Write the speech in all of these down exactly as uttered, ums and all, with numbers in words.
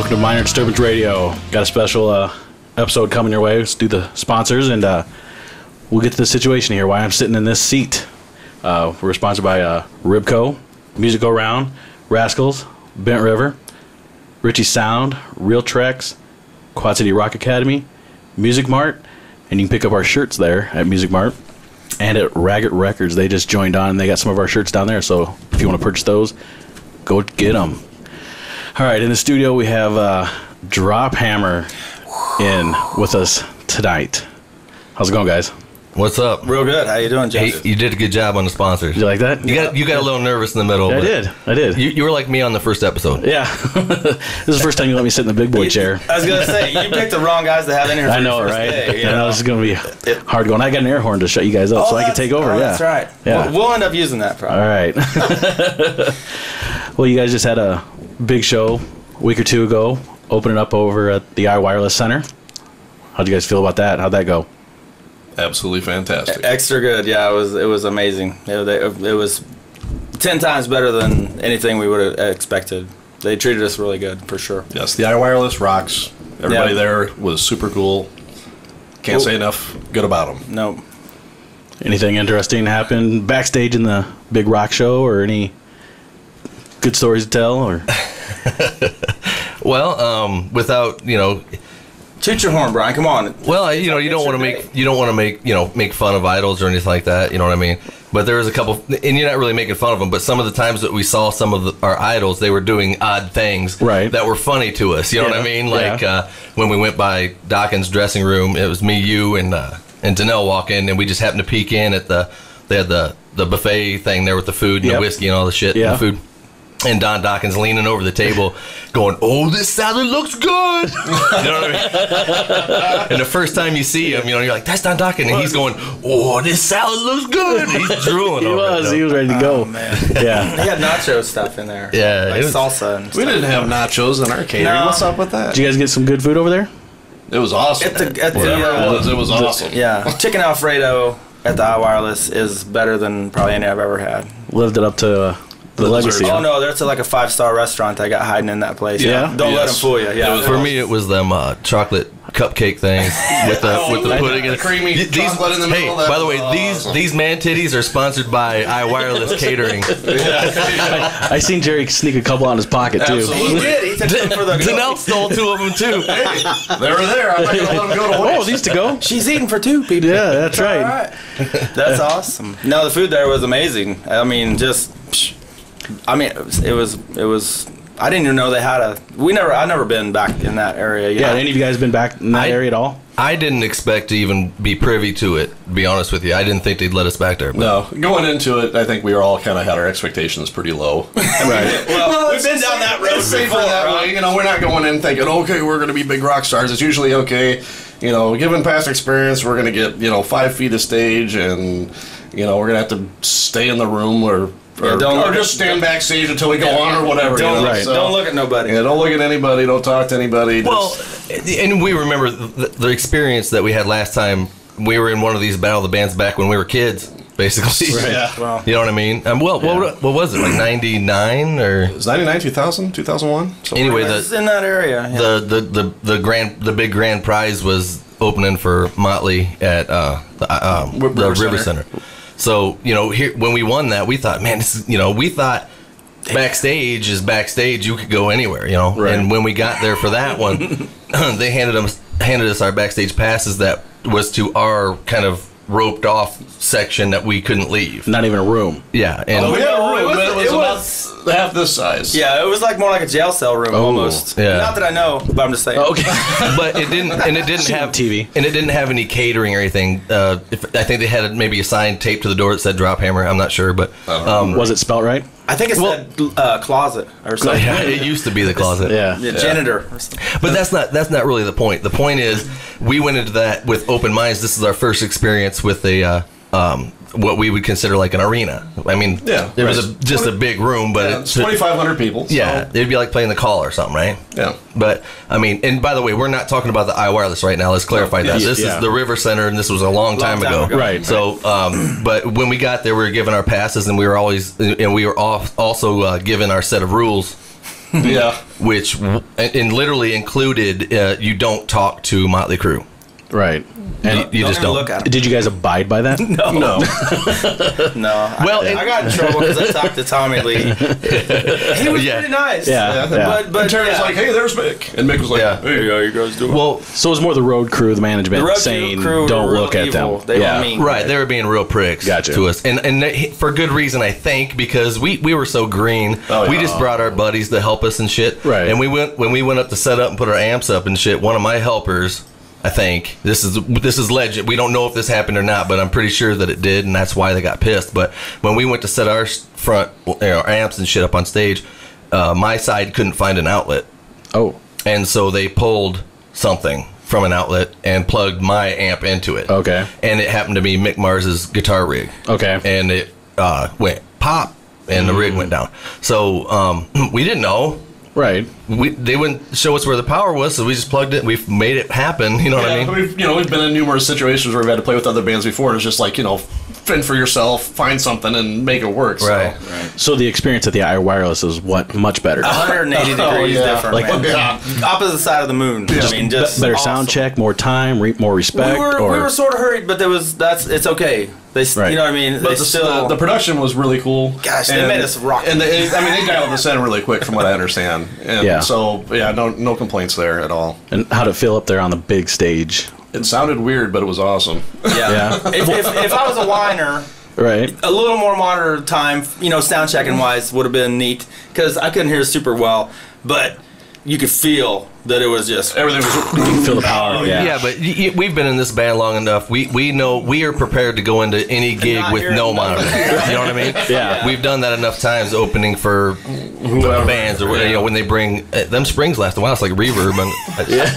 Welcome to Minor Disturbance Radio. Got a special uh, episode coming your way. Let's do the sponsors, and uh, we'll get to the situation here, why I'm sitting in this seat. Uh, we're sponsored by uh, Ribco, Music Go Round, Rascals, Bent River, Richie Sound, Real Tracks, Quad City Rock Academy, Music Mart, and you can pick up our shirts there at Music Mart and at Ragged Records. They just joined on, and they got some of our shirts down there, so if you want to purchase those, go get them. All right, in the studio we have uh, Drophammer in with us tonight. How's it going, guys? What's up? Real good. How you doing, Jeff? Hey, you did a good job on the sponsors. Did you like that? You yeah. got you got a little nervous in the middle. Yeah, I did. I did. You, you were like me on the first episode. Yeah. This is the first time you let me sit in the big boy chair. I was going to say, you picked the wrong guys to have in here for I know, first right? Day, you I know, know, this is going to be hard going. I got an air horn to shut you guys up oh, so I can take over. Oh, yeah. That's right. Yeah. We'll, we'll end up using that probably. All right. Well, you guys just had a big show a week or two ago, opening up over at the iWireless Center. How'd you guys feel about that? How'd that go? Absolutely fantastic. Extra good, yeah. It was it was amazing. It, they, it was ten times better than anything we would have expected. They treated us really good, for sure. Yes, the iWireless rocks. Everybody yeah. there was super cool. Can't Ooh. say enough good about them. Nope. Anything interesting happen backstage in the big rock show, or any good stories to tell, or? Well, um, without you know. Toot your horn, Brian. Come on. Well, you know, you don't want to make you don't want to make you know make fun of idols or anything like that. You know what I mean? But there was a couple, and you're not really making fun of them. But some of the times that we saw some of the, our idols, they were doing odd things right. that were funny to us. You know yeah. what I mean? Like yeah. uh, when we went by Dawkins' dressing room, it was me, you, and uh, and Danelle walk in, and we just happened to peek in at the they had the the buffet thing there with the food and yep. the whiskey and all the shit yeah. and the food. And Don Dawkins leaning over the table going, oh, this salad looks good. You know what I mean? And the first time you see him, you know, you're like, that's Don Dawkins. And he's going, oh, this salad looks good. And he's drooling he over was, it. He was. He was ready to go. Oh, man. Yeah. They had nacho stuff in there. Yeah. Like was, salsa and stuff. We didn't have nachos in our catering. No. What's up with that? Did you guys get some good food over there? It was awesome. At the, at the, uh, it was, it was the, awesome. Yeah. Chicken Alfredo at the iWireless is better than probably any I've ever had. Lived it up to... Uh, The legacy. Oh no, there's like a five-star restaurant that got hiding in that place. Yeah, don't yes. let them fool you. Yeah, was, for me it was them uh, chocolate cupcake things with the oh, with the pudding and the creamy these, chocolate in the middle. Hey, by the way, awesome. these these man titties are sponsored by iWireless Catering. I, I seen Jerry sneak a couple out of his pocket too. Absolutely. He did. He took them for the. Danelle stole two of them too. Hey, they were there. I'm not gonna let them go to waste. Oh, these to go. She's eating for two people. Yeah, that's right. All right. That's awesome. No, the food there was amazing. I mean, just. Psh, I mean, it was, it was, it was, I didn't even know they had a, we never, I've never been back in that area. Yeah, yeah, any of you guys been back in that I, area at all? I didn't expect to even be privy to it, to be honest with you. I didn't think they'd let us back there. But. No, going into it, I think we were all kind of had our expectations pretty low. Right. Well, we've been down that road before, that right? way. You know, we're not going in thinking, okay, we're going to be big rock stars. It's usually okay. You know, given past experience, we're going to get, you know, five feet of stage and, you know, we're going to have to stay in the room or... Yeah, or, don't or just stand backstage until we go yeah, on or whatever. Don't, you know? right. so, don't look at nobody. Yeah, don't look at anybody. Don't talk to anybody. Well, and we remember the, the experience that we had last time. We were in one of these Battle of the Bands back when we were kids, basically. Right. Yeah. Well, you know what I mean? Um, well, yeah. what, what was it, like ninety-nine? Or? It was ninety-nine, two thousand, two thousand one? Anyway, the, in that area. Yeah. The, the, the, the, grand, the big grand prize was opening for Motley at uh, the, uh, River, the River Center. Center. So, you know, here when we won that, we thought, man, this is, you know, we thought backstage is backstage. You could go anywhere, you know. Right. And when we got there for that one, they handed us, handed us our backstage passes that was to our kind of roped off section that we couldn't leave. Not even a room. Yeah. And oh, we had a room, but it was, it was about half this size. Yeah, it was like more like a jail cell room oh, almost. Yeah. Not that I know, but I'm just saying. Oh, okay. But it didn't, and it didn't have T V, and it didn't have any catering or anything. Uh, if, I think they had maybe a sign taped to the door that said Drophammer. I'm not sure, but um, was it spelled right? I think it's well, the uh, closet or something. Yeah, it used to be the closet. Yeah. yeah, janitor. Or something. But that's not that's not really the point. The point is we went into that with open minds. This is our first experience with a uh, um, what we would consider like an arena. I mean, yeah, it right. was a, just twenty, a big room, but yeah, it's twenty-five hundred people. So. Yeah, it'd be like playing the call or something, right? Yeah. But I mean, and by the way, we're not talking about the iWireless right now. Let's clarify that. Yeah, this yeah. is the River Center, and this was a long, long time, time ago. ago. Right. So, um, but when we got there, we were given our passes, and we were always, and we were also uh, given our set of rules Yeah. Which w- and literally included uh, you don't talk to Motley Crue. Right. And you, you just don't. Look at Did you guys abide by that? No. No. no. Well, I, I got in trouble because I talked to Tommy Lee. He was yeah. pretty nice. Yeah. yeah. yeah. But, but Terry was yeah. like, "Hey, there's Mick," and Mick was like, yeah. "Hey, how you guys doing?" Well, so it was more the road crew, the management, the road saying, crew "Don't look at evil. them." They yeah. were mean. Right. They were being real pricks gotcha. to us, and and they, for good reason, I think, because we, we were so green. Oh, we yeah. just brought our buddies to help us and shit. Right. And we went when we went up to set up and put our amps up and shit. One of my helpers. I think this is this is legend. We don't know if this happened or not, but I'm pretty sure that it did, and that's why they got pissed. But when we went to set our front, you know, our amps and shit up on stage, uh, my side couldn't find an outlet. Oh, and so they pulled something from an outlet and plugged my amp into it. Okay, and it happened to be Mick Mars's guitar rig. Okay, and it uh, went pop, and the mm. rig went down. So um, we didn't know. Right. We, they wouldn't show us where the power was, so we just plugged it and we've made it happen. You know yeah, what I mean? We've, you know, we've been in numerous situations where we've had to play with other bands before, and it's just like, you know, fend for yourself, find something, and make it work. So. Right. right. So the experience at the iWireless is what? Much better. one hundred eighty oh, degrees yeah. different. Like, man. Yeah. Opposite side of the moon. Yeah. Just, I mean, just better awesome. sound check, more time, re- more respect. We were, or... we were sort of hurried, but there was that's it's okay. They, right. You know what I mean? But the, still, the, the production was really cool. Gosh, and, they made us rock. And they, I mean, they dialed us in really quick, from what I understand. And yeah. So yeah, no, no complaints there at all. And how'd it feel up there on the big stage? It sounded weird, but it was awesome. Yeah. yeah. If, if, if I was a whiner, right, a little more monitor time, you know, sound checking wise would have been neat because I couldn't hear super well, but. You could feel that it was just everything was. You could feel the power. Oh, yeah. yeah, but y- y- we've been in this band long enough. We we know we are prepared to go into any gig with no monitor. You know what I mean? Yeah. yeah, we've done that enough times. Opening for whoever bands or whatever, you know, when they bring uh, them springs last a while. It's like reverb, and yeah.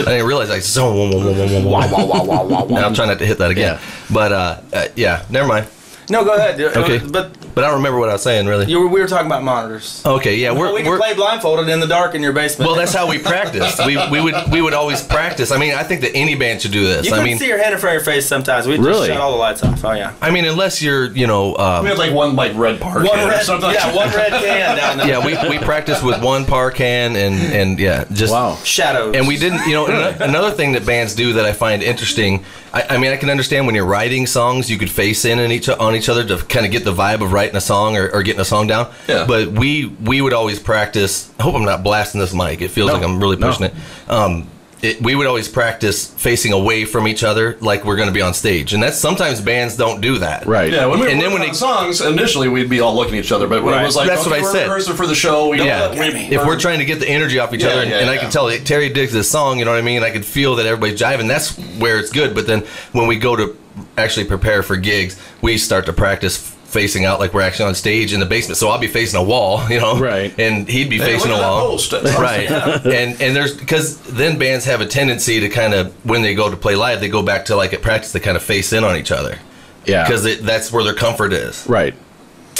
I didn't realize like so. And I'm trying not to hit that again. Yeah. But uh, uh, yeah, never mind. No, go ahead. Okay, but but I don't remember what I was saying really. You were, we were talking about monitors. Okay, yeah, we're, well, we can we're, play blindfolded in the dark in your basement. Well, that's how we practiced. we we would we would always practice. I mean, I think that any band should do this. You I mean, see your hand in front of your face sometimes. We really? just shut all the lights off. Oh yeah. I mean, unless you're you know. Um, we had like one like red par. One can red. Or yeah, one red can down there. Yeah, we we practiced with one par can and and yeah just wow. shadows. And we didn't you know another thing that bands do that I find interesting. I, I mean, I can understand when you're writing songs, you could face in and each on. each other to kind of get the vibe of writing a song or, or getting a song down. Yeah. But we we would always practice. I hope I'm not blasting this mic. It feels no, like I'm really pushing no. it. Um, it. We would always practice facing away from each other like we're going to be on stage. And that's sometimes bands don't do that. Right. Yeah, when we were and then when on it, songs, initially we'd be all looking at each other. But when right. it was like, that's okay, what I we're said. rehearsing for the show. We yeah. don't look at if we're trying to get the energy off each yeah, other. Yeah, and, yeah, and yeah. I can tell that Terry digs this song, you know what I mean? I could feel that everybody's jiving. That's where it's good. But then when we go to actually prepare for gigs, we start to practice facing out like we're actually on stage in the basement. So I'll be facing a wall, you know, right, and he'd be hey, facing a wall, right? yeah. And and there's because then bands have a tendency to kind of when they go to play live, they go back to like at practice, they kind of face in on each other, yeah, because that's where their comfort is, right.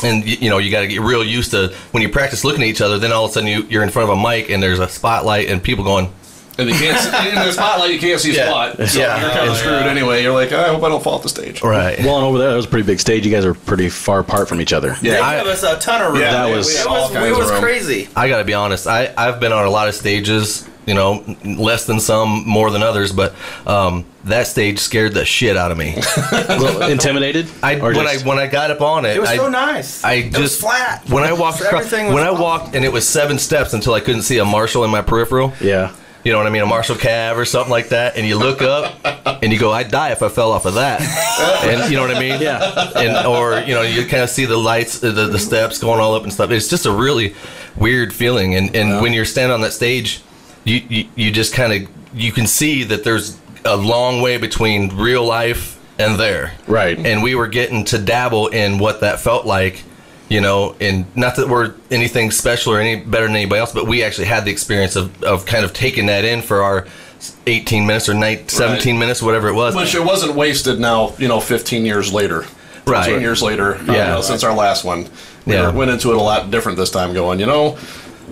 And you know you got to get real used to when you practice looking at each other. Then all of a sudden you, you're in front of a mic and there's a spotlight and people going. And you can't see, in the spotlight, you can't see yeah. spot. So yeah. you're kind of screwed yeah. anyway. You're like, I hope I don't fall off the stage. Right. Well, and over there, that was a pretty big stage. You guys are pretty far apart from each other. Yeah, yeah. It was a ton of room. Yeah, that was it was, all it was crazy. I got to be honest. I, I've been on a lot of stages, you know, less than some, more than others. But um, that stage scared the shit out of me. Well, intimidated? I, when, just... I, when I got up on it. It was I, so nice. I just, it was flat. When I walked, across, when I walked and it was seven steps until I couldn't see a marshal in my peripheral. Yeah. You know what I mean? A Marshall cab or something like that. And you look up and you go, I'd die if I fell off of that. And you know what I mean? Yeah. And or, you know, you kind of see the lights, the, the steps going all up and stuff. It's just a really weird feeling. And, and wow. when you're standing on that stage, you, you, you just kind of, you can see that there's a long way between real life and there. Right. And we were getting to dabble in what that felt like. You know, and not that we're anything special or any better than anybody else, but we actually had the experience of, of kind of taking that in for our eighteen minutes or night, seventeen right. minutes, whatever it was. Which it wasn't wasted now, you know, fifteen years later. Right. fifteen years later, yeah. you know, since our last one. We yeah. went into it a lot different this time going, you know,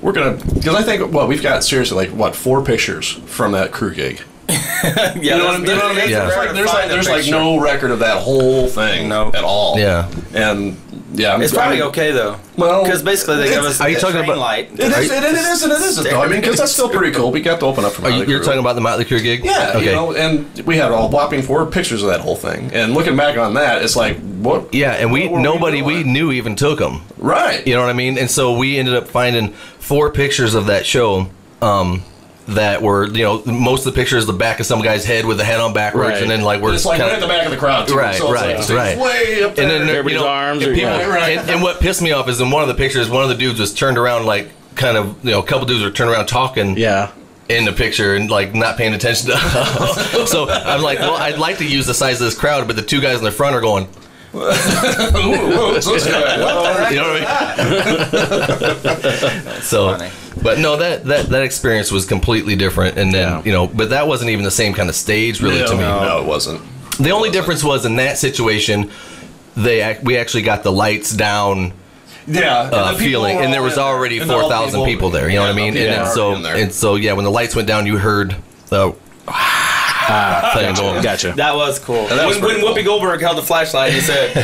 we're going to, because I think, well, we've got seriously like, what, four pictures from that crew gig. yeah, you know what I mean? Yeah. There's, like, there's, like, there's like no record of that whole thing no. at all. Yeah. And Yeah, I'm, it's probably I'm, okay though. Well, because basically they give us. Are you talking about light? It is. It, it is. It is. Though. I mean, because that's still pretty cool. We got to open up for. Are you, you're talking about the Motley Crue gig? Yeah. Okay. You know, and we had all whopping four pictures of that whole thing. And looking back on that, it's like what? Yeah, and we nobody we, we knew even took them. Right. You know what I mean? And so we ended up finding four pictures of that show. Um, that were, you know, most of the pictures the back of some guy's head with the head on backwards, right. And then like we're it's like right at the back of the crowd, too. right, so right, like, right. Way up there. And then everybody's, you know, arms, and, people, right. and, and what pissed me off is in one of the pictures, one of the dudes was turned around, like kind of, you know, a couple dudes were turned around talking, yeah, in the picture and like not paying attention to. So I'm like, well, I'd like to use the size of this crowd, but the two guys in the front are going. Ooh, whoa, so what you know what I mean? So, funny. But no, that, that that experience was completely different, and then yeah. you know, but that wasn't even the same kind of stage, really, no, to me. No, no, it wasn't. The it only wasn't. difference was in that situation, they we actually got the lights down. Yeah, and uh, feeling, and there was already four thousand people, people there. You yeah, know what I mean? And so, and so, yeah, when the lights went down, you heard the. Ah, gotcha. gotcha. That was cool. That was when when cool. Whoopi Goldberg held the flashlight, he said,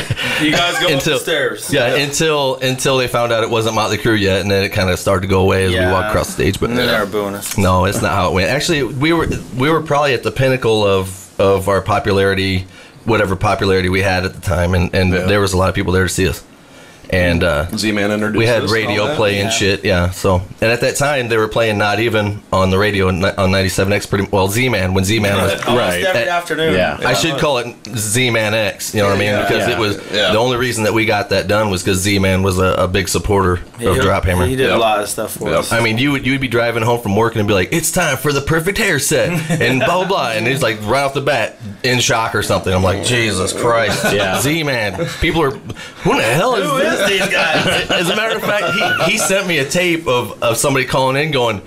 "You guys go until, up the stairs." Yeah, yeah, until until they found out it wasn't Motley Crue yet, and then it kind of started to go away as yeah. we walked across the stage. But they were booing us. No, it's not how it went. Actually, we were we were probably at the pinnacle of of our popularity, whatever popularity we had at the time, and and yeah. there was a lot of people there to see us. And uh, Z-Man introduced. We had radio play and yeah. shit, yeah. So, and at that time they were playing Not Even on the radio on ninety-seven X, pretty well. Z-Man when Z-Man was Almost right every at, afternoon. Yeah. yeah, I should call it Z-Man X. You know yeah, what I mean? Yeah, because yeah. it was yeah. the only reason that we got that done was because Z-Man was a, a big supporter of Drophammer. He did yep. a lot of stuff for yep. us. I mean, you would you would be driving home from work and be like, "It's time for the perfect hair set," and blah blah blah, and he's like right off the bat in shock or something. I'm like, Jesus Christ, yeah. Z-Man. People are, who the hell is this? These guys. As a matter of fact, he, he sent me a tape of, of somebody calling in going,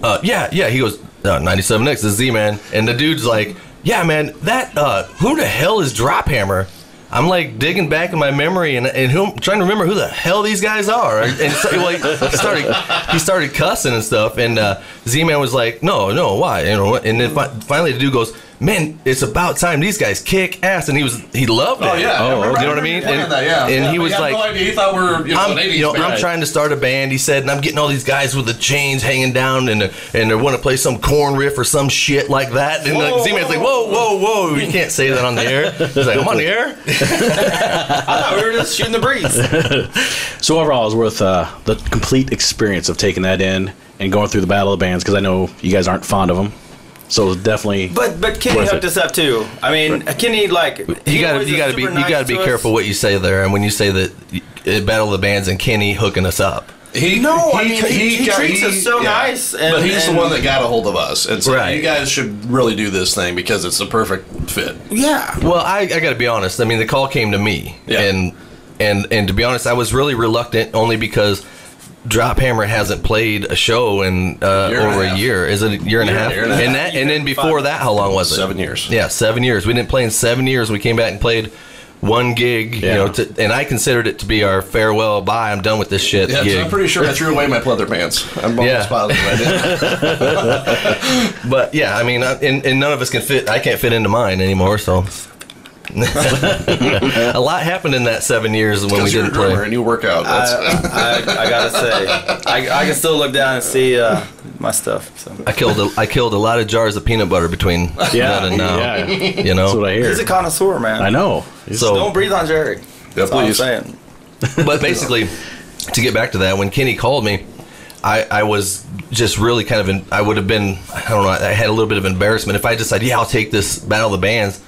uh, yeah, yeah. He goes, uh, ninety-seven X, this is Z-Man. And the dude's like, yeah, man, that, uh, who the hell is Drophammer? I'm like digging back in my memory and, and who, trying to remember who the hell these guys are. And so, like, he, started, he started cussing and stuff. And uh, Z-Man was like, no, no, why? You know, and then fi finally the dude goes, man, it's about time these guys kick ass. And he was he loved it. Oh, yeah. Oh, remember, you know what I mean? And, that, yeah. and yeah, he was like, no idea. He thought we're, you know, I'm, you know, I'm trying to start a band, he said, and I'm getting all these guys with the chains hanging down and and they want to play some corn riff or some shit like that. And like, Z-Man's like, whoa, whoa, whoa, you can't say that on the air. He's like, I'm on the air? I thought we were just shooting the breeze. So overall, it was worth uh, the complete experience of taking that in and going through the Battle of the Bands, because I know you guys aren't fond of them. So it's definitely, but but Kenny hooked us up too. I mean, Kenny, like, you gotta you gotta be you gotta be careful what you say there, and when you say that Battle of the Bands and Kenny hooking us up. He, no, he, I mean, he, he got, treats he, us so yeah. nice. And, but he's and, the one that got a hold of us. And so right. you guys should really do this thing because it's the perfect fit. Yeah. Well, I, I got to be honest. I mean, the call came to me. Yeah. And, and, and to be honest, I was really reluctant only because Drophammer hasn't played a show in uh, a over a, a year. Is it a year and year, a half? And, a and, that, and then before Five. that, how long was it? Seven years. Yeah, seven years. We didn't play in seven years. We came back and played one gig, yeah. you know, to, and I considered it to be our farewell, bye, I'm done with this shit. Yeah, gig. I'm pretty sure I threw away my pleather pants. I'm almost yeah. positive I did. But yeah, I mean, I, and, and none of us can fit. I can't fit into mine anymore, so. A lot happened in that seven years when we didn't play. And you work out. That's I, I, I gotta say, I, I can still look down and see uh, my stuff. So. I killed a, I killed a lot of jars of peanut butter between yeah. then and now. Yeah. You know, that's what I hear. He's a connoisseur, man. I know. He's so don't breathe on Jerry. That's yeah, all I'm saying. But basically, to get back to that, when Kenny called me, I, I was just really kind of in, I would have been I don't know I had a little bit of embarrassment if I decided yeah I'll take this Battle of the Bands.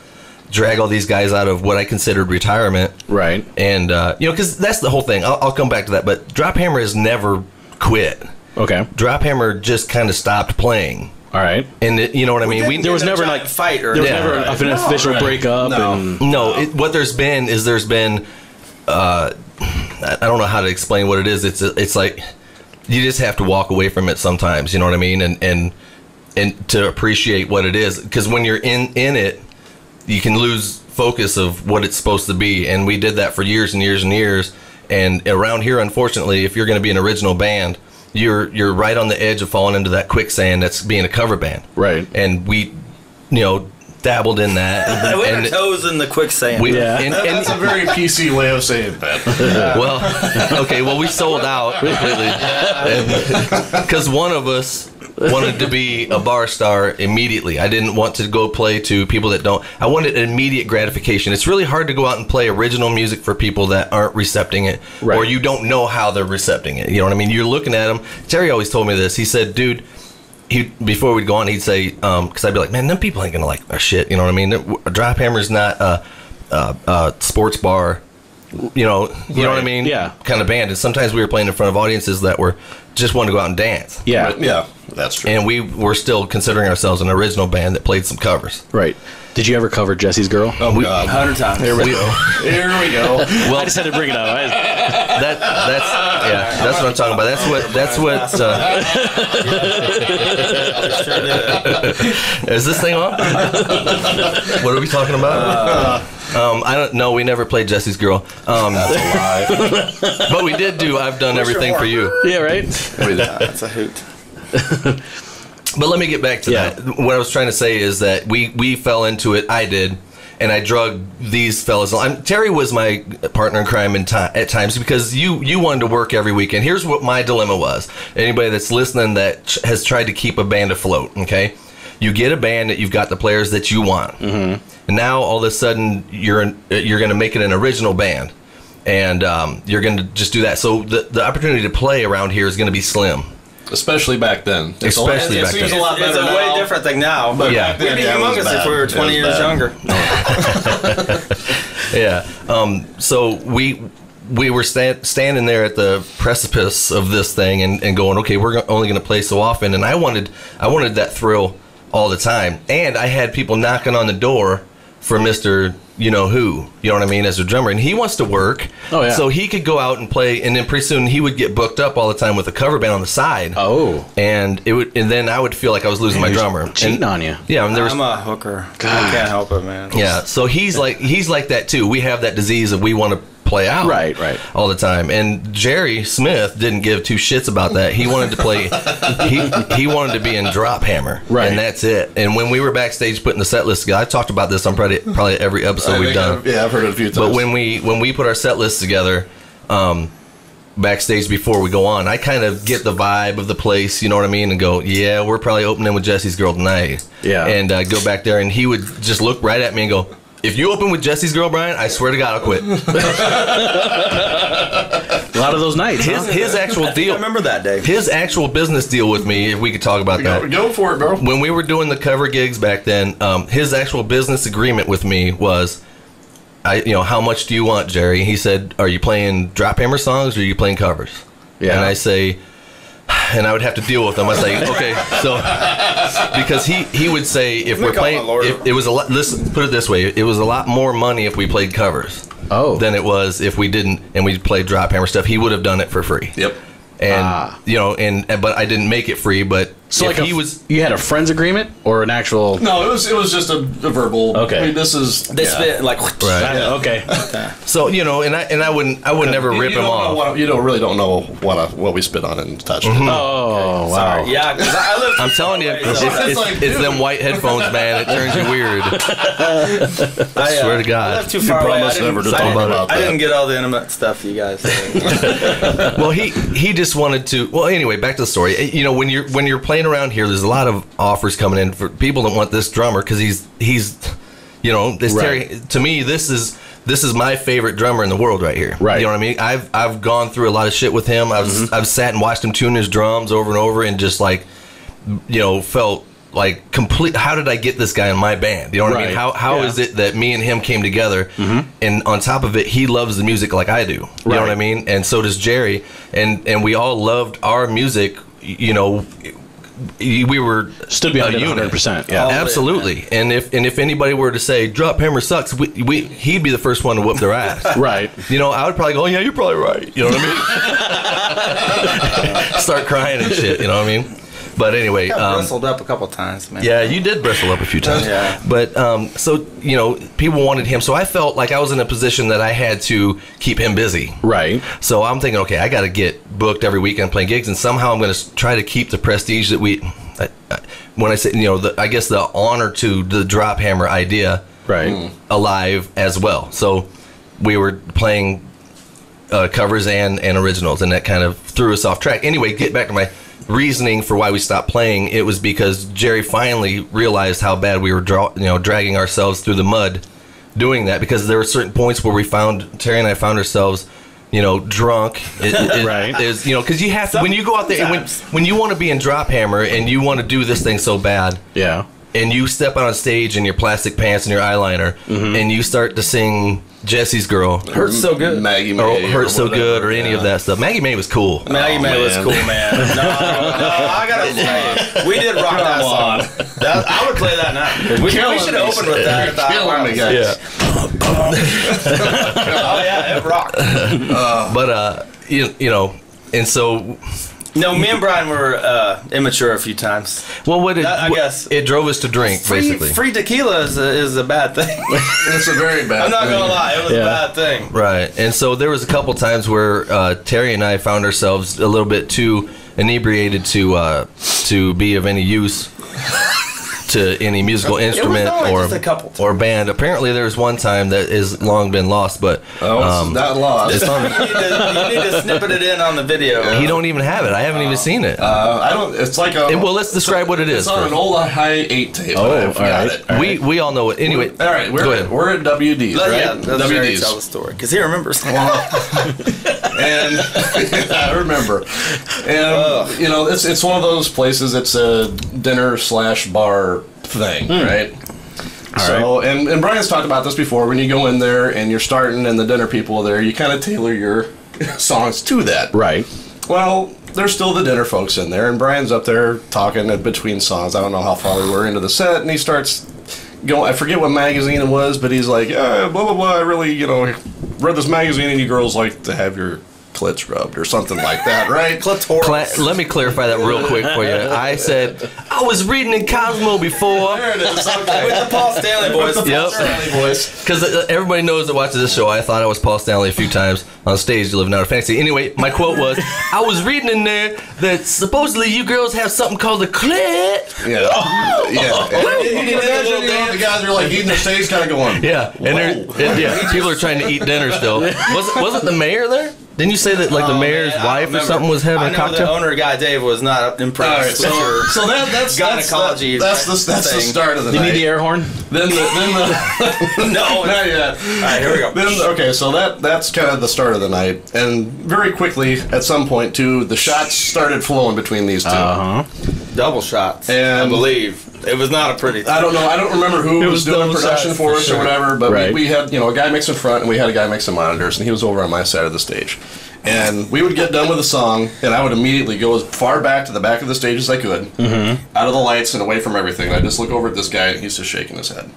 Drag all these guys out of what I considered retirement, right? And uh, you know, because that's the whole thing. I'll, I'll come back to that. But Drophammer has never quit. Okay. Drophammer just kind of stopped playing. All right. And it, you know what I mean? We, we there was never like fight or there was yeah. never right. an no, official right. breakup. No. And, no. It, what there's been is there's been. Uh, I don't know how to explain what it is. It's it's like you just have to walk away from it sometimes. You know what I mean? And and and to appreciate what it is, because when you're in in it. You can lose focus of what it's supposed to be, and we did that for years and years and years. And around here, unfortunately, if you're going to be an original band, you're you're right on the edge of falling into that quicksand that's being a cover band. Right. And we, you know, dabbled in that. We were toes in the quicksand. We, yeah. and, and, That's a very P C way of saying that. Well, okay, well, we sold out completely. Because one of us wanted to be a bar star immediately. I didn't want to go play to people that don't. I wanted immediate gratification. It's really hard to go out and play original music for people that aren't recepting it, right. or you don't know how they're recepting it. You know what I mean? You're looking at them. Terry always told me this. He said, dude, he before we'd go on, he'd say, um, because I'd be like, man, them people ain't going to like our shit. You know what I mean? Drophammer's not a, a, a sports bar, you know, you right. know what I mean? Yeah. Kind of band. And sometimes we were playing in front of audiences that were just wanted to go out and dance. Yeah. Right? Yeah. That's true. And we were still considering ourselves an original band that played some covers. Right. Did you ever cover Jesse's Girl? Oh, we, God. A hundred times. Here we go. Here we go. Well, I just had to bring it up. I, that, that's yeah. That's what I'm talking about. That's what. That's what. Uh, is this thing on? What are we talking about? Uh, Um, I don't know. We never played Jesse's Girl. Um, That's a lie. But we did do I've Done What's Everything for You. Yeah, right? That's a hoot. But let me get back to yeah. that. What I was trying to say is that we, we fell into it. I did. And I drugged these fellas. I'm, Terry was my partner in crime in time, at times because you, you wanted to work every weekend. Here's what my dilemma was. Anybody that's listening that ch- has tried to keep a band afloat, okay? You get a band that you've got the players that you want. Mm-hmm. And now all of a sudden you're in, you're going to make it an original band, and um, you're going to just do that. So the the opportunity to play around here is going to be slim. Especially back then. It's Especially a, back then. It seems a lot better. It's a now. way different thing now. But yeah. We'd be humongous if we were twenty years bad. younger. yeah. Um, so we we were stand, standing there at the precipice of this thing, and, and going, okay, we're only going to play so often. And I wanted I wanted that thrill all the time, and I had people knocking on the door for Mister You Know Who, you know what I mean, as a drummer, and he wants to work. Oh yeah. So he could go out and play, and then pretty soon he would get booked up all the time with a cover band on the side. Oh. And it would, and then I would feel like I was losing man, my drummer. Cheating and, on you. Yeah. And there was, I'm a hooker. God. I can't help it, man. Yeah. So he's like he's like that too. We have that disease that we want to play out right, right, all the time. And Jerry Smith didn't give two shits about that. He wanted to play. he he wanted to be in Drophammer, right? And that's it. And when we were backstage putting the set list together, I talked about this on probably probably every episode I we've done. I've, yeah, I've heard it a few times. But when we when we put our set list together, um, backstage before we go on, I kind of get the vibe of the place, you know what I mean, and go, yeah, we're probably opening with Jesse's Girl tonight. Yeah, and uh, go back there, and he would just look right at me and go, if you open with Jesse's Girl, Brian, I swear to God, I'll quit. A lot of those nights. His, huh? his actual deal. I remember that day. His actual business deal with me, if we could talk about that. Go for it, bro. When we were doing the cover gigs back then, um, his actual business agreement with me was, I, you know, how much do you want, Jerry? He said, are you playing Drophammer songs or are you playing covers? Yeah. And I say, and I would have to deal with them. I was like, okay, so because he, he would say if we're playing, if it was a lot. Listen, put it this way: it was a lot more money if we played covers, oh, than it was if we didn't and we played Drophammer stuff. He would have done it for free. Yep. And ah. you know, and but I didn't make it free. But so if like he a, was, you had a friends agreement or an actual? No, it was it was just a, a verbal. Okay, I mean, this is this yeah. bit like right. yeah. okay. So you know, and I and I wouldn't I would never you, rip you him off. What, you don't really don't know what I, what we spit on and touched. Mm-hmm. Oh okay. wow, Sorry. yeah. I live I'm telling you, it's, it's, like, it's them white headphones, man. It turns you weird. I swear I, uh, to God, I left too far away. I didn't, to I, didn't, I didn't get all the intimate stuff you guys. Well, he he just. wanted to well anyway back to the story. You know, when you're when you're playing around here, there's a lot of offers coming in for people that want this drummer because he's he's you know this right. Terry, to me this is this is my favorite drummer in the world right here, right? You know what I mean? I've I've gone through a lot of shit with him. I've mm-hmm. I've sat and watched him tune his drums over and over and just like, you know, felt like complete, how did I get this guy in my band? You know what right. I mean? How how yeah. is it that me and him came together? Mm-hmm. And on top of it, he loves the music like I do. You right. know what I mean? And so does Jerry. And and we all loved our music. You know, we were stood behind a unit. one hundred percent. Yeah, all absolutely. It, and if and if anybody were to say Drophammer sucks, we, we he'd be the first one to whoop their ass. right. You know, I would probably go, oh yeah, you're probably right. You know what I mean? Start crying and shit. You know what I mean? But anyway, I um, bristled up a couple times, man. Yeah, you did bristle up a few times. yeah. But um, so you know, people wanted him, so I felt like I was in a position that I had to keep him busy. Right. So I'm thinking, okay, I got to get booked every weekend playing gigs, and somehow I'm going to try to keep the prestige that we. I, I, when I say, you know, the, I guess the honor to the Drophammer idea, right, alive as well. So we were playing uh, covers and, and originals, and that kind of threw us off track. Anyway, get back to my reasoning for why we stopped playing. It was because Jerry finally realized how bad we were draw, you know, dragging ourselves through the mud doing that, because there were certain points where we found, Terry and I found ourselves, you know, drunk. It, it, right. Is, you know, because you have to, when you go out there, and when, when you want to be in Drophammer and you want to do this thing so bad. Yeah. And you step on stage in your plastic pants and your eyeliner, mm-hmm. and you start to sing Jesse's Girl. Hurts So Good. Maggie May. Or Hurts So Good, or any yeah. of that stuff. Maggie May was cool. Maggie oh, May man. was cool, man. No, no, I gotta say, we did rock that song. That, I would play that now. We, we should have opened with that. At the yeah. oh, yeah, it rocked. Uh, but, uh, you, you know, and so... No, me and Brian were uh, immature a few times. Well, what it, I, I guess it drove us to drink. Free, basically, free tequila is a, is a bad thing. It's a very bad. I'm not gonna lie, it was yeah. a bad thing. Right, and so there was a couple times where uh, Terry and I found ourselves a little bit too inebriated to uh, to be of any use to any musical instrument or or band. Apparently, there's one time that has long been lost, but oh, um, not lost. It's on, you, need to, you need to snippet it in on the video. Yeah. He don't even have it. I haven't uh, even seen it. Uh, I don't. It's like a. It, well, let's describe what it is. It's on first. An old high eight tape. Oh, I forgot right. it. All we right. we all know it. Anyway, all right. We're, go ahead. We're at W D's. Right? Yeah, W D's. Jerry tell the story because he remembers. And I remember. And oh. you know, it's it's one of those places. It's a dinner slash bar thing, mm. right? All so, right. and and Brian's talked about this before. When you go in there and you're starting, and the dinner people are there, you kind of tailor your songs to that, right? Well, there's still the dinner folks in there, and Brian's up there talking between songs. I don't know how far we were into the set, and he starts going. I forget what magazine it was, but he's like, eh, blah blah blah. I really, you know. read this magazine and you girls like to have your clits rubbed or something like that, right? Clitoris. Let me clarify that real quick for you. I said, I was reading in Cosmo before. There it is. Okay. With the Paul Stanley voice. With the Paul yep. Stanley voice. Because everybody knows that watches this show, I thought I was Paul Stanley a few times on stage living out of fantasy. Anyway, my quote was, I was reading in there that supposedly you girls have something called a clit. Yeah. Oh. Yeah. And, and, and, and the guys are like eating their stage kind of going, yeah. And, and yeah, people are trying to eat dinner still. Wasn't, wasn't the mayor there? Didn't you say that like the oh, mayor's man, wife or something was having I a cocktail? The owner guy Dave was not impressed. Right, so, so that, that's gynecology. That's, that's the that's thing. the start of the. Do you night. need the air horn? Then the then the no not yet. All right, here we go. Then, okay, so that that's kind of the start of the night, and very quickly at some point too, the shots started flowing between these two. Uh huh. Double shots, and I believe. It was not a pretty thing. I don't know. I don't remember who was, was doing production for us sure. or whatever, but right. we, we had, you know, a guy mixing front and we had a guy mixing monitors, and he was over on my side of the stage. And we would get done with a song, and I would immediately go as far back to the back of the stage as I could, mm-hmm. out of the lights and away from everything. And I just look over at this guy, and he's just shaking his head.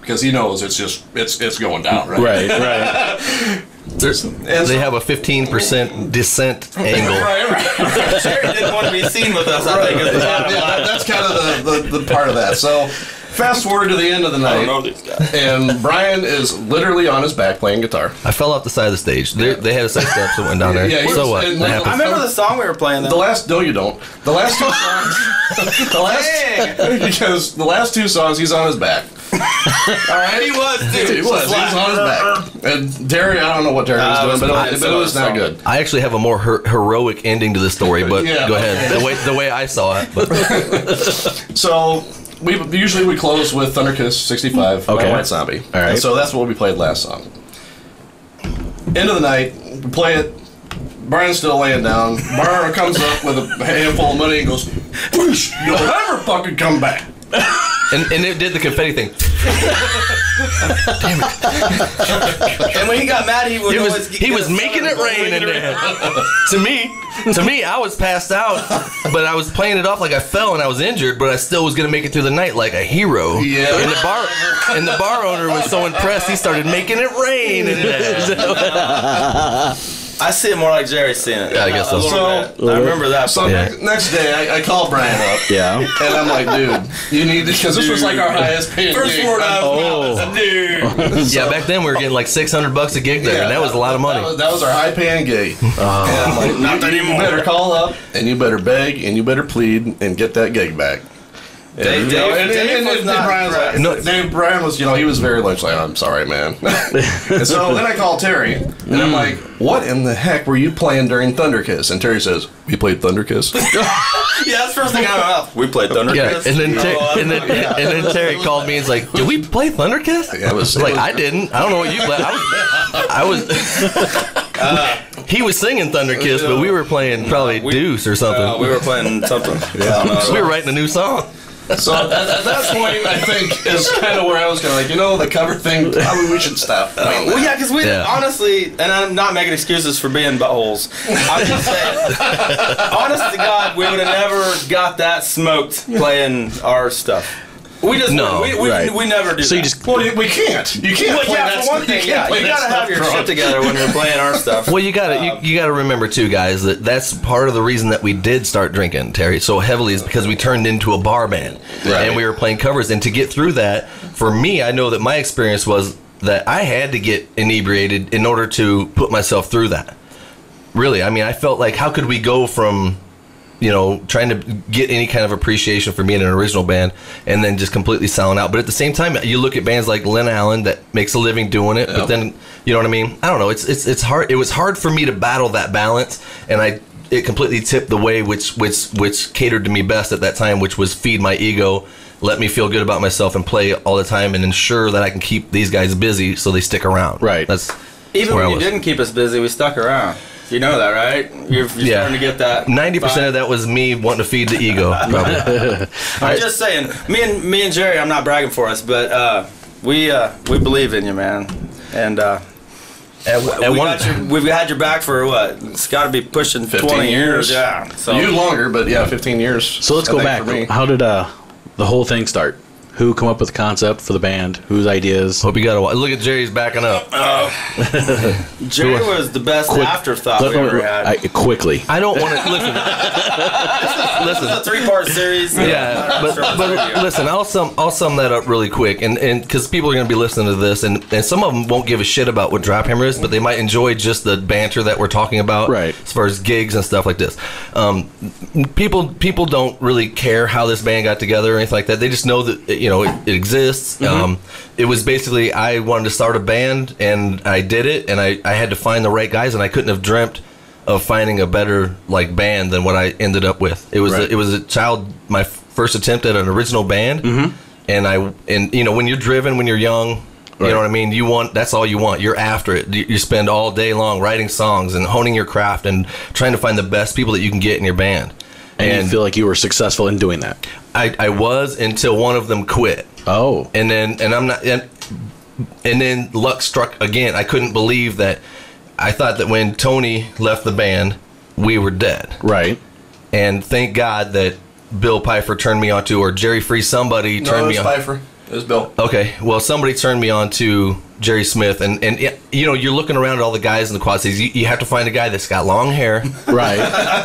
Because he knows it's just, it's it's going down, right? Right, right. There's, they so, have a fifteen percent descent angle. Right, right. Jerry didn't want to be seen with us, I think. Is the yeah, yeah, that's kind of the, the, the part of that. So, fast forward to the end of the night, I don't know these guys. And Brian is literally on his back playing guitar. I fell off the side of the stage. They, they had a set steps that went down there. Yeah, so was, what? That I remember the song we were playing. Then. The last, no, you don't. The last two songs. the last, because the last two songs, he's on his back. All right, he was, dude. He was. He was on his back. And Terry, I don't know what Terry uh, was doing, but it, but it was not good. I actually have a more her heroic ending to this story, but yeah, go ahead. The way the way I saw it. But. So we usually we close with Thunder Kiss sixty-five okay. by White Zombie. All right. And so that's what we played last song. End of the night, we play it. Brian's still laying down. Barr comes up with a handful of money and goes, "Whoosh! You'll never fucking come back." And, and it did the confetti thing. Damn it. And when he got mad, he would it was he was making it rain in there. To me, to me, I was passed out, but I was playing it off like I fell and I was injured, but I still was gonna make it through the night like a hero. Yeah. And the bar and the bar owner was so impressed, he started making it rain in there. I see it more like Jerry's seeing it. Yeah, I guess so. so I remember that. So yeah. next day, I, I call Brian up. Yeah. And I'm like, dude, you need to, because this was like our highest paid first gig. Word out. Oh. Dude. So, yeah, back then we were getting like six hundred bucks a gig there, yeah, and that was a lot of money. That was, that was our high paying gig. Uh, and I'm like, not that you better call up, and you better beg, and you better plead, and get that gig back. Yeah. Dave, Dave, no, and, Dave and, was and not Brian was like, no. Dave, Brian was, you know, he was very much like, I'm sorry, man. And so then I call Terry, and mm. I'm like, what in the heck were you playing during Thunder Kiss? And Terry says, we played Thunder Kiss. Yeah, that's the first thing I mouth. We played Thunder yeah. Kiss. And then, Ter oh, and, then, yeah. and then Terry called me and was like, did we play Thunder Kiss? Yeah, it was, it like, was, I didn't. I don't know what you played. I was... I was uh, he was singing Thunder Kiss, but we were playing probably we, Deuce or something. Uh, we were playing something. Yeah, no, so we were writing a new song. So at, at that point, I think is kind of where I was going. Like, you know, the cover thing. Probably we should stop. I mean, well, yeah, because we yeah. honestly, and I'm not making excuses for being buttholes. I'm just saying, honest to God, we would have never got that smoked playing our stuff. We just no, we, we, right. we never do. So you that. just well, we can't. You can't. Well, play yeah, that for one thing, you yeah, you gotta have your drunk. shit together when you're playing our stuff. Well, you gotta um, you, you gotta remember too, guys, that that's part of the reason that we did start drinking, Terry, so heavily is because we turned into a bar band, right. and we were playing covers. And to get through that, for me, I know that my experience was that I had to get inebriated in order to put myself through that. Really, I mean, I felt like how could we go from, you know, trying to get any kind of appreciation for being an original band and then just completely selling out. But at the same time, you look at bands like Lynn Allen that makes a living doing it, yep. but then, you know what I mean? I don't know. It's it's it's hard. It was hard for me to battle that balance, and I it completely tipped the way which which which catered to me best at that time, which was feed my ego, let me feel good about myself and play all the time and ensure that I can keep these guys busy so they stick around. Right. That's even when you didn't keep us busy, we stuck around. You know that, right? You're, you're yeah. starting to get that. ninety percent of that was me wanting to feed the ego, probably. I'm right. just saying, me and me and Jerry, I'm not bragging for us, but uh, we uh, we believe in you, man. And uh, at, we, at we one, your, we've had your back for what? It's got to be pushing fifteen twenty years. years. Yeah. So you longer, but yeah, fifteen years. So let's I go back. How did uh, the whole thing start? Who come up with the concept for the band? Whose ideas? Hope you got a while. Look at Jerry's backing up. Uh, Jerry was the best Quick, afterthought we ever had. I, quickly. I don't want to... Listen. listen. It's a three-part series. Yeah, yeah. but, but, but listen, I'll sum, I'll sum that up really quick, and because and, people are going to be listening to this, and, and some of them won't give a shit about what Drophammer is, but they might enjoy just the banter that we're talking about right. as far as gigs and stuff like this. Um, people, people don't really care how this band got together or anything like that. They just know that... You know, it, it exists. Mm-hmm. um, it was basically I wanted to start a band, and I did it, and I, I had to find the right guys, and I couldn't have dreamt of finding a better like band than what I ended up with. It was right. a, it was a child my first attempt at an original band, mm-hmm. and I and you know when you're driven, when you're young. Right. You know what I mean? You want, that's all you want. You're after it. You spend all day long writing songs and honing your craft and trying to find the best people that you can get in your band. And, and you feel like you were successful in doing that? I, I was until one of them quit. Oh. And then and I'm not and, and then luck struck again. I couldn't believe that. I thought that when Tony left the band, we were dead. Right. And thank God that Bill Pfeiffer turned me on to, or Jerry Free somebody turned no, me on. No, it was Pfeiffer. It was Bill. Okay. Well, somebody turned me on to Jerry Smith, and, and you know, you're looking around at all the guys in the Quad Cities. You, you have to find a guy that's got long hair. Right.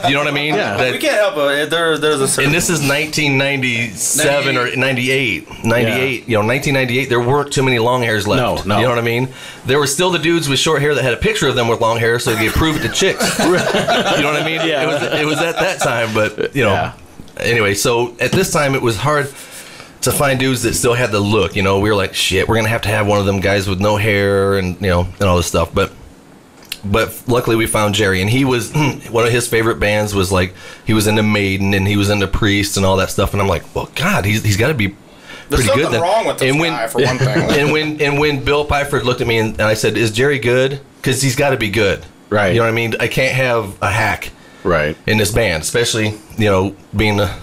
You know what I mean? Yeah. That, we can't help it. There, there's a certain... And this is nineteen ninety-seven ninety-eight. Or ninety-eight. ninety-eight. Yeah. You know, nineteen ninety-eight, there weren't too many long hairs left. No, no. You know what I mean? There were still the dudes with short hair that had a picture of them with long hair, so they approved the chicks. You know what I mean? Yeah. It was, it was at that time, but, you know. Yeah. Anyway, so at this time, it was hard... to find dudes that still had the look, you know, we were like, shit, we're gonna have to have one of them guys with no hair and you know and all this stuff. But but luckily we found Jerry, and he was one of his favorite bands was like he was into Maiden and he was into Priest and all that stuff. And I'm like, well, God, he's he's got to be pretty good. There's something wrong with this guy for one thing. And when and when Bill Pfeiffer looked at me and, and I said, is Jerry good? Because he's got to be good, right? You know what I mean? I can't have a hack, right, in this band, especially you know being a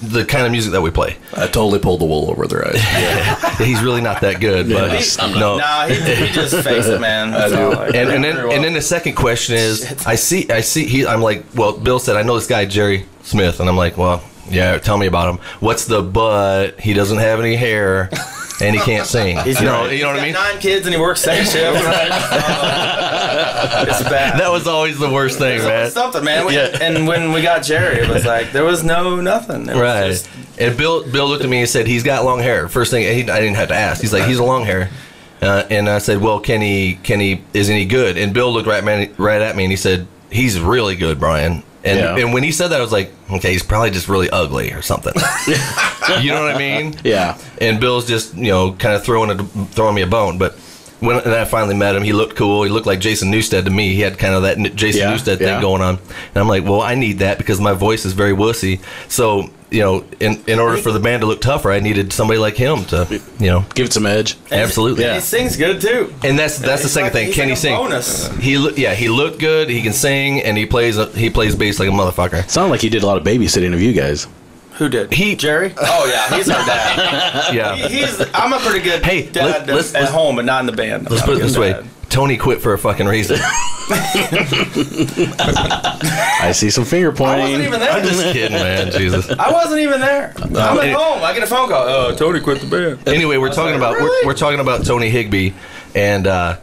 the kind of music that we play. I totally pulled the wool over their eyes. Yeah. He's really not that good. But yeah, no, nah, he, he just fakes it, man. I do. Like, and, and then, well. and then the second question is, Shit. I see, I see. He, I'm like, well, Bill said, I know this guy Jerry Smith, and I'm like, well, yeah, tell me about him. What's the but? He doesn't have any hair, and he can't sing. He's you know, right. you know what I mean? Nine kids, and he works second shift. Right? Uh, it's bad. That was always the worst thing, it was man. Something, man. We, yeah. And when we got Jerry, it was like there was no nothing. It right. Just, and Bill, Bill looked at me and said, "He's got long hair." First thing, he, I didn't have to ask. He's like, "He's a long hair," uh, and I said, "Well, can he? Can he? Isn't he good?" And Bill looked right, man, right at me, and he said, "He's really good, Brian." And, yeah. and when he said that, I was like, okay, he's probably just really ugly or something. You know what I mean? Yeah. And Bill's just, you know, kind of throwing a, throwing me a bone. But when and I finally met him, he looked cool. He looked like Jason Newsted to me. He had kind of that Jason yeah, Newsted yeah. thing going on. And I'm like, well, I need that because my voice is very wussy. So, you know, in, in order for the band to look tougher, I needed somebody like him to, you know. Give it some edge. Absolutely. Yeah. He sings good, too. And that's that's and the second like, thing. Can like he sing? Bonus. He lo- yeah, he looked good. He can sing, and he plays a, he plays bass like a motherfucker. Sounded like he did a lot of babysitting of you guys. Who did? He Jerry? Oh yeah, he's our dad. yeah, he, he's. I'm a pretty good hey, dad let, at let's, home, but not in the band. Let's put it this way: Tony quit for a fucking reason. I see some finger pointing. I wasn't even there. I'm just kidding, man. Jesus, I wasn't even there. I'm at and, home. I get a phone call. Oh, Tony quit the band. Anyway, we're talking like, about really? we're, we're talking about Tony Higbee, and uh,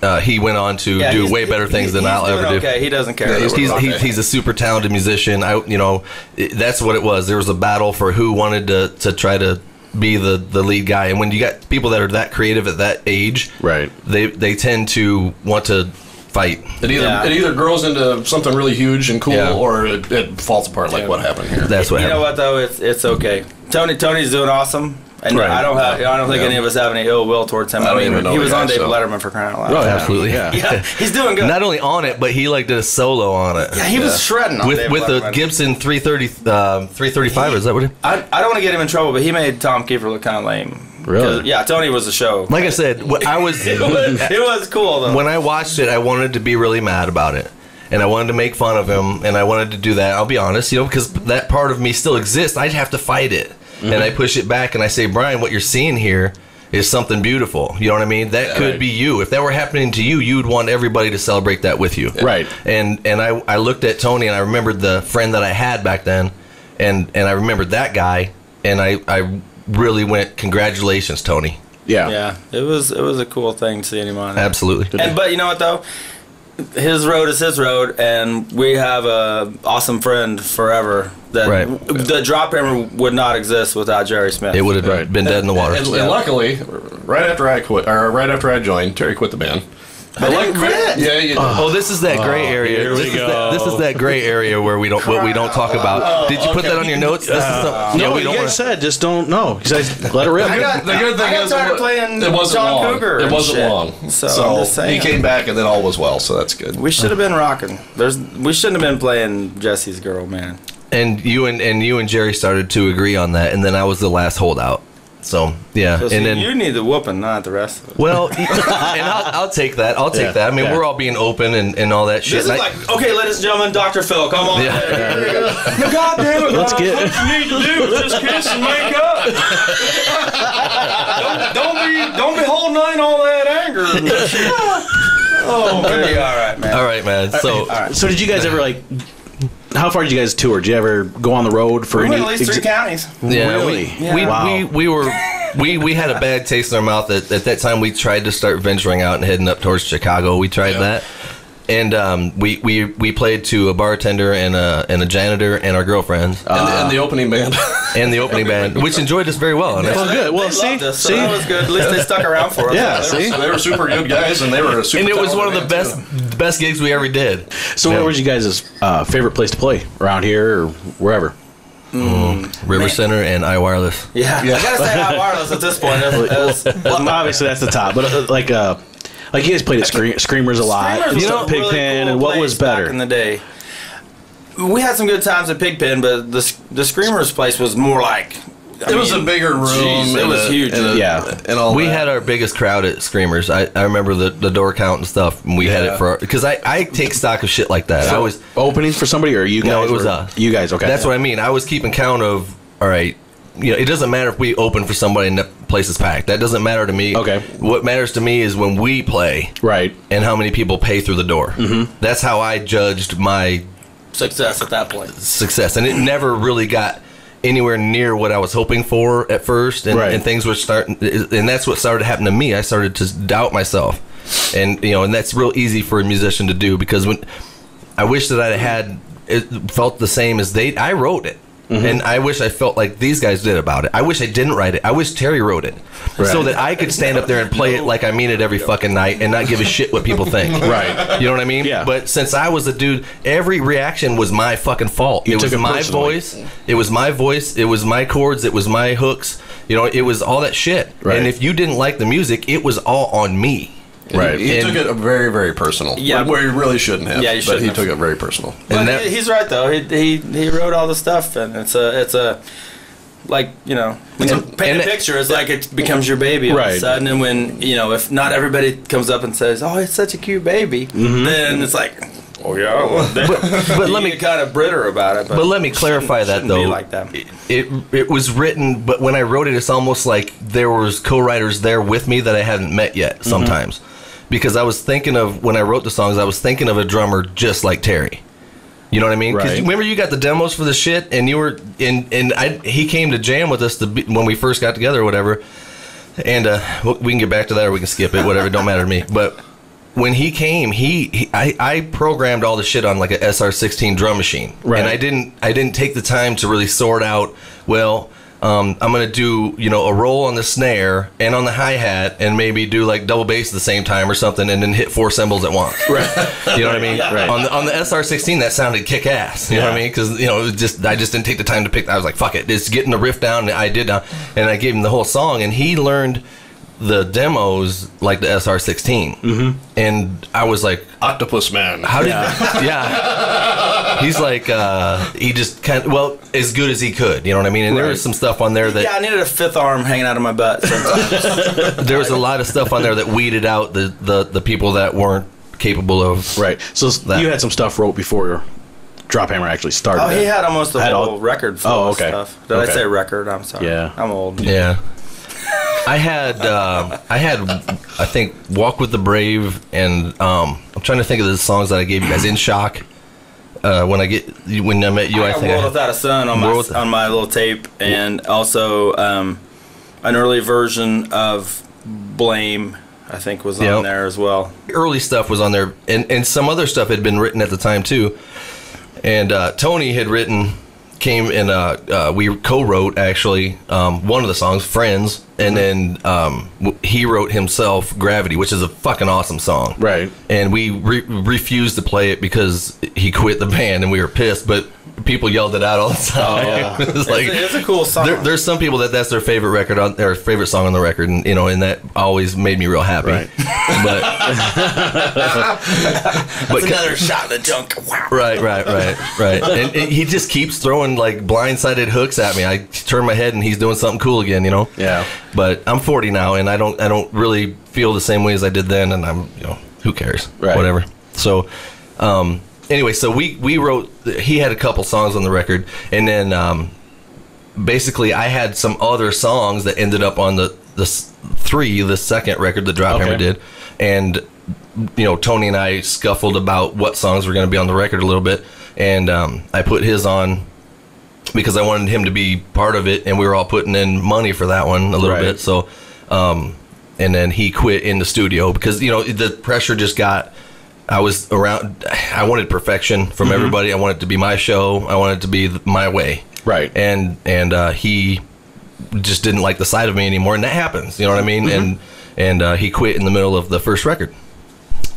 uh, he went on to yeah, do way better things he, than I'll ever okay. do. Okay, he doesn't care. Yeah, he's he's, he's a super talented musician. I you know it, that's what it was. There was a battle for who wanted to to try to be the, the lead guy, and when you got people that are that creative at that age, right? They they tend to want to. Fight. It either yeah. it either grows into something really huge and cool, yeah. or it, it falls apart like yeah. what happened here. That's what. You happened. know what though? It's it's okay. Tony Tony's doing awesome, and right. I don't have I don't think yeah. any of us have any ill will towards him. I, I mean, even know he was guy, on Dave so. Letterman for crying out loud. Right, absolutely, yeah. yeah. He's doing good. Not only on it, but he like did a solo on it. Yeah, he yeah. was shredding on with Dave with Letterman. A Gibson three thirty, uh, three thirty-five. Is that what? It? I I don't want to get him in trouble, but he made Tom Kiefer look kind of lame. Really? Yeah, Tony was a show. Like I said, I was, it, was, it was cool, though. When I watched it, I wanted to be really mad about it. And I wanted to make fun of him, and I wanted to do that. I'll be honest, you know, because that part of me still exists. I'd have to fight it. Mm-hmm. And I push it back, and I say, Brian, what you're seeing here is something beautiful. You know what I mean? That yeah, could right. be you. If that were happening to you, you'd want everybody to celebrate that with you. Right. And and I, I looked at Tony, and I remembered the friend that I had back then, and, and I remembered that guy, and I... I really went congratulations Tony. Yeah. Yeah. It was it was a cool thing seeing him on. Absolutely. And but you know what though? His road is his road, and we have a awesome friend forever that right. the Drophammer would not exist without Jerry Smith. It would have right. been dead in the water. And, and, and luckily, right after I quit or right after I joined, Terry quit the band. I didn't quit. Yeah, you know. Oh, this is that gray area. Oh, here we this, go. Is that, this is that gray area where we don't what we don't talk about. Did you okay. put that on your notes? This is uh, no, yeah, we you don't guys wanna... said just don't know. You guys let it rip. I got, the good thing I got is tired of playing John Cougar. It wasn't shit. long. So, so, so he came back and then all was well. So that's good. We should have been rocking. There's we shouldn't have been playing Jesse's Girl, man. And you and, and you and Jerry started to agree on that, and then I was the last holdout. So, yeah. So, so and then, you need the whooping, not the rest of it. Well, and I'll, I'll take that. I'll take yeah, that. I mean, yeah. we're all being open and, and all that shit. This is like, I, okay, ladies and gentlemen, Doctor Phil, come on. Yeah. God damn it. Let's God, get what you need to do is just kiss and make up. don't, don't, be, don't be holding on all that anger. Oh, man. Be all right, man. All right, man. So, all right. so did you guys ever, like... How far did you guys tour? Did you ever go on the road for we any... at least three ex- counties. Yeah. Really? Yeah. We, wow. we, we were... We we had a bad taste in our mouth. At, at that time, we tried to start venturing out and heading up towards Chicago. We tried yeah. that. And um, we, we, we played to a bartender and a, and a janitor and our girlfriend. And, uh, the, and the opening band. And the opening band, which enjoyed us very well. Well, they, good. Well, they see, us, so see, that was good. At least they stuck around for us. Yeah, yeah they see, were, they were super good guys, and they were a super. And it was one of the best too. best gigs we ever did. So, yeah. What was you guys' uh, favorite place to play around here or wherever? Mm, mm, River man. Center and iWireless. Yeah, yeah. I gotta say iWireless at this point. That's, that's, well, obviously that's the top, but uh, like. Uh, Like, you guys played at Scre- Screamers a lot. Screamers you know, Pigpen, really cool and what was better? Back in the day. We had some good times at Pigpen, but the the Screamers place was more like... I it mean, was a bigger room. Geez, it was a, huge. And a, yeah. And all we that. had our biggest crowd at Screamers. I, I remember the, the door count and stuff, and we yeah. had it for... Because I, I take stock of shit like that. So I was opening for somebody, or you guys? No, it was us. You guys, okay. That's yeah. what I mean. I was keeping count of, all right... You know, it doesn't matter if we open for somebody and the place is packed. That doesn't matter to me. Okay. What matters to me is when we play. Right. And how many people pay through the door. Mm-hmm. That's how I judged my... Success at that point. Success. And it never really got anywhere near what I was hoping for at first. And, right. and things were starting... And that's what started happening to me. I started to doubt myself. And, you know, and that's real easy for a musician to do because when... I wish that I had... It felt the same as they... I wrote it. Mm-hmm. And I wish I felt like these guys did about it. I wish I didn't write it. I wish Terry wrote it, right. so that I could stand up there and play it like I mean it every fucking night and not give a shit what people think. Right. You know what I mean? Yeah. But since I was the dude, every reaction was my fucking fault. It was my voice. It was my voice. It was my chords. It was my hooks. You know, it was all that shit. Right. And if you didn't like the music, it was all on me. Right. He, he took it very, very personal. Yeah. Where he really shouldn't have. Yeah, he shouldn't But he have. took it very personal. But and that, he's right, though. He, he he wrote all the stuff, and it's a, it's a like, you know, when and, you paint a picture, it's like it becomes your baby all right. of a sudden. And when, you know, if not everybody comes up and says, oh, it's such a cute baby, mm-hmm. then it's like... Oh yeah, well, but, but let me kind of bitter about it. But, but let me clarify that though. Be like that. It, it it was written, but when I wrote it, it's almost like there was co-writers there with me that I hadn't met yet. Sometimes, mm-hmm. because I was thinking of when I wrote the songs, I was thinking of a drummer just like Terry. You know what I mean? Right. 'Cause remember, you got the demos for the shit, and you were and and I he came to jam with us to be, when we first got together or whatever. And uh, we can get back to that, or we can skip it. Whatever, it don't matter to me. But. When he came, he, he I, I programmed all the shit on like a S R sixteen drum machine, right. and I didn't I didn't take the time to really sort out. Well, um, I'm gonna do you know a roll on the snare and on the hi hat, and maybe do like double bass at the same time or something, and then hit four cymbals at once. Right. You know what I mean? Right. On the on the S R sixteen, that sounded kick ass. You yeah. know what I mean? Because you know it was just I just didn't take the time to pick. I was like, fuck it, it's getting the riff down. And I did, uh, and I gave him the whole song, and he learned. The demos like the S R sixteen, mm-hmm. and I was like, Octopus Man. How did? Yeah, yeah. He's like, uh, he just kind of, well, as good as he could. You know what I mean? And right. there was some stuff on there that yeah, I needed a fifth arm hanging out of my butt. Sometimes. There was a lot of stuff on there that weeded out the the, the people that weren't capable of right. So that. You had some stuff wrote before. Drophammer actually started. Oh, he had almost the had whole all... record. Full oh, okay. Of stuff. Did okay. I say record? I'm sorry. Yeah, I'm old. Yeah. I had, uh, I had, I think, Walk with the Brave, and um, I'm trying to think of the songs that I gave you guys. In Shock, uh, when I get, when I met you, I, I think World I World Without a Sun on World my on my little tape, and also um, an early version of Blame, I think, was on yep. there as well. Early stuff was on there, and and some other stuff had been written at the time too, and uh, Tony had written. Came and uh, uh, we co-wrote actually um, one of the songs, Friends, and then um, he wrote himself Gravity, which is a fucking awesome song. Right. And we re refused to play it because he quit the band and we were pissed, but people yelled it out all the time. Oh, yeah. It's like, it's, a, it's a cool song. There, there's some people that that's their favorite record on their favorite song on the record, and you know, and that always made me real happy. Right. But, that's but another shot in the junk. Wow. Right, right, right, right. And, and he just keeps throwing like blindsided hooks at me. I turn my head and he's doing something cool again. You know. Yeah. But I'm forty now, and I don't I don't really feel the same way as I did then, and I'm you know who cares? Right. Whatever. So. Um, Anyway, so we, we wrote, he had a couple songs on the record, and then um, basically I had some other songs that ended up on the, the three, the second record that Drophammer okay. did, and, you know, Tony and I scuffled about what songs were going to be on the record a little bit, and um, I put his on because I wanted him to be part of it, and we were all putting in money for that one a little right. bit, so, um, and then he quit in the studio because, you know, the pressure just got... I was around, I wanted perfection from mm-hmm. everybody. I wanted it to be my show. I wanted it to be my way. Right. And and uh, he just didn't like the side of me anymore, and that happens. You know what I mean? Mm-hmm. And and uh, he quit in the middle of the first record.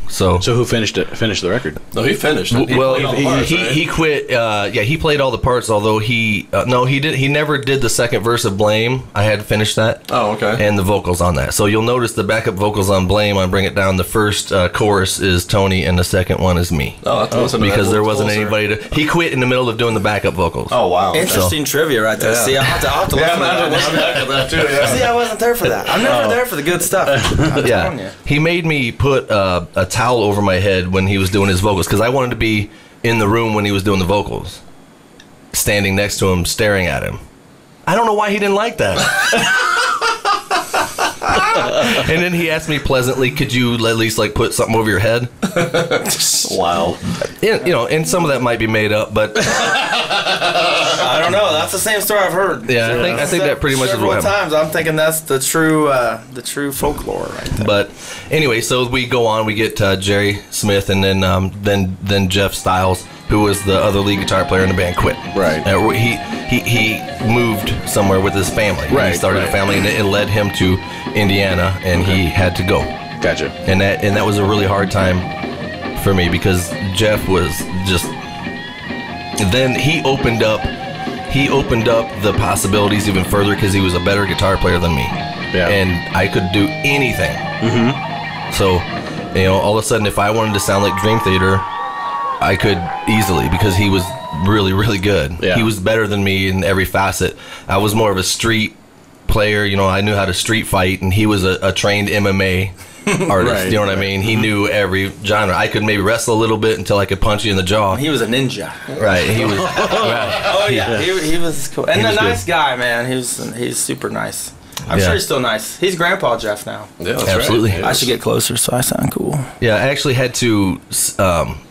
So so who finished it? Finished the record? No, he finished. He well, he parts, he, right? he quit. Uh, yeah, he played all the parts. Although he uh, no, he did. He never did the second verse of Blame. I had finished that. Oh, okay. And the vocals on that. So you'll notice the backup vocals on Blame on Bring It Down. The first uh, chorus is Tony, and the second one is me. Oh, that's awesome. Because there wasn't closer. anybody to. He quit in the middle of doing the backup vocals. Oh wow, interesting so, trivia right there. Yeah. See, I have to, I have to yeah, look I wasn't there for that too. Yeah. See, I wasn't there for that. I'm never oh. there for the good stuff. Yeah, he made me put uh, a. towel over my head when he was doing his vocals because I wanted to be in the room when he was doing the vocals, standing next to him, staring at him. I don't know why he didn't like that. And then he asked me pleasantly, "Could you at least like put something over your head?" Wow. And, you know, and some of that might be made up, but I don't know. That's the same story I've heard. Yeah, yeah. I think I think that pretty much is what happened. Several times I'm thinking that's the true uh, the true folklore, right there. But anyway, so we go on. We get uh, Jerry Smith, and then um, then then Jeff Stiles, who was the other lead guitar player in the band, quit. Right. Uh, he he he moved somewhere with his family. Right. And he started right. a family, and it, it led him to Indiana, and okay. he had to go. Gotcha. And that and that was a really hard time for me because Jeff was just. Then he opened up, he opened up the possibilities even further because he was a better guitar player than me. Yeah. And I could do anything. Mm-hmm. So, you know, all of a sudden, if I wanted to sound like Dream Theater, I could easily because he was really, really good. Yeah. He was better than me in every facet. I was more of a street player. You know, I knew how to street fight, and he was a, a trained M M A artist. Right, you know what right. I mean? He knew every genre. I could maybe wrestle a little bit until I could punch you in the jaw. He was a ninja. Right. He was. Right. Oh, yeah. He, he, he was cool. And he a was nice good. guy, man. He was, he's super nice. I'm yeah. sure he's still nice. He's Grandpa Jeff now. Yeah, that's absolutely. Right. I should get closer so I sound cool. Yeah, I actually had to... Um,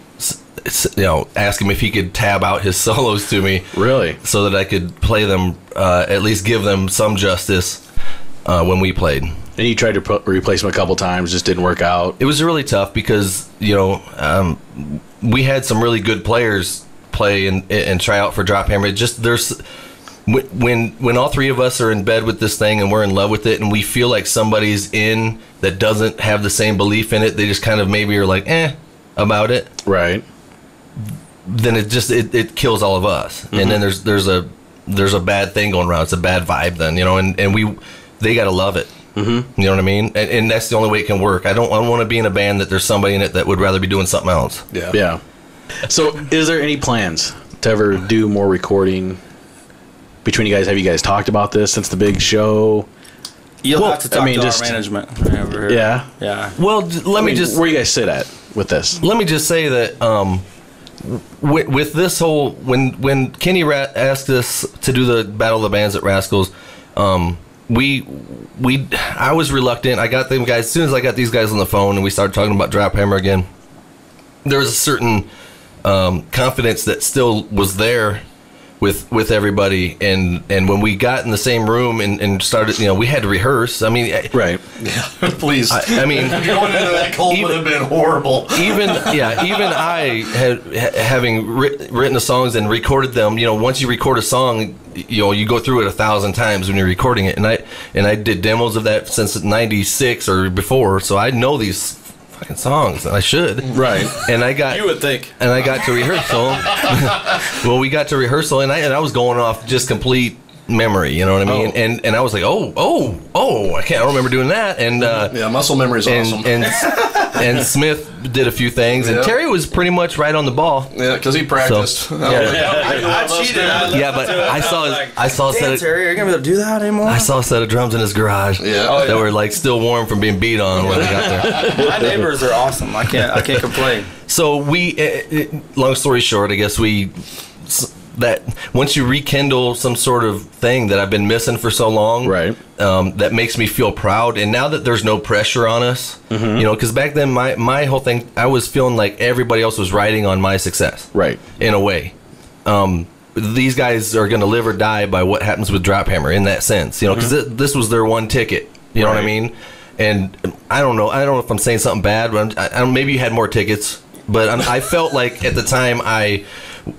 you know, ask him if he could tab out his solos to me, really, so that I could play them, uh, at least give them some justice uh, when we played. And you tried to pro replace him a couple times, just didn't work out. It was really tough because you know um, we had some really good players play and and try out for Drophammer. It just there's when when all three of us are in bed with this thing and we're in love with it and we feel like somebody's in that doesn't have the same belief in it, they just kind of maybe are like eh about it, right? Then it just it, it kills all of us, mm-hmm. and then there's there's a there's a bad thing going around. It's a bad vibe, then you know, and and we they gotta love it. Mm-hmm. You know what I mean? And, and that's the only way it can work. I don't I don't want to be in a band that there's somebody in it that would rather be doing something else. Yeah. Yeah. So, is there any plans to ever do more recording between you guys? Have you guys talked about this since the big show? You'll well, have to talk I mean, to just, our management. Over here. Yeah. Yeah. Well, let I me mean, just where you guys sit at with this. Let me just say that. Um, With, with this whole when when Kenny Ra asked us to do the Battle of the Bands at Rascals, um, we we I was reluctant. I got them guys as soon as I got these guys on the phone and we started talking about Drophammer again. There was a certain um, confidence that still was there with with everybody, and and when we got in the same room and, and started, you know, we had to rehearse. I mean, I, right? Yeah, please. I, I mean, going into that cold even, would have been horrible. Even yeah, even I had having writ, written the songs and recorded them. You know, once you record a song, you know, you go through it a thousand times when you're recording it. And I and I did demos of that since ninety-six or before, so I know these fucking songs. I should. Right. And I got you would think. And I got to rehearsal. Well, we got to rehearsal and I and I was going off just complete memory, you know what I mean? Oh. And and I was like, oh, oh, oh, I can't I don't remember doing that. And uh yeah, muscle memory is awesome. And and Smith did a few things, and yeah. Terry was pretty much right on the ball. Yeah, because he practiced. So, yeah, I, I, I cheated. I yeah, but I saw his, I saw a set of, Terry, are you gonna be able to do that anymore? I saw a set of drums in his garage. Yeah, oh, that yeah. were like still warm from being beat on when I got there. My neighbors are awesome. I can't I can't complain. So we, it, it, long story short, I guess we that once you rekindle some sort of thing that I've been missing for so long, right? Um, that makes me feel proud. And now that there's no pressure on us, mm-hmm. you know, because back then my my whole thing, I was feeling like everybody else was riding on my success, right? In a way, um, these guys are going to live or die by what happens with Drophammer in that sense, you know, because mm-hmm. th this was their one ticket. You know right. what I mean? And I don't know, I don't know if I'm saying something bad, but I'm, I, I, maybe you had more tickets, but I'm, I felt like at the time I.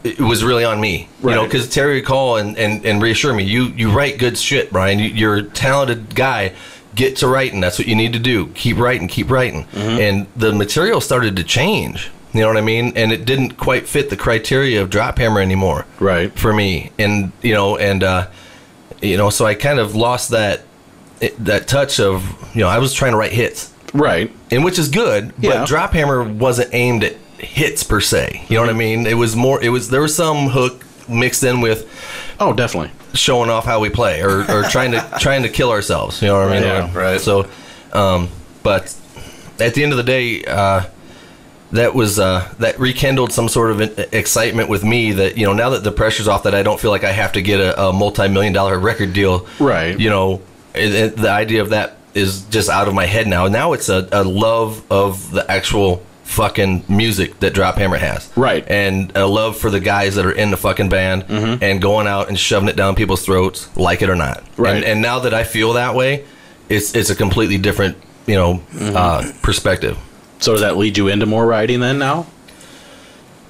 It was really on me, right. you know, because Terry would call and, and, and reassure me, you you write good shit, Brian. You, you're a talented guy. Get to writing. That's what you need to do. Keep writing, keep writing. Mm-hmm. And the material started to change, you know what I mean? And it didn't quite fit the criteria of Drophammer anymore right. for me. And, you know, and, uh, you know, so I kind of lost that that touch of, you know, I was trying to write hits. Right. And which is good, yeah. but Drophammer wasn't aimed at hits per se, you know what I mean? It was more, it was, there was some hook mixed in with, oh, definitely showing off how we play or, or trying to trying to kill ourselves, you know what I mean? Yeah, right. So, um, but at the end of the day, uh, that was uh, that rekindled some sort of an excitement with me that you know now that the pressure's off, that I don't feel like I have to get a, a multi-million dollar record deal, right? You know, it, it, the idea of that is just out of my head now. Now it's a, a love of the actual. Fucking music that Drophammer has, right? And a love for the guys that are in the fucking band mm-hmm. and going out and shoving it down people's throats, like it or not, right? And, and now that I feel that way, it's it's a completely different, you know, mm-hmm. uh, perspective. So does that lead you into more writing then now?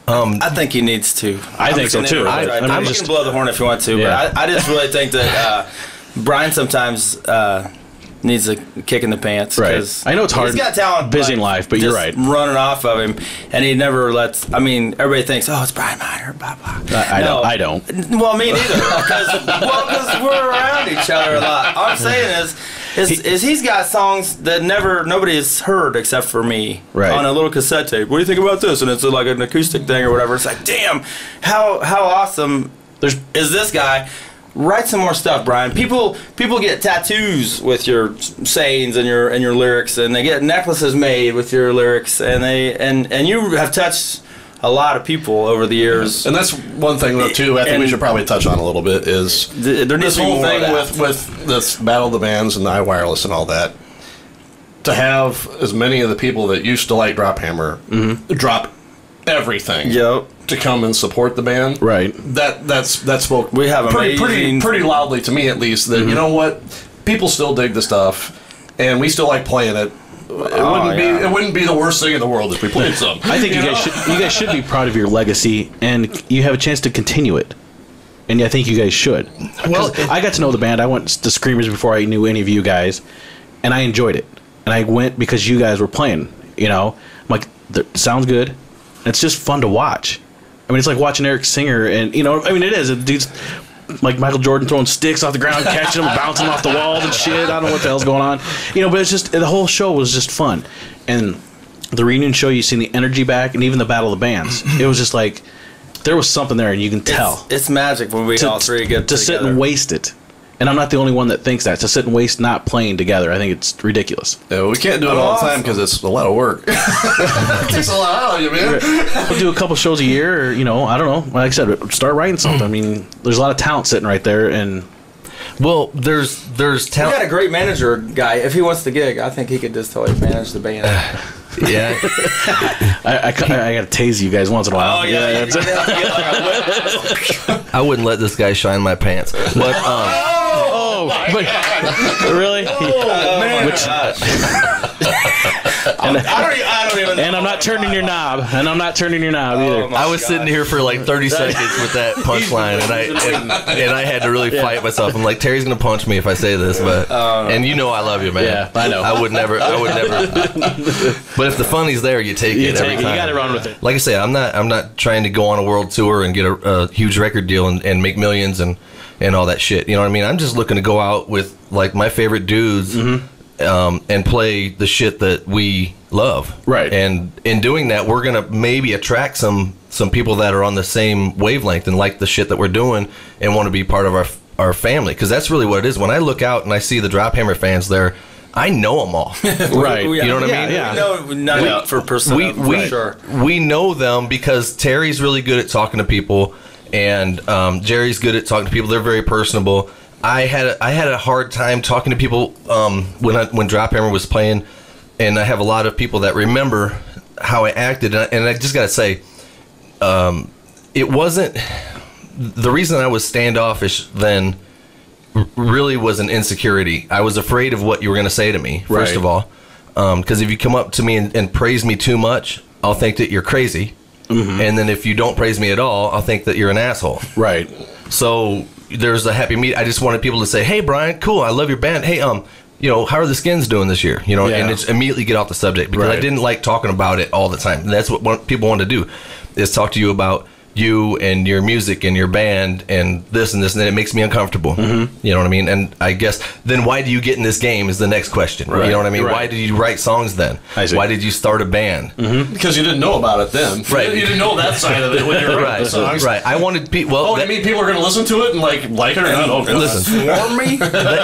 Um, I think he needs to. I I'm think so too. Right? I, I mean, I'm just, you can blow the horn if you want to, yeah. but I, I just really think that uh, Brian sometimes uh, needs a kick in the pants. Right. I know it's hard. He's got talent. Busy in life, but you're right. Running off of him, and he never lets. I mean, everybody thinks, oh, it's Brian Miner, blah blah. I, I no, don't. I don't. Well, me neither. Because well, because we're around each other a lot. All I'm saying is. Is, he, is he's got songs that never nobody's heard except for me right. on a little cassette tape. What do you think about this? And it's like an acoustic thing or whatever. It's like, damn, how how awesome There's, is this guy? Write some more stuff, Brian. People people get tattoos with your sayings and your and your lyrics, and they get necklaces made with your lyrics, and they and and you have touched a lot of people over the years. And that's one thing, though, too, I think and we should probably touch on a little bit is th there this whole thing with, with this Battle of the Bands and iWireless and all that. To have as many of the people that used to like Drophammer mm-hmm. drop everything yep. to come and support the band. Right. That that's that spoke we have pretty, pretty, pretty loudly to me, at least, that, mm-hmm. you know what, people still dig the stuff, and we still like playing it. It wouldn't oh, yeah. be. It wouldn't be the worst thing in the world if we played some. I think you, you guys should. You guys should be proud of your legacy, and you have a chance to continue it. And I think you guys should. Well, I got to know the band. I went to Screamers before I knew any of you guys, and I enjoyed it. And I went because you guys were playing. You know, I'm like, that sounds good. And it's just fun to watch. I mean, it's like watching Eric Singer, and you know, I mean, it is. It, dude's like Michael Jordan throwing sticks off the ground, catching them, bouncing off the walls and shit. I don't know what the hell's going on, you know. But it's just the whole show was just fun, and the reunion show, you seen the energy back, and even the Battle of the Bands. It was just like there was something there, and you can tell it's, it's magic when we to, all three get to together. Sit and waste it. And I'm not the only one that thinks that. To sit and waste not playing together, I think it's ridiculous. Yeah, we can't do it all the time because it's a lot of work. It takes a lot out of you, man. We'll do a couple shows a year, or, you know, I don't know. Like I said, start writing something. I mean, there's a lot of talent sitting right there. And well, there's there's talent. We got a great manager guy. If he wants the gig, I think he could just totally manage the band. Yeah, I, I, I gotta tase you guys once in a while. Oh yeah, yeah, that's it. I wouldn't let this guy shine my pants. But, um, But, really? Oh, man. Which, and, I don't even know. And I'm not turning your knob. And I'm not turning your knob either. Oh, I was God. sitting here for like thirty seconds with that punchline, and I and, and I had to really yeah. fight myself. I'm like, Terry's gonna punch me if I say this, but um, and you know I love you, man. Yeah, I know. I would never. I would never. But if the funny's there, you take you it. Take every it. Time. You gotta run with it. Like I say, I'm not. I'm not trying to go on a world tour and get a, a huge record deal and, and make millions and. and all that shit, you know what I mean? I'm just looking to go out with, like, my favorite dudes mm-hmm. um, and play the shit that we love. Right. And in doing that, we're going to maybe attract some some people that are on the same wavelength and like the shit that we're doing and want to be part of our our family, because that's really what it is. When I look out and I see the Drophammer fans there, I know them all. Right. We, you know what yeah, I mean? Yeah. We know none we, of for percent we, we, right. sure. we know them because Terry's really good at talking to people. And um, Jerry's good at talking to people. They're very personable. I had a, I had a hard time talking to people um, when I, when Drophammer was playing, and I have a lot of people that remember how I acted. And I, and I just gotta say, um, it wasn't the reason I was standoffish then. Really, was an insecurity. I was afraid of what you were gonna say to me. First right. of all, because um, if you come up to me and, and praise me too much, I'll think that you're crazy. Mm-hmm. And then if you don't praise me at all, I'll think that you're an asshole. Right. So there's a happy meet. I just wanted people to say, hey, Brian, cool, I love your band. Hey, um, you know, how are the Skins doing this year? You know, yeah. and it's immediately get off the subject because right. I didn't like talking about it all the time. And that's what people want to do is talk to you about you and your music and your band and this and this, and then it makes me uncomfortable. Mm-hmm. You know what I mean? And I guess then why do you get in this game is the next question. Right. You know what I mean? Right. Why did you write songs then? Why did you start a band? Mm-hmm. Because you didn't know about it then. Right. You didn't know that side of it when you were writing right. the songs. Right. I wanted people. Well, oh, that, I mean, people are going to listen to it and like like it or not. Oh, listen. Swarm me? The, oh, my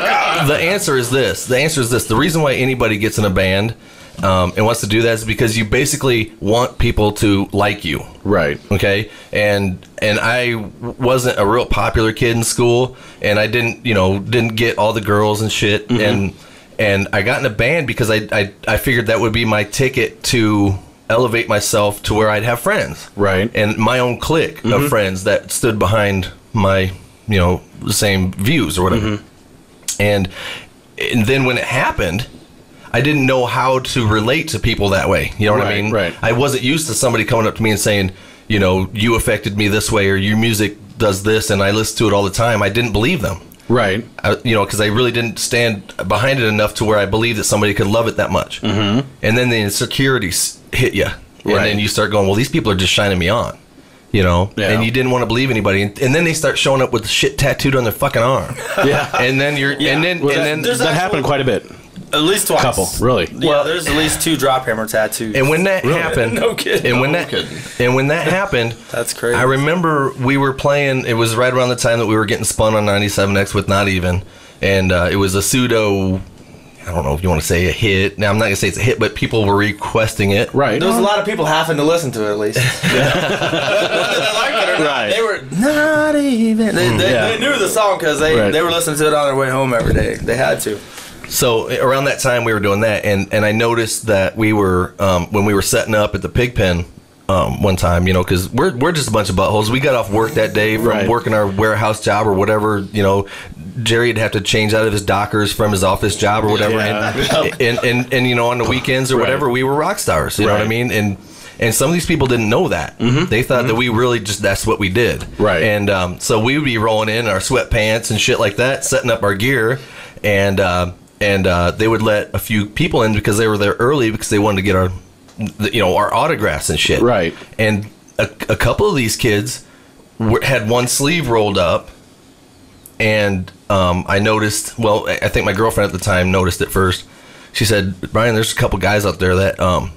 God. The answer is this. The answer is this. The reason why anybody gets in a band Um, and wants to do that is because you basically want people to like you, right? Okay, and and I wasn't a real popular kid in school, and I didn't, you know, didn't get all the girls and shit, mm-hmm. and and I got in a band because I, I I figured that would be my ticket to elevate myself to where I'd have friends, right? And my own clique mm-hmm. of friends that stood behind my, you know, same views or whatever, mm-hmm. and and then when it happened. I didn't know how to relate to people that way. You know what right, I mean? Right. I wasn't used to somebody coming up to me and saying, you know, you affected me this way, or your music does this, and I listen to it all the time. I didn't believe them. Right. I, you know, because I really didn't stand behind it enough to where I believed that somebody could love it that much. Mm-hmm. And then the insecurities hit you. And right. then you start going, well, these people are just shining me on. You know, yeah. and you didn't want to believe anybody, and, and then they start showing up with shit tattooed on their fucking arm. Yeah, and then you're, yeah. and then, well, and that, then that happened quite a bit, at least twice. Couple, really. Yeah, well, there's at least two Drophammer tattoos. And when that really? happened, no kidding. And when no that, kidding. and when that happened, that's crazy. I remember we were playing. It was right around the time that we were getting spun on ninety-seven X with Not Even, and uh, it was a pseudo. I don't know if you want to say a hit. Now, I'm not going to say it's a hit, but people were requesting it. Right. There was a lot of people having to listen to it, at least. Right. They were not even. They, they, yeah. they knew the song because they, right. they were listening to it on their way home every day. They had to. So around that time, we were doing that, and, and I noticed that we were, um, when we were setting up at the Pigpen um, one time, you know, because we're, we're just a bunch of buttholes. We got off work that day from right. working our warehouse job or whatever, you know. Jerry would have to change out of his Dockers from his office job or whatever, yeah. and, and, and and you know, on the weekends or right. whatever, we were rock stars. You right. know what I mean? And and some of these people didn't know that. Mm-hmm. They thought mm-hmm. that we really just that's what we did. Right. And um, so we would be rolling in our sweatpants and shit like that, setting up our gear, and uh, and uh, they would let a few people in because they were there early because they wanted to get our, you know, our autographs and shit. Right. And a, a couple of these kids were, had one sleeve rolled up, and Um, I noticed, well, I think my girlfriend at the time noticed it first. She said, Brian, there's a couple guys out there that um,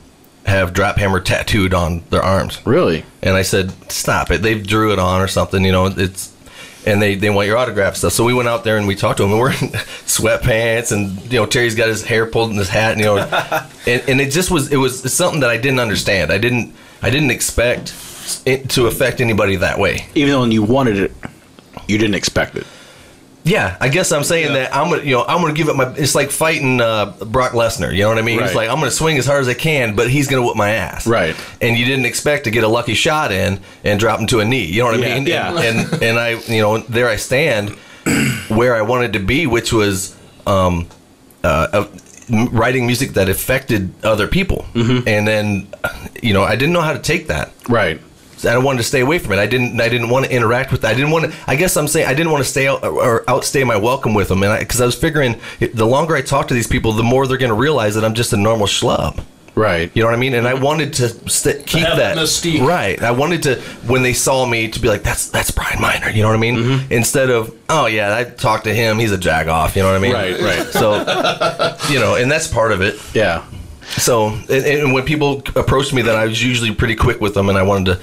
have Drophammer tattooed on their arms. Really? And I said, stop it. They drew it on or something, you know, it's, and they, they want your autograph stuff. So we went out there and we talked to them, and we're in sweatpants, and, you know, Terry's got his hair pulled in his hat, and, you know, and, and it just was, it was something that I didn't understand. I didn't, I didn't expect it to affect anybody that way. Even though when you wanted it, you didn't expect it. Yeah, I guess I'm saying yeah. that I'm gonna, you know, I'm gonna give it my. It's like fighting uh, Brock Lesnar. You know what I mean? Right. It's like I'm gonna swing as hard as I can, but he's gonna whip my ass. Right. And you didn't expect to get a lucky shot in and drop him to a knee. You know what yeah, I mean? Yeah. And, and and I, you know, there I stand, where I wanted to be, which was um, uh, writing music that affected other people. Mm-hmm. And then, you know, I didn't know how to take that. Right. I wanted to stay away from it. I didn't. I didn't want to interact with that. I didn't want to. I guess I'm saying I didn't want to stay out, or outstay my welcome with them, and because I, I was figuring the longer I talk to these people, the more they're going to realize that I'm just a normal schlub. Right. You know what I mean? And I wanted to st keep that. Mystique. Right. I wanted to, when they saw me, to be like, that's that's Brian Miner. You know what I mean? Mm-hmm. Instead of, oh yeah, I talked to him. He's a jagoff. You know what I mean? Right. Right. So, you know, and that's part of it. Yeah. So, and, and when people approached me, that I was usually pretty quick with them, and I wanted to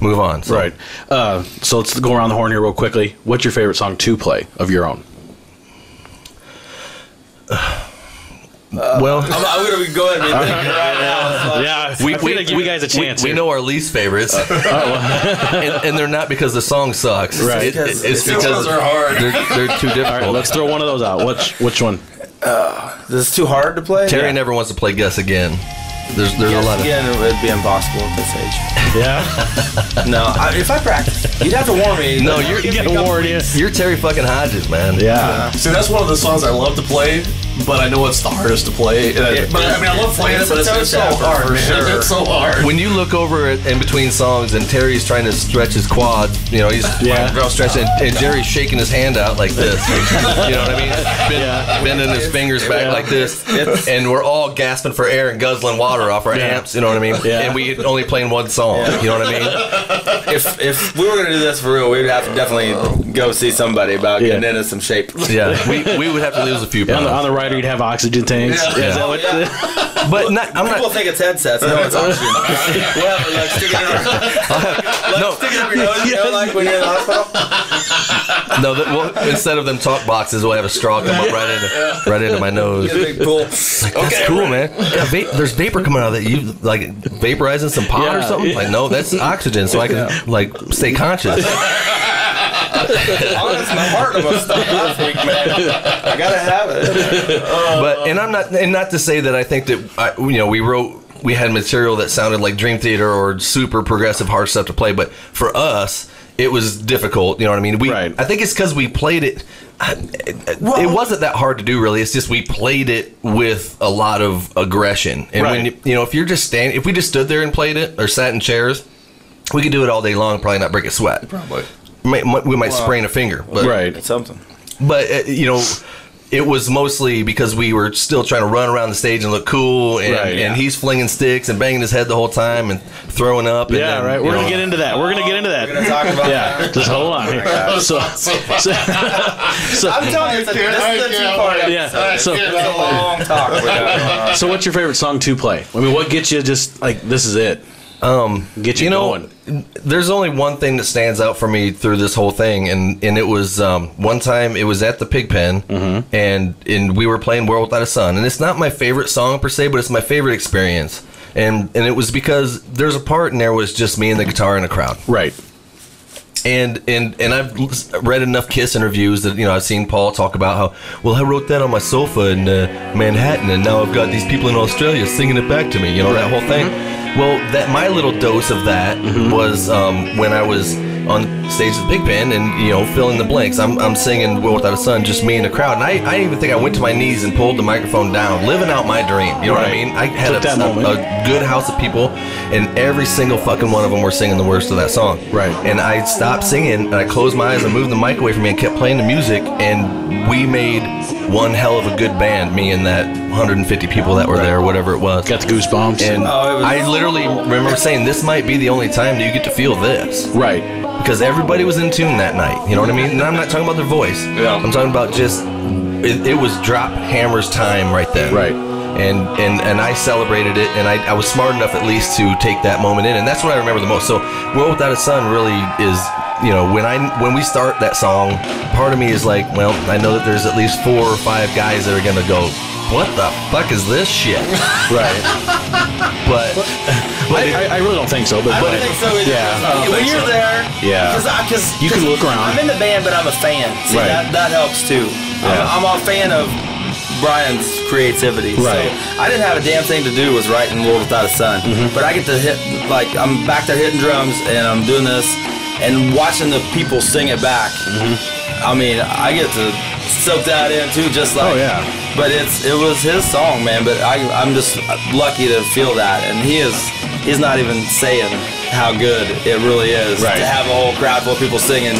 move on. So. Right. Uh, so let's go around the horn here real quickly. What's your favorite song to play of your own? Uh, well, I'm, I'm going to go ahead and right. right now. So yeah, we, we, we give you guys a chance. We, we know our least favorites, uh, oh, well. and, and they're not because the song sucks. Right. It's, because, it's, it's because they're hard. They're, they're too difficult. All right, let's throw one of those out. Which which one? Uh, this is too hard to play. Terry yeah. never wants to play Guess Again. There's there's Guess a lot of Again, it would be impossible at this age. Yeah. No, I, if I practice, you'd have to warn me. No, you're you getting warned. You're Terry fucking Hodges, man. Yeah. yeah. See, that's one of the songs I love to play, but I know it's the hardest to play. Yeah, yeah. But I mean, I love playing it, but it's, it's so hard. For sure. It's so hard. When you look over at, in between songs, and Terry's trying to stretch his quad, you know, he's yeah. trying to stretch it, and, and Jerry's shaking his hand out like this. You know what I mean? Bend, yeah. Bending his fingers back yeah. like this, it's, and we're all gasping for air and guzzling water off our yeah. amps. You know what I mean? Yeah. And we only playing one song. Yeah. You know what I mean? If if we were gonna do this for real, we'd have to definitely go see somebody about yeah. getting into some shape. Yeah, we we would have to lose a few pounds. Yeah, on the right. You'd have oxygen tanks. Yeah. Yeah. Is that what yeah. But not, I'm people not, think it's headsets. No, it's oxygen. Yeah, but like sticking it up. No, stick it up your nose. You know, like when you're in the hospital. No, that, well, instead of them talk boxes, we'll have a straw come up right into yeah. right into my nose. Yeah, big pool. Like, that's okay, cool, right. man. Yeah, va there's vapor coming out of that. You like vaporizing some pot yeah. or something? Yeah. Like, no, that's oxygen, so I can yeah. like stay conscious. Honest, my heart almost stopped last week, man. I gotta have it. Uh, but and I'm not, and not to say that I think that I, you know, we wrote, we had material that sounded like Dream Theater or super progressive hard stuff to play, but for us, it was difficult. You know what I mean? We, right. I think it's because we played it. Well, it wasn't that hard to do, really. It's just we played it with a lot of aggression. And right. when, you know, if you're just standing, if we just stood there and played it or sat in chairs, we could do it all day long, probably not break a sweat. Probably. We might well, sprain a finger. But, right. It's something. But, uh, you know, it was mostly because we were still trying to run around the stage and look cool, and, right, yeah. and he's flinging sticks and banging his head the whole time and throwing up. And yeah, then, right. We're going to get into that. We're going to get into that. We're going to talk about yeah. that. Just hold on. Oh so, so, so, so, I'm telling you, it's a, this is a two-part yeah. episode. So, it's a long talk. So what's your favorite song to play? I mean, what gets you just, like, this is it? Um, get you, you know, going. There's only one thing that stands out for me through this whole thing, and, and it was um, one time it was at the Pigpen, mm-hmm. and and we were playing World Without a Sun, and it's not my favorite song per se, but it's my favorite experience, and and it was because there's a part in there was just me and the guitar in a crowd, right, and and and I've read enough Kiss interviews that you know I've seen Paul talk about how well I wrote that on my sofa in uh, Manhattan, and now I've got these people in Australia singing it back to me, you know right. that whole thing. Mm-hmm. Well, that my little dose of that mm-hmm. was um, when I was on stage at the Pigpen, and you know, fill in the blanks. I'm I'm singing "World Without a Sun," just me and the crowd, and I, I didn't even think I went to my knees and pulled the microphone down, living out my dream. You know right. what I mean? I had a, a, a good house of people, and every single fucking one of them were singing the words to that song. Right. And I stopped singing, and I closed my eyes, and moved the mic away from me, and kept playing the music, and we made one hell of a good band. Me and that one hundred fifty people that were right. there, whatever it was. Got the goosebumps. And oh, it was I literally remember saying, "This might be the only time that you get to feel this." Right. Because everybody was in tune that night, you know what I mean? And I'm not talking about their voice. Yeah. I'm talking about just, it, it was Drophammer's time right then. Right. And and, and I celebrated it, and I, I was smart enough at least to take that moment in, and that's what I remember the most. So, World Without a Sun really is, you know, when I when we start that song, part of me is like, well, I know that there's at least four or five guys that are going to go, what the fuck is this shit? Right. But, but I, it, I really don't think so. But, I don't but think so either. Yeah. Think when you're so. there, yeah. Cause I, cause, you cause can look around. I'm in the band, but I'm a fan. See, right. that, that helps too. Yeah. I'm, I'm a fan of Brian's creativity. Right. So I didn't have a damn thing to do with writing World Without a Sun. Mm-hmm. But I get to hit, like, I'm back there hitting drums, and I'm doing this, and watching the people sing it back. Mm-hmm. I mean, I get to soak that in too, just like. Oh, yeah. But it's it was his song, man. But I I'm just lucky to feel that, and he is he's not even saying how good it really is right. to have a whole crowd full of people singing.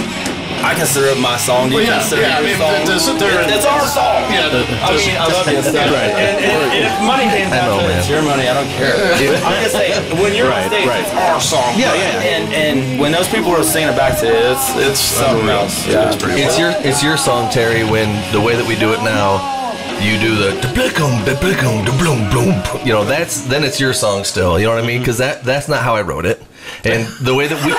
I consider it my song. Do you well, yeah, consider yeah, it your I mean, song? It's our song. Yeah, the, I mean, I love you. So. Right. And, and, and if money hands out, it's your money. I don't care. I'm gonna say when you're right, on stage, right. it's our song. Yeah, yeah. And and when those people are singing it back to it, it's it's something else. Yeah. It's, it's your it's your song, Terry. When the way that we do it now. You do the da-blickum, da-blickum, da-bloom, bloom. You know, that's then it's your song still. You know what I mean? Because that that's not how I wrote it, and the way that we.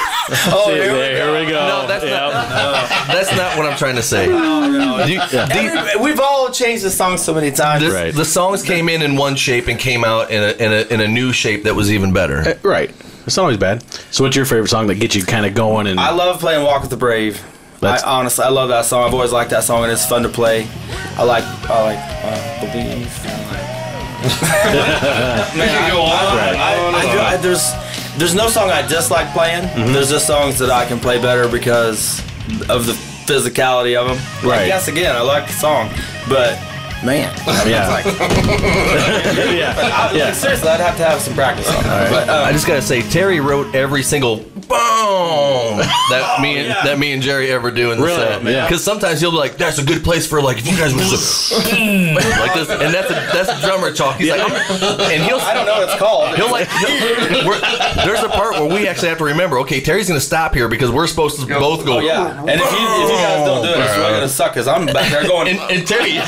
oh, See, here, there, we here we go. No, that's yep. not. No, that's not what I'm trying to say. You, yeah. the, We've all changed the song so many times. This, right. The songs came in in one shape and came out in a in a in a new shape that was even better. Uh, right. It's not always bad. So, what's your favorite song that gets you kind of going? And I love playing "Walk with the Brave." That's I honestly, I love that song. I've always liked that song, and it's fun to play. I like, I like, uh, believe. I do. There's, there's no song I dislike playing. Mm-hmm. There's just songs that I can play better because of the physicality of them. Right. I guess again, I like the song, but. Man, I mean, yeah. Like, yeah. I, yeah. Like, seriously, I'd have to have some practice on that. Right. But, um, I just gotta say, Terry wrote every single boom that oh, me and yeah. that me and Jerry ever do in the really? set. Because yeah. sometimes he'll be like, "That's a good place for like if you guys were like this," and that's a, that's a drummer talk. He's yeah. like, I'm, and he'll I don't know what it's called. He'll like he'll, we're, there's a part where we actually have to remember. Okay, Terry's gonna stop here because we're supposed to go, both go. Oh, yeah. And if you, if you guys don't do it, it's really gonna suck because I'm back there going and, and Terry.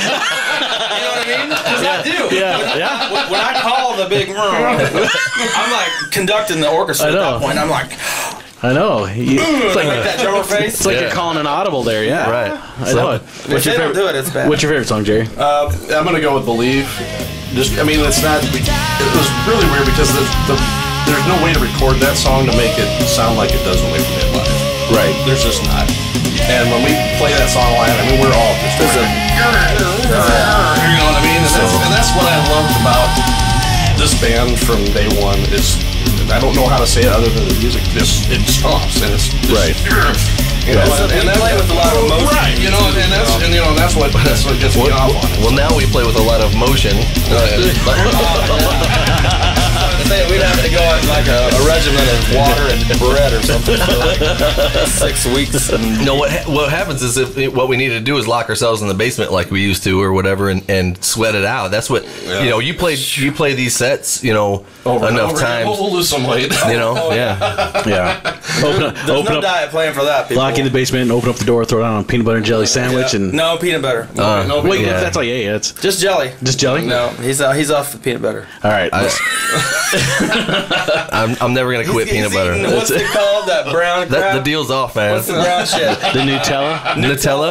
You know what I mean? Because yeah. I do. Yeah. Yeah. When, when I call the big room, I'm like conducting the orchestra at that point. I'm like... I know. You, it's like, like that drummer face. It's like yeah. you're calling an audible there, yeah. Right. I so, know. What's if your they favorite, don't do it, it's bad. What's your favorite song, Jerry? Uh, I'm going to go with Believe. Just, I mean, it's not... We, it was really weird because the, the, there's no way to record that song to make it sound like it does when we play it live. Right. There's just not. And when we play that song live, I mean, we're all just... There's a, you know what I mean? And that's, and that's what I loved about this band from day one is... I don't know how to say it other than the music just it stops and it's just, right. You know, yeah. and, and they play with a lot of emotion, right. you know, and that's and you know that's what that's what gets me off on it. Well, now we play with a lot of motion. We'd have to go on like a, a regimen of water and bread or something for like six weeks. And no, what ha what happens is if it, what we need to do is lock ourselves in the basement like we used to or whatever, and, and sweat it out. That's what yeah. you know. You play you play these sets, you know, over enough times. We'll, we'll lose some weight, you know. Yeah, yeah. Open up, There's open no up, diet plan for that. People. Lock in the basement and open up the door, throw down a peanut butter and jelly sandwich, yeah. and no peanut butter. No, uh, no wait, yeah. that's all. Yeah, yeah. It's just jelly. Just jelly. No, he's uh, he's off the peanut butter. All right. I'm, I'm never gonna quit he's, peanut he's butter. Eating, what's it called? That brown crap? That, the deal's off, man. What's the brown shit? The Nutella? Nutella?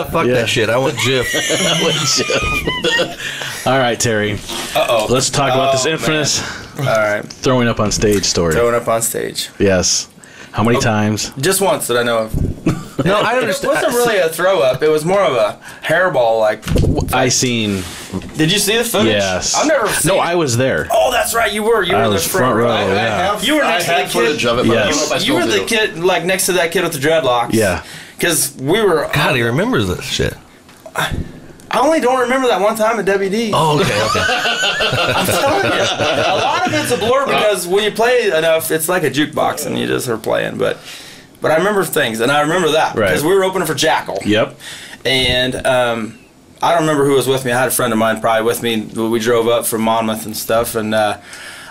Nutella? Fuck yeah. that shit. I want Jif. I want Jif. All right, Terry. Uh oh. Let's talk oh, about this infamous. All right. Throwing up on stage story. Throwing up on stage. Yes. How many okay. times? Just once that I know of. No, I understand. It wasn't really a throw up. It was more of a hairball like. I seen. Did you see the footage? Yes. I've never seen. No, I was there. Oh, that's right. You were. You I were in the front, front row. I, yeah. I have, you were next I to the footage kid. Of it, but yes. I don't know if I you were the do. Kid like next to that kid with the dreadlocks. Yeah. Because we were. God, he remembers this shit. I, I only don't remember that one time at W D. Oh, okay, okay. I'm telling you, a lot of it's a blur because when you play enough, it's like a jukebox and you just are playing. But, but I remember things, and I remember that right. because we were opening for Jackal. Yep. And um, I don't remember who was with me. I had a friend of mine probably with me. We drove up from Monmouth and stuff, and uh,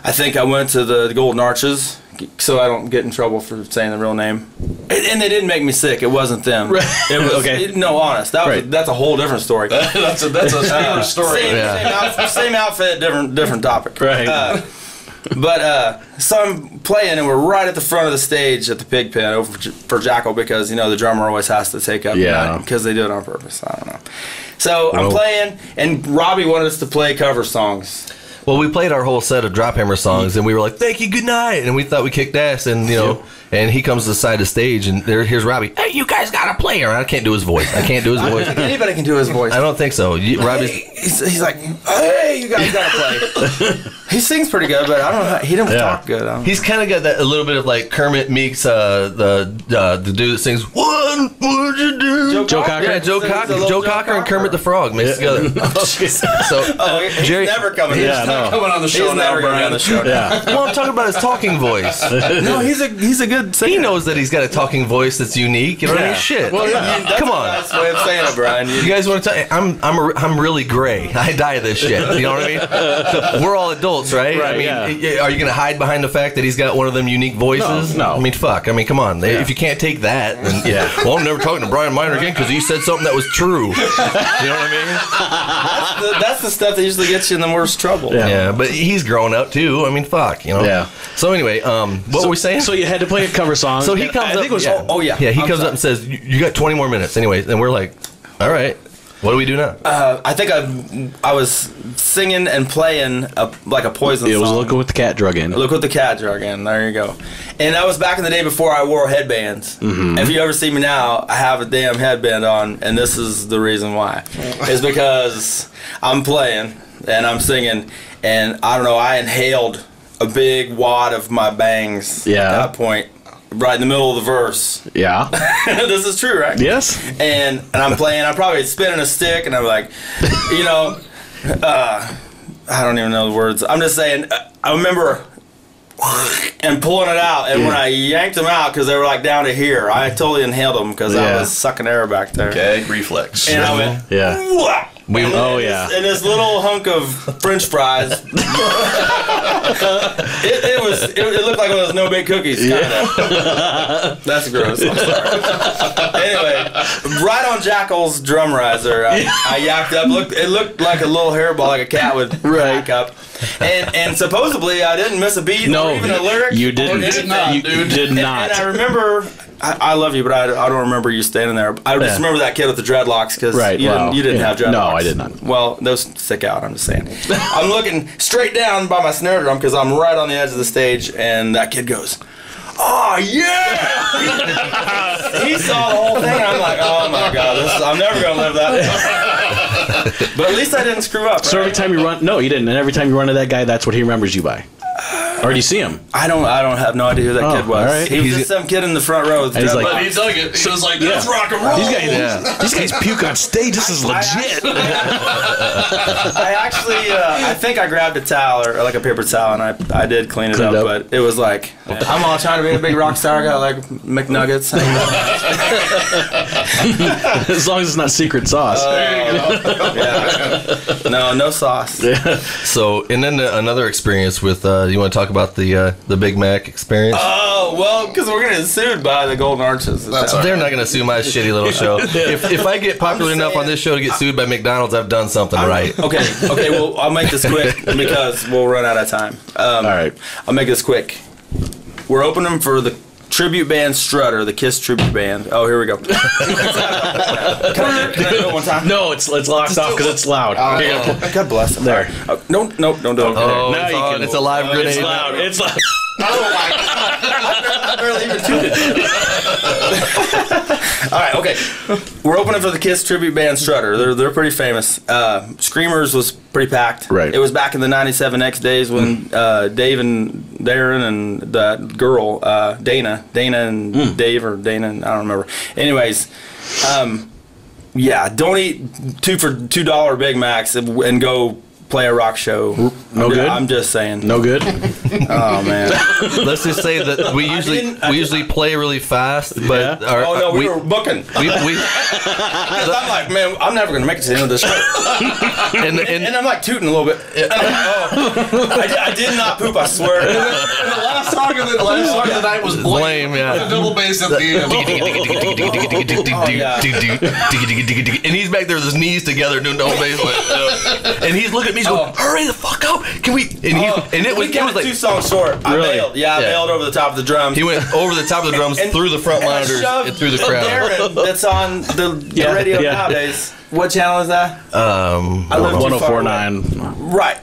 I think I went to the, the Golden Arches. So I don't get in trouble for saying the real name. And they didn't make me sick. It wasn't them. Right. It was, okay. It, no, honest. That was, right. That's a whole different story. that's a, that's a uh, story. Same, yeah. same, outfit, same outfit, different different topic. Right. Uh, but uh, so I'm playing, and we're right at the front of the stage at the Pigpen over for Jackal because, you know, the drummer always has to take up. Yeah. Because they do it on purpose. I don't know. So Whoa. I'm playing, and Robbie wanted us to play cover songs. Well, we played our whole set of Drophammer songs, and we were like, "Thank you, good night," and we thought we kicked ass. And you know, and he comes to the side of stage, and there, here's Robbie. Hey, you guys gotta play, or I can't do his voice. I can't do his voice. Anybody can do his voice. I don't think so. You, Robbie's he's, he's like, "Hey, you guys gotta play." He sings pretty good, but I don't know. He doesn't yeah. talk good. I don't He's kind of got that a little bit of like Kermit Meeks, uh, the uh, the dude that sings "What Would You Do?" Joe, Joe Cocker, yeah, Joe Cocker, Joe, Joe Cocker, and Kermit the Frog mixed yeah. together. Oh, so oh, he's Jerry, never coming. Yeah, no. Not coming on the show he's now, Brian. On the show now. Yeah. Well, I'm talking about his talking voice. No, he's a he's a good singer. He knows that he's got a talking voice that's unique. You know, yeah. I mean, shit. Well, yeah. I mean, come on. That's the way I'm saying it, Brian. You, you guys want to talk? I'm I'm a, I'm really gray. I dye this shit. You know what I mean? So we're all adults. Right? Right, I mean, yeah. Are you going to hide behind the fact that he's got one of them unique voices? No, no. I mean, fuck. I mean, come on. Yeah. If you can't take that, then yeah. Well, I'm never talking to Brian Miner again because he said something that was true. You know what I mean? That's the, that's the stuff that usually gets you in the worst trouble. Yeah, yeah, but he's grown up too. I mean, fuck. You know. Yeah. So anyway, um, what so, were we saying? So you had to play a cover song. So he comes I up. Think it was, yeah. Oh, oh yeah. Yeah, he I'm comes sorry. up and says, "You got twenty more minutes." Anyway, and we're like, "All right. What do we do now?" Uh, I think I I was singing and playing a, like a Poison song. It was Look What the Cat Drug In. Look What the Cat Drug In. There you go. And that was back in the day before I wore headbands. Mm-hmm. If you ever see me now, I have a damn headband on, and this is the reason why. It's because I'm playing, and I'm singing, and I don't know, I inhaled a big wad of my bangs yeah. at that point. Right in the middle of the verse. Yeah. This is true, right? Yes. And and I'm playing. I'm probably spinning a stick, and I'm like, you know, uh, I don't even know the words. I'm just saying. Uh, I remember and pulling it out, and yeah. when I yanked them out because they were like down to here, I totally inhaled them because yeah. I was sucking air back there. Okay, reflex. And I went, yeah. Wah! We, and oh, yeah. This, and this little hunk of French fries. it, it was. It, it looked like one of those no-bake cookies. Yeah. That's gross. I'm sorry. Anyway, right on Jackal's drum riser, I, I yacked up. Looked, it looked like a little hairball, like a cat would right. yack up. And, and supposedly, I didn't miss a beat no, or even a lyric. You didn't. Did not, you dude. did not. And, and I remember... I, I love you, but I, I don't remember you standing there. I just yeah. remember that kid with the dreadlocks because right, you, wow. didn't, you didn't yeah. have dreadlocks. No, I did not. Well, those stick out, I'm just saying. I'm looking straight down by my snare drum because I'm right on the edge of the stage, and that kid goes, "Oh, yeah!" He saw the whole thing, and I'm like, oh, my God. This is, I'm never going to live that. But at least I didn't screw up. Right? So every time you run – no, you didn't. And every time you run to that guy, that's what he remembers you by. Or do you see him? I don't. I don't have no idea who that oh, kid was. Right. He was he's just some kid in the front row. With the he's like, but he dug it. He was like, "That's yeah. rock and roll." These guys, yeah. these guys puke on stage. This I, is legit. I actually, I, actually uh, I think I grabbed a towel or, or like a paper towel, and I, I did clean it Cleaned up, up. But it was like, I'm all trying to be a big rock star. I got like McNuggets. As long as it's not secret sauce. Uh, yeah. No, no sauce. Yeah. So, and then the, another experience with. Uh, you want to talk about the uh, the Big Mac experience? Oh, well, because we're going to get sued by the Golden Arches. That's right. They're not going to sue my shitty little show. If, if I get popular enough saying, on this show to get sued by McDonald's, I've done something I'm, right. Okay, okay, well, I'll make this quick because we'll run out of time. Um, All right. I'll make this quick. We're opening for the tribute band Strutter, the Kiss tribute band. Oh, here we go. Can I, can I do it one time? No, it's it's locked off because it's loud. Oh, yeah. God bless him. There. Oh, no, no, don't do it. Oh, now it's, you can. It's a live oh, grenade. It's loud. It's loud. Oh my God! I barely even tuned it. All right, okay. We're opening for the Kiss tribute band Strutter. They're they're pretty famous. Uh, Screamers was pretty packed. Right. It was back in the ninety-seven X days when uh, Dave and Darren and that girl uh, Dana, Dana and mm. Dave or Dana, and I don't remember. Anyways, um, yeah, don't eat two for two dollar Big Macs and go. Play a rock show. No I'm good. Just, I'm just saying. No good. Oh man. Let's just say that we usually we usually play really fast, but yeah. our, oh no, we, we were booking. We, we, the, I'm like, man, I'm never gonna make it to the end of this show. And, and, and, and I'm like tooting a little bit. Like, oh, I, I did not poop. I swear. And the, and the last song of the, the last song of the night was Blame. Blame yeah. The double bass at the end. And he's back there with his knees together doing double bass, but, uh, and he's looking at me. He's going, hurry the fuck up! Can we? And, oh, he, and it was, it was like two songs short. I really? bailed. Yeah, I yeah. bailed over the top of the drums. He went over the top of the drums and, and, through the front liners and through the crowd. Darren, that's on the, the yeah, radio yeah. nowadays. What channel is that? Um, I live one oh four point nine. Right.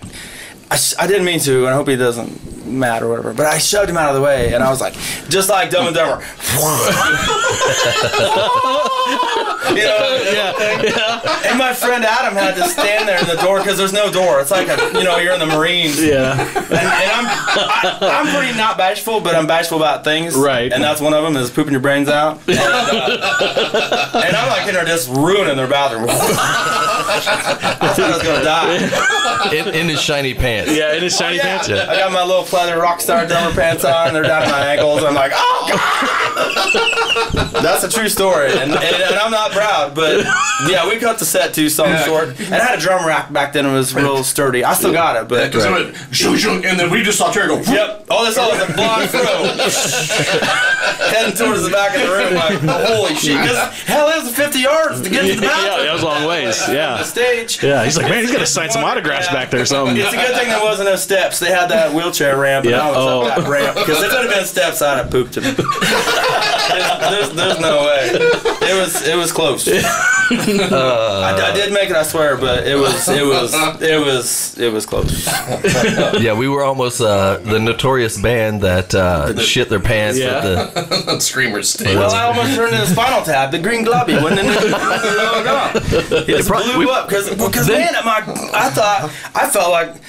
I, sh I didn't mean to, and I hope he doesn't mad or whatever. But I shoved him out of the way, and I was like, just like Dumb and Dumber. You know, yeah, yeah. And my friend Adam had to stand there in the door because there's no door. It's like, a, you know, you're in the Marines. Yeah. And, and I'm, I, I'm pretty not bashful, but I'm bashful about things. Right. And that's one of them is pooping your brains out. And, uh, and I'm like, you know, just ruining their bathroom. I thought I was gonna die. In, in his shiny pants. Yeah, in his shiny oh, yeah. pants. Yeah. I got my little pleather rock star drummer pants on. They're down to my ankles. I'm like, oh God. That's a true story, and, and, and I'm not proud. But yeah, we cut the set two songs yeah. short, and I had a drum rack back then. It was real sturdy. I still got it, but yeah, right. it went, and then we just saw Terry go. Yep. All this all was a blonde throw. Heading towards the back of the room, like oh, holy shit. Hell, it was fifty yards to get to the bathroom. Yeah, that was a long ways. Yeah. Stage. Yeah, he's like, man, he's got to sign some autographs yeah. back there or something. It's a good thing there wasn't no steps. They had that wheelchair ramp, and yeah. I was oh. up that ramp. Because if there would have been steps, I'd have pooped him. there's, there's, there's no way. It was it was close. Uh, I, I did make it, I swear, but it was it was it was it was close. Yeah, we were almost uh, the notorious band that uh, the, shit their pants yeah. at the Screamers stage. Well, I almost turned into Spinal Tap, the green globby wasn't in it. It probably blew up because because man, my I thought I felt like.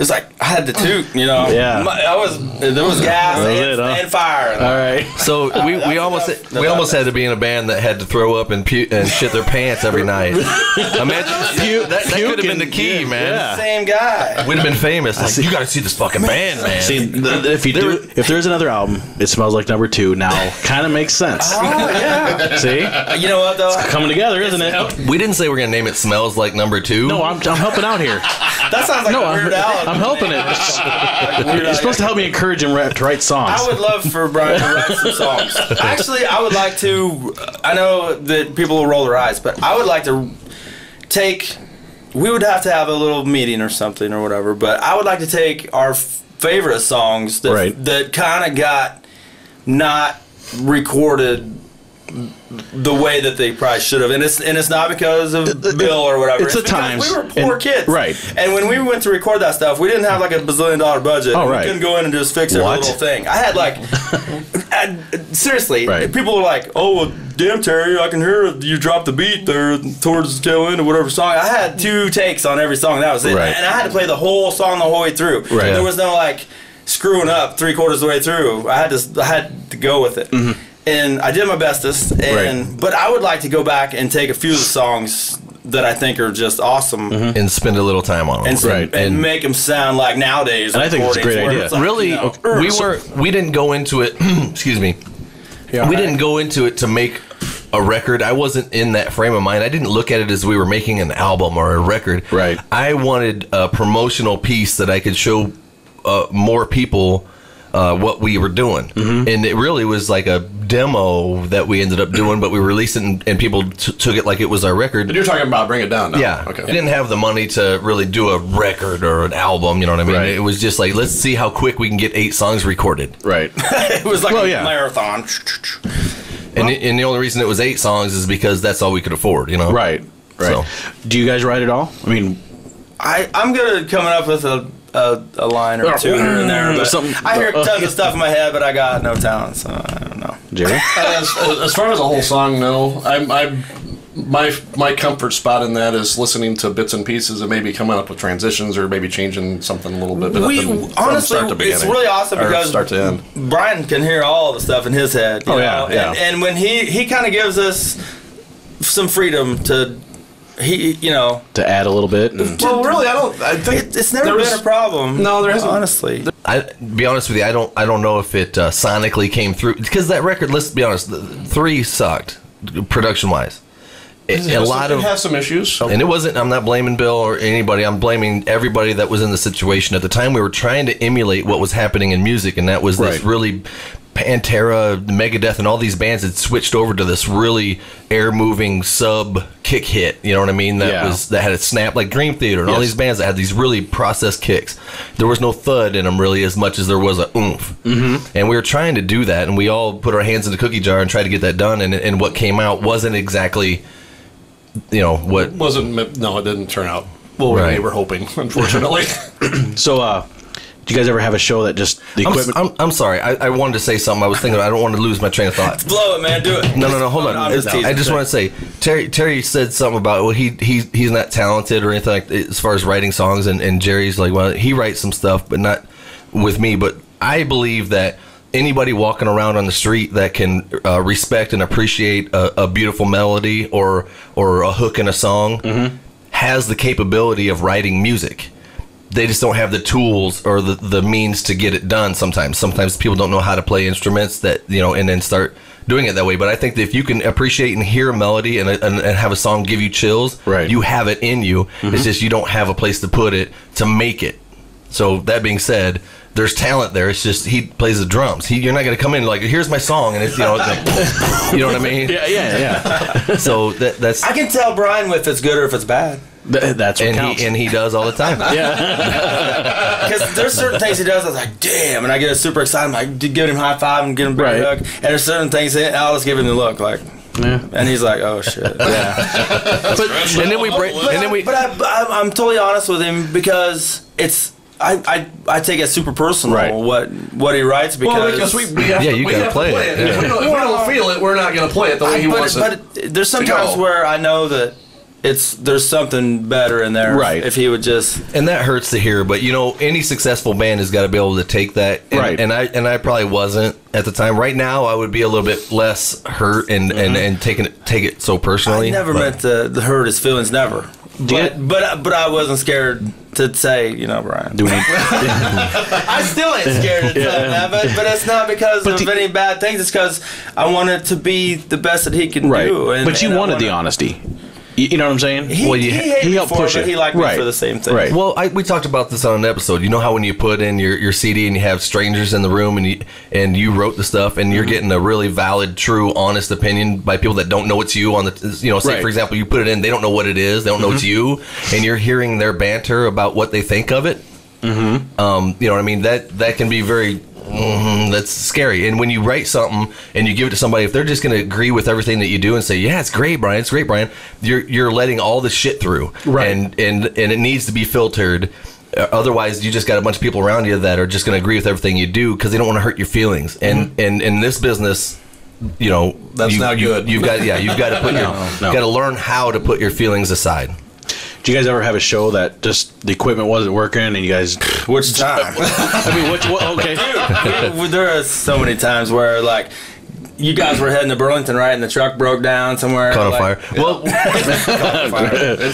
It's like I had to toot, you know. Yeah. My, I was there was gas and, it, huh? and fire. And all right. So we, we almost we almost had to be in a band that had to throw up and pu and shit their pants every night. Imagine puke, that, that could have been the key, yeah, man. Yeah. Same guy. We'd have been famous. Like, you got to see this fucking band, man. See, the, if you there do, if there's another album, It Smells Like Number Two now kind of makes sense. Oh yeah. See, you know what though? It's coming together, isn't it? We didn't say we're gonna name it Smells Like Number Two. No, I'm I'm helping out here. That sounds like no, a weird album. I'm helping it. You're supposed to help me encourage him to write songs. I would love for Brian to write some songs. Actually, I would like to. I know that people will roll their eyes, but I would like to take. We would have to have a little meeting or something or whatever. But I would like to take our favorite songs that right. that kind of got not recorded the way that they probably should have, and it's and it's not because of Bill or whatever. It's, it's the times. We were poor and, kids, right? And when we went to record that stuff, we didn't have like a bazillion dollar budget. Oh, right. We couldn't go in and just fix every what? little thing. I had like, I, seriously, right. people were like, "Oh, well, damn, Terry, I can hear you drop the beat there towards the tail end of whatever song." I had two takes on every song. That was it, right. and I had to play the whole song the whole way through. Right. There was no like. screwing up three quarters of the way through. I had to I had to go with it, mm-hmm. and I did my bestest. And right. but I would like to go back and take a few of the songs that I think are just awesome, mm-hmm. and spend a little time on them, and, right. and, and make them sound like nowadays. And like I think it's a great idea. Like, really, you know, okay. we were we didn't go into it. excuse me. Yeah, we right. didn't go into it to make a record. I wasn't in that frame of mind. I didn't look at it as we were making an album or a record. Right. I wanted a promotional piece that I could show uh, more people uh, what we were doing, mm-hmm. and it really was like a demo that we ended up doing. But we released it, and, and people t took it like it was our record. But you're talking about Bring It Down now. Yeah. Okay. I didn't have the money to really do a record or an album. You know what I mean? Right. It was just like, let's see how quick we can get eight songs recorded. Right. It was like well, a yeah. marathon. And, and the only reason it was eight songs is because that's all we could afford, you know? Right, right. So. Do you guys write at all? I mean, I, I'm good at coming up with a, a, a line or two here and there. But I hear tons of stuff in my head, but I got no talent, so I don't know. Jerry? as, as far as a whole song, no. I'm, I'm, my, my comfort spot in that is listening to bits and pieces and maybe coming up with transitions or maybe changing something a little bit. But we, nothing, honestly, from start to it's really awesome because start to end. Brian can hear all the stuff in his head. Oh, know? yeah. yeah. And, and when he, he kind of gives us some freedom to, he you know. To add a little bit. And well, really, I don't. I think it, it's never was, been a problem. No, there hasn't. Honestly. I, to be honest with you, I don't, I don't know if it uh, sonically came through. Because that record, let's be honest, the, three sucked production-wise. It, it a lot some, of it has some issues, and it wasn't. I'm not blaming Bill or anybody. I'm blaming everybody that was in the situation at the time. We were trying to emulate what was happening in music, and that was right. this really Pantera, Megadeth, and all these bands had switched over to this really air-moving sub kick hit. You know what I mean? That yeah. was that had a snap like Dream Theater and yes. all these bands that had these really processed kicks. There was no thud in them really as much as there was a oomph. Mm-hmm. And we were trying to do that, and we all put our hands in the cookie jar and tried to get that done. And and what came out wasn't exactly. You know what? It wasn't no, it didn't turn out well. Right. We were hoping, unfortunately. So, uh, do you guys ever have a show that just the I'm equipment? I'm, I'm sorry, I, I wanted to say something. I was thinking I don't want to lose my train of thought. Blow it, man, do it. No, no, no. Hold on. I just thing. want to say Terry. Terry said something about well, he he he's not talented or anything like that, as far as writing songs, and and Jerry's like, well, he writes some stuff, but not with me. But I believe that. Anybody walking around on the street that can uh, respect and appreciate a, a beautiful melody or or a hook in a song mm-hmm. has the capability of writing music. They just don't have the tools or the, the means to get it done sometimes. Sometimes people don't know how to play instruments that, you know, and then start doing it that way. But I think that if you can appreciate and hear a melody and, and, and have a song give you chills, right. you have it in you. Mm-hmm. It's just you don't have a place to put it to make it. So that being said, there's talent there. It's just he plays the drums. He, you're not going to come in like, here's my song, and it's you know, it's like, you know what I mean? Yeah, yeah, yeah. So that, that's I can tell Brian if it's good or if it's bad. Th that's what and counts. He and he does all the time. Yeah, because there's certain things he does. I was like, damn, and I get super excited. I'm like, give him high five and give him a big right. hug. And there's certain things that I'll just give him the look like. Yeah. And he's like, "Oh shit!" Yeah. but, and then we break. But, and then we. But I, I, I'm totally honest with him because it's. I, I I take it super personal right. what what he writes because, well, because we, we have yeah to, you we gotta have play, to play it. it. Yeah. If we don't, if we don't feel it, we're not gonna play it the way I, he but, wants but it. But there's sometimes where I know that it's there's something better in there, right? If he would just and that hurts to hear, but you know any successful band has got to be able to take that, and, right? And I and I probably wasn't at the time. Right now, I would be a little bit less hurt and mm-hmm. and and taking it, take it so personally. I never but. meant to, to hurt his feelings, never. But, but but I wasn't scared to say, you know, Brian. Do we need I still ain't scared to yeah. say that, but, but it's not because but of any bad things. It's because I wanted to be the best that he can right. do. And, but you and wanted, wanted the honesty. You know what I'm saying? He, well, you, he, he helped push it. He liked right. me for the same thing. Right. Well, I, we talked about this on an episode. You know how when you put in your, your C D and you have strangers in the room and you, and you wrote the stuff and you're getting a really valid, true, honest opinion by people that don't know it's you on the, you know, say, right. for example, you put it in, they don't know what it is, they don't know mm-hmm. it's you, and you're hearing their banter about what they think of it. Mm-hmm. um, you know what I mean? That, that can be very... Mm-hmm, that's scary. And when you write something and you give it to somebody, if they're just going to agree with everything that you do and say, "Yeah, it's great, Brian. It's great, Brian," you're you're letting all the shit through, right? And and and it needs to be filtered. Otherwise, you just got a bunch of people around you that are just going to agree with everything you do because they don't want to hurt your feelings. And mm-hmm. and in this business, you know, that's you, not you, good. You've got yeah, you've got to put no, your no. got to learn how to put your feelings aside. Do you guys ever have a show that just the equipment wasn't working and you guys? What's the time? I mean, what? what okay. Dude, it, there are so many times where like. You guys were heading to Burlington, right? And the truck broke down somewhere. Caught on like, fire. Well, caught on fire.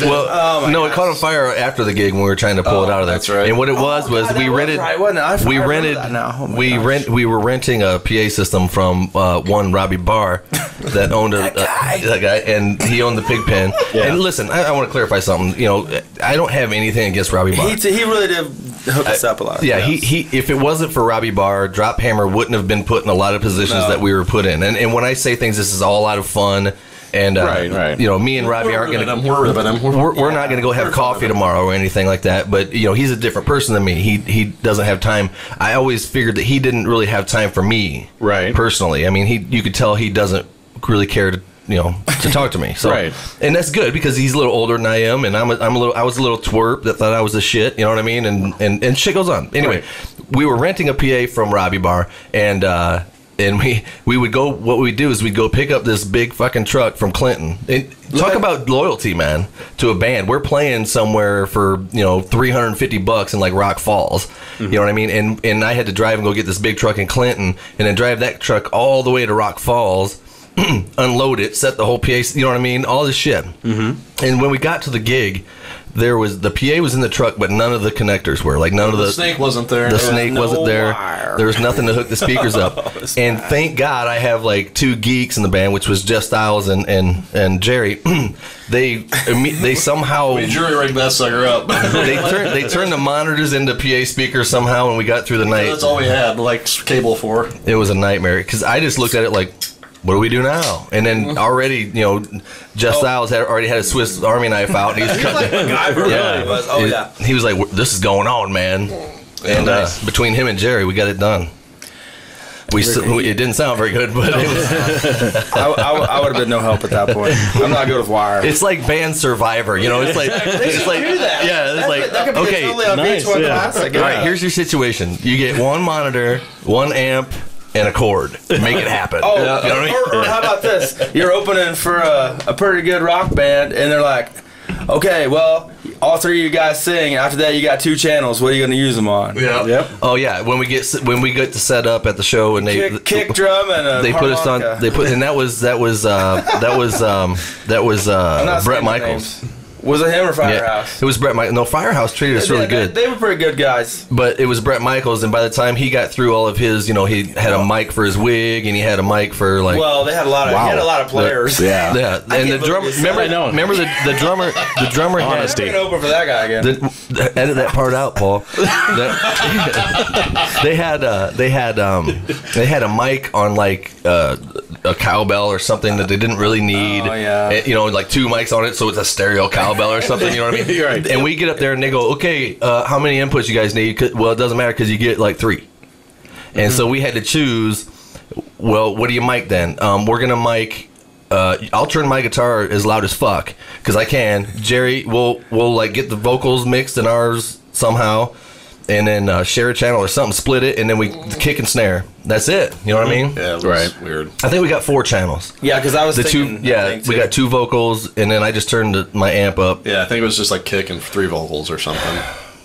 well oh no, gosh. It caught on fire after the gig when we were trying to pull oh, it out of there. That's right. And what it oh was was God, we rented. Was right, wasn't it? I we rented. Now. Oh we gosh. rent. We were renting a P A system from uh, one Robbie Barr that owned a that guy. Uh, that guy, and he owned the Pigpen. Yeah. And listen, I, I want to clarify something. You know, I don't have anything against Robbie Barr. He, he really did hook us I, up a lot. Yeah, he, he. If it wasn't for Robbie Barr, Drophammer wouldn't have been put in a lot of positions no. that we were put in. And, and when I say things, this is all a lot of fun. And, uh, right, right. you know, me and Robbie we're aren't going to, we're, we're, we're yeah. not going to go have we're coffee tomorrow or anything like that. But, you know, he's a different person than me. He, he doesn't have time. I always figured that he didn't really have time for me. Right. Personally. I mean, he, you could tell he doesn't really care to, you know, to talk to me. So, right. And that's good because he's a little older than I am. And I'm a, I'm a little, I was a little twerp that thought I was a shit, you know what I mean? And, and, and shit goes on. Anyway, right. we were renting a P A from Robbie Barr and, uh, And we, we would go, what we'd do is we'd go pick up this big fucking truck from Clinton. And talk about loyalty, man, to a band. We're playing somewhere for, you know, three hundred fifty bucks in like Rock Falls. Mm-hmm. You know what I mean? And, and I had to drive and go get this big truck in Clinton and then drive that truck all the way to Rock Falls, unload it, set the whole P A, you know what I mean? All this shit. Mm-hmm. And when we got to the gig, there was the P A was in the truck, but none of the connectors were like none of the, the snake wasn't there. The snake no wasn't there. Wire. There was nothing to hook the speakers up. oh, and bad. Thank God I have like two geeks in the band, which was Jeff Stiles and and and Jerry. they they somehow we jury rigged that sucker up. they turned they turned the monitors into P A speakers somehow, and we got through the night. That's all we had, like cable for. It was a nightmare because I just looked at it like. What do we do now? And then already, you know, Jeff oh. Stiles had already had a Swiss Army knife out. And he's cutting like it. Guy really yeah. was. Oh, yeah. He was like, "This is going on, man." Yeah, and nice. uh, between him and Jerry, we got it done. We, we it didn't sound very good, but no. it was. I, I, I would have been no help at that point. I'm not good with wire. It's like band Survivor, you know. It's like they it's like do that. Yeah, it's That's like that could be okay. Totally nice, yeah. Classic. All right, here's your situation. You get one monitor, one amp. And a chord. Make it happen. Oh, you know what I mean? or, or how about this? You're opening for a, a pretty good rock band, and they're like, okay, well, all three of you guys sing. After that, you got two channels. What are you going to use them on? Yeah. Yep. Oh, yeah. When we get when we get to set up at the show, and they kick, kick drum and a they harmonica. Put us on. They put and that was that was uh, that was um, that was uh, Bret Michaels. Names. Was it him or Firehouse? Yeah, it was Bret Michaels. No, Firehouse treated us yeah, really good. They were pretty good guys. But it was Bret Michaels, and by the time he got through all of his, you know, he had a mic for his wig, and he had a mic for like. Well, they had a lot of. Wow. He had a lot of players. The, yeah, yeah. I and the drummer. Remember, remember the, the drummer. The drummer. Honesty. Had, open for that guy again. The, the, edit that part out, Paul. that, they had. Uh, they had. Um, they had a mic on like. Uh, a cowbell or something that they didn't really need. Oh, yeah. It, you know, like two mics on it, so it's a stereo cowbell or something, you know what I mean? You're right. And we get up there and they go, okay, uh, how many inputs you guys need? Well, it doesn't matter because you get like three. And mm-hmm. so we had to choose, well, what do you mic then? Um, we're going to mic, uh, I'll turn my guitar as loud as fuck because I can. Jerry, we'll, we'll like get the vocals mixed in ours somehow. And then uh, share a channel or something, split it, and then we kick and snare. That's it. You know what I mean? Yeah, it was right. Weird. I think we got four channels. Yeah, because I was the thinking, two. Yeah, we got two vocals, and then I just turned the, my amp up. Yeah, I think it was just like kick and three vocals or something.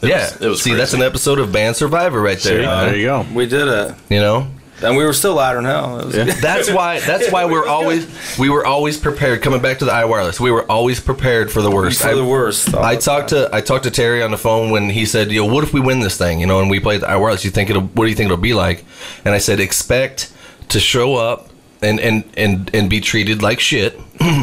It yeah, was, it was. See, crazy. That's an episode of Band Survivor right there. See, uh, there you go. We did it. You know. And we were still louder than hell. It was yeah. That's why. That's why we're always we were always prepared. Coming back to the iWireless, we were always prepared for the worst. For the worst. I, I talked to I talked to Terry on the phone when he said, "Yo, what if we win this thing? You know, and we played the iWireless. You think it'll? What do you think it'll be like?" And I said, "Expect to show up and and and and be treated like shit,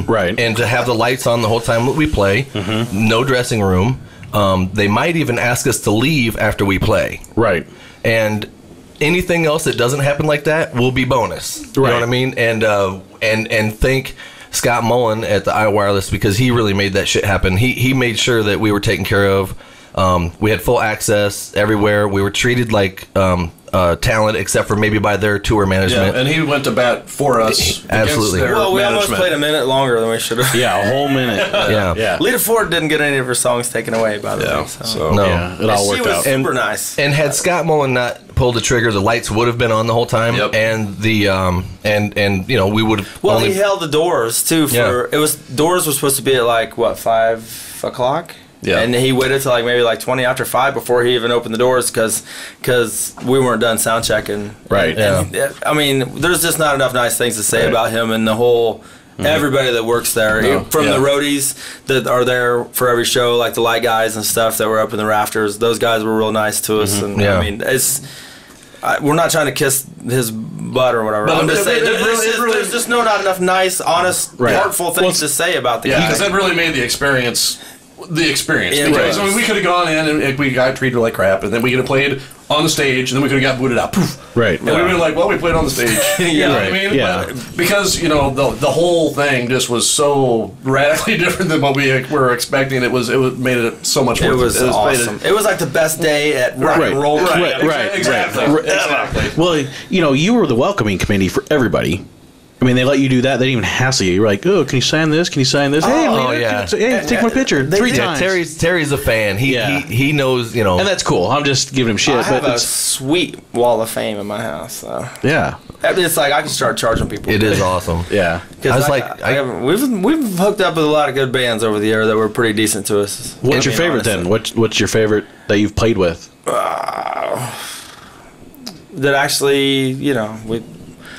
right? And to have the lights on the whole time that we play. Mm-hmm. No dressing room. Um, they might even ask us to leave after we play, right? And." Anything else that doesn't happen like that will be bonus. You right. know what I mean? And uh, and and thank Scott Mullen at the iWireless because he really made that shit happen. He he made sure that we were taken care of. Um, we had full access everywhere. We were treated like um, uh, talent, except for maybe by their tour management. Yeah, and he went to bat for us. He, absolutely. Well, we management. almost played a minute longer than we should have. Yeah, a whole minute. Uh, yeah. yeah. Lita Ford didn't get any of her songs taken away, by the yeah. way. So. So, no, yeah, it all she worked was out. Super and, nice. And had Scott Mullen not pulled the trigger, the lights would have been on the whole time, yep. and the um and and you know we would. Well, only... he held the doors too. For yeah. it was doors were supposed to be at like what five o'clock. Yeah. And he waited till like maybe like twenty after five before he even opened the doors because because we weren't done sound checking. Right. And, yeah. And, I mean, there's just not enough nice things to say right. about him and the whole. Mm-hmm. Everybody that works there, no. from yeah. the roadies that are there for every show, like the light guys and stuff that were up in the rafters. Those guys were real nice to us, mm-hmm. and yeah. I mean, it's I, we're not trying to kiss his butt or whatever. But I'm just saying, there's, really, just, really, there's just no not enough nice, honest, right. heartful things well, to say about the yeah, guy. Because that really made the experience. The experience. Yeah, because, I mean, we could have gone in and we got treated like crap, and then we could have played on the stage, and then we could have got booted out. Poof. Right. And right. we would have been like, well, we played on the stage. You yeah, know right. what I mean? Yeah. But because, you know, the the whole thing just was so radically different than what we were expecting. It was, it was made it so much more. It was, it was awesome. It, it was like the best day at rock right. and roll. Right, right, right. Exactly. Right. exactly. exactly. Well, you know, you were the welcoming committee for everybody. I mean, they let you do that. They didn't even hassle you. You're like, oh, can you sign this? Can you sign this? Oh, hey, oh yeah. Hey, take my picture they, three they, times. Terry's, Terry's a fan. He, yeah. he he knows, you know. And that's cool. I'm just giving him shit. I but have it's, a sweet wall of fame in my house. So. Yeah. It's like I can start charging people. It is awesome. Yeah. Because I, like, I, I, I we've we've hooked up with a lot of good bands over the year that were pretty decent to us. What's I mean, your favorite honestly. then? What, what's your favorite that you've played with? Uh, that actually, you know, we...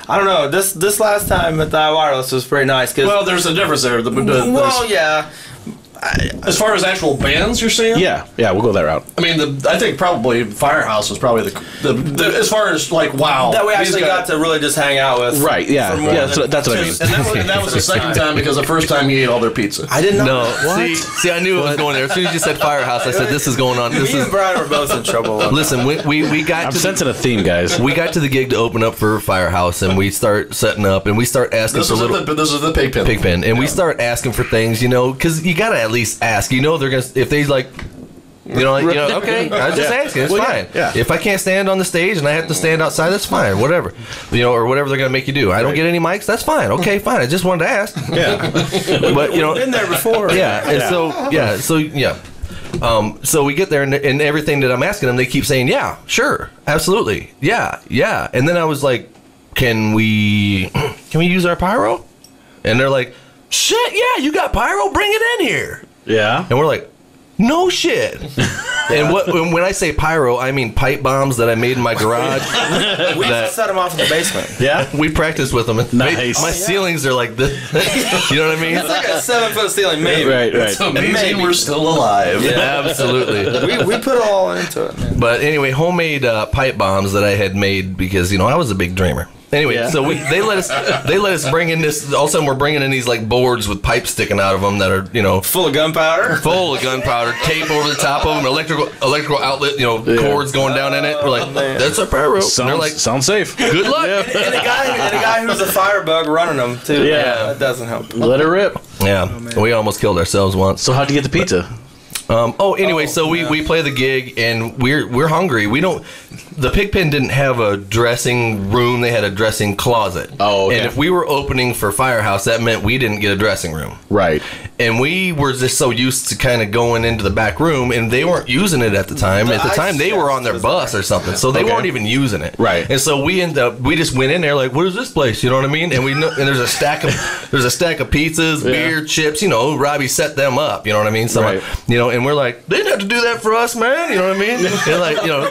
I don't know. This this last time at the iWireless was pretty nice. Cause well, there's a difference there. The, the, well, yeah. I, as far as actual bands, you're saying? Yeah, yeah. We'll go that route. I mean, the, I think probably Firehouse was probably the, the, the as far as like wow that we actually got, got to really just hang out with. Right. Yeah. Right. Yeah. That's what, that's what I mean. And that was, and that was the second time because the first time you ate all their pizza. I didn't know. No. What? See, see, I knew it was going there. As soon as you said Firehouse, I said this is going on. This Me is, and Brian were both in trouble. Listen, we we, we got. I'm to sensing the, a theme, guys. We got to the gig to open up for Firehouse, and we start setting up, and we start asking this for little. The, this is the Pigpen. Pigpen, and yeah. we start asking for things, you know, because you gotta. At least ask. You know they're gonna if they like. You know, like, you know okay. I was just yeah. asking. It's well, fine. Yeah. Yeah. If I can't stand on the stage and I have to stand outside, that's fine. Whatever, you know, or whatever they're gonna make you do. I don't get any mics. That's fine. Okay, fine. I just wanted to ask. Yeah. But you know, been there before. Yeah. And yeah. so yeah. So yeah. Um, so we get there and, and everything that I'm asking them, they keep saying, yeah, sure, absolutely, yeah, yeah. And then I was like, can we can we use our pyro? And they're like. Shit, yeah, you got pyro, bring it in here. Yeah. And we're like, no shit. And what, when I say pyro, I mean pipe bombs that I made in my garage. We just set them off in the basement. Yeah? We practiced with them. Nice. Made, my oh, yeah. ceilings are like this. You know what I mean? It's like a seven-foot ceiling, maybe. Right, right. It's amazing maybe. We're still alive. Yeah, absolutely. We, we put it all into it, man. But anyway, homemade uh, pipe bombs that I had made because, you know, I was a big dreamer. Anyway, yeah. so we they let us they let us bring in this. All of a sudden, we're bringing in these like boards with pipes sticking out of them that are you know full of gunpowder, full of gunpowder, tape over the top of them, electrical electrical outlet, you know yeah. cords going down in it. We're like, man. That's our pyro. Sounds, and they're like, sounds safe. Good luck. Yeah. And, and, a guy, and a guy who's a firebug running them too. Yeah, yeah, that doesn't help. Let it rip. Yeah, oh, we almost killed ourselves once. So how'd you get the pizza? But, Um, oh, anyway, oh, so we, yeah. we play the gig, and we're we're hungry. We don't. The Pigpen didn't have a dressing room; they had a dressing closet. Oh, okay. And if we were opening for Firehouse, that meant we didn't get a dressing room, right? And we were just so used to kind of going into the back room, and they weren't using it at the time. At the time, they were on their bus or something, so they okay. weren't even using it, right? And so we end up we just went in there like, what is this place? You know what I mean? And we know, and there's a stack of there's a stack of pizzas, yeah. beer, chips. You know, Robbie set them up. You know what I mean? So right. you know. And we're like, they didn't have to do that for us, man. You know what I mean? And like, you know,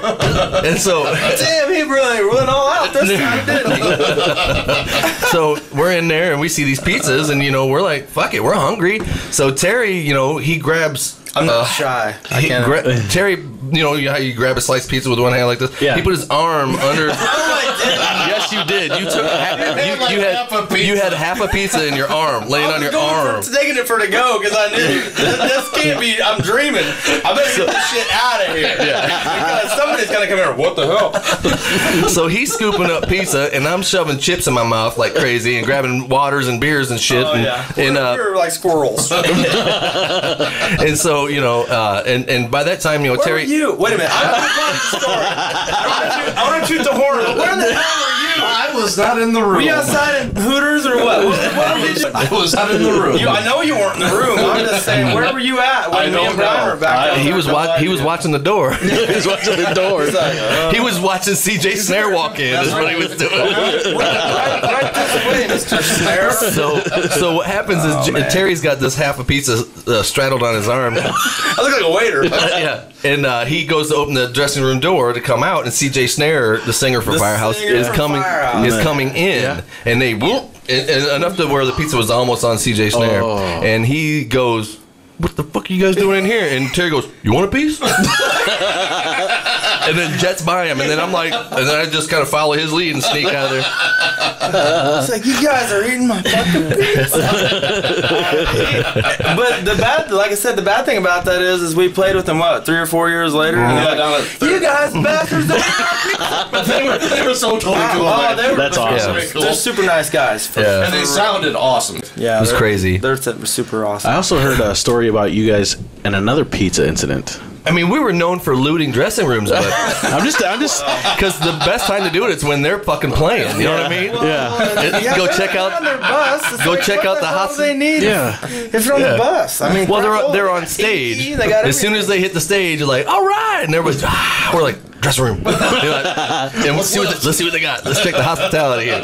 and so damn, he really went all out this time, didn't he? So we're in there and we see these pizzas, and you know, we're like, fuck it, we're hungry. So Terry, you know, he grabs. I'm not uh, shy. I can't. Terry, you know how you grab a sliced pizza with one hand like this? Yeah. He put his arm under. Yes, you did. You took half, you, had like you, had, half a pizza. You had half a pizza in your arm, laying on your arm. For, taking it for to go because I knew this, this can't be. I'm dreaming. I better so, get this shit out of here. Yeah. Because somebody's gonna come here. What the hell? So he's scooping up pizza, and I'm shoving chips in my mouth like crazy, and grabbing waters and beers and shit. Oh, and, yeah. and, uh, we're like squirrels. And so you know, uh, and and by that time, you know, where Terry. Were you? Wait a minute. I'm about to start. I want to toot the horn. Where the hell are you? I was not in the room. Were you outside at Hooters or what? Why did you? I was not in the room. You, I know you weren't in the room. I'm just saying, where were you at when I me and Brian were back I, He was wa he was watching the door. He was watching the door. Like, uh, he was watching C J Snare walk in. That's, that's right. what he was doing. Right, right this way, Mister Snare. So, so what happens oh, is man. Terry's got this half a pizza uh, straddled on his arm. I look like a waiter. Uh, yeah, and uh, he goes to open the dressing room door to come out, and C J Snare, the singer for the Firehouse, singer is coming Firehouse. is man. coming in, yeah. and they whoop, and, and enough to where the pizza was almost on C J Snare, oh. and he goes, what the fuck are you guys doing in here? And Terry goes, you want a piece? And then jets by him. And then I'm like, and then I just kind of follow his lead and sneak out of there. It's like, you guys are eating my fucking pizza. But the bad, like I said, the bad thing about that is, is we played with them, what, three or four years later? Mm-hmm. And they're like, you guys bastards don't have pizza. They were, they were so totally cool. Oh, they were, That's awesome. Yeah. Cool. They're super nice guys. For, yeah. And they sounded awesome. Yeah, it was crazy. They're super awesome. I also heard a story about you guys and another pizza incident. I mean, we were known for looting dressing rooms, but I'm just, I'm just, because the best time to do it is when they're fucking playing. You know yeah. what I mean? Well, yeah. yeah. Go check out. On their bus. Go like, check out the hot. They need. Yeah. If you're on yeah. the bus, I mean. Well, they're on, they're on stage. As soon as they hit the stage, you're like, all right, and everybody's, ah, we're like. Dressing room. Like, and let's see what the, let's see what they got. Let's check the hospitality in.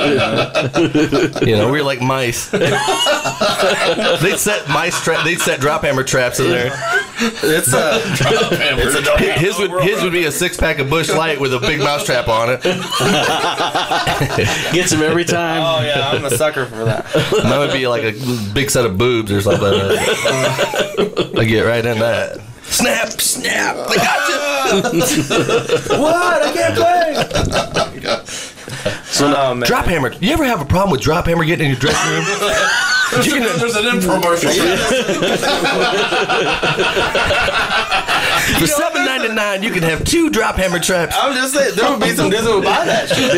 You know, we were like mice. They'd set mice tra- they'd set Drophammer traps in there. It's a Drophammer. Drop his would his would be a six pack of Bush Light with a big mouse trap on it. Gets him every time. Oh yeah, I'm a sucker for that. Mine would be like a big set of boobs or something. I get right in that. Snap, snap, I got you. What? I can't play. So, oh, man. Drophammer. You ever have a problem with Drophammer getting in your dressing room? there's, you a, can, there's an infomercial. For seven ninety-nine, you can have two Drophammer traps. I'm just saying, there would be some dudes that would buy that shit.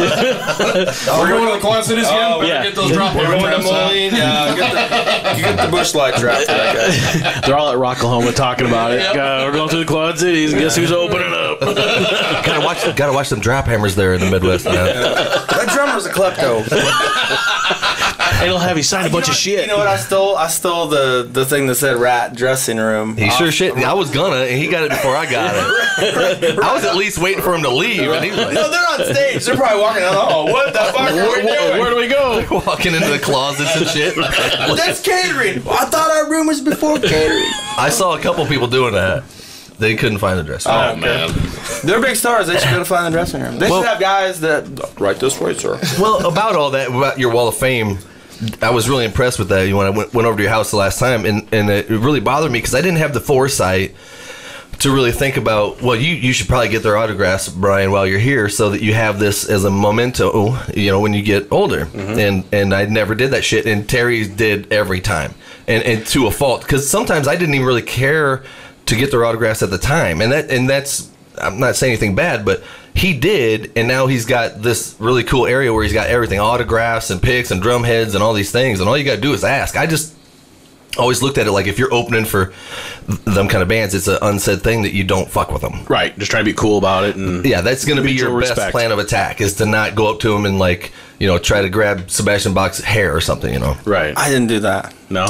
We're going to the Quad Cities again. Oh, yeah. Get those Drophammer traps. Yeah, get the, get the Bush Light traps. They're all at Rocklahoma talking about it. Yep. Uh, we're going to the Quad Cities, and guess who's opening up? Gotta watch, gotta watch some Drophammers there in the Midwest, man. That drummer's a klepto. It'll have you sign a bunch you know, of shit. You know what I stole? I stole the, the thing that said rat dressing room. He sure shit. I was gonna, and he got it before I got it. right, right, right. I was at least waiting for him to leave. And he was like, no, they're on stage. They're probably walking out. Oh, what the fuck are we doing? Where do we go? They're walking into the closets and shit. That's catering. I thought our room was before catering. I saw a couple people doing that. They couldn't find the dressing room. Oh, man. They're big stars. They should go to find the dressing room. They well, should have guys that... Right this way, sir. Well, about all that, about your Wall of Fame... I was really impressed with that when I went, went over to your house the last time, and, and it really bothered me because I didn't have the foresight to really think about, well, you, you should probably get their autographs, Brian, while you're here so that you have this as a memento, you know, when you get older. Mm-hmm. And and I never did that shit, and Terry did every time, and, and to a fault, because sometimes I didn't even really care to get their autographs at the time, and that and that's... I'm not saying anything bad, but he did, and now he's got this really cool area where he's got everything, autographs and picks and drum heads and all these things, and all you got to do is ask. I just always looked at it like if you're opening for them kind of bands, it's an unsaid thing that you don't fuck with them. Right, just try to be cool about it. And yeah, that's going to be your best respect. Plan of attack is to not go up to him and, like, you know, try to grab Sebastian Bach's hair or something, you know. Right. I didn't do that. No?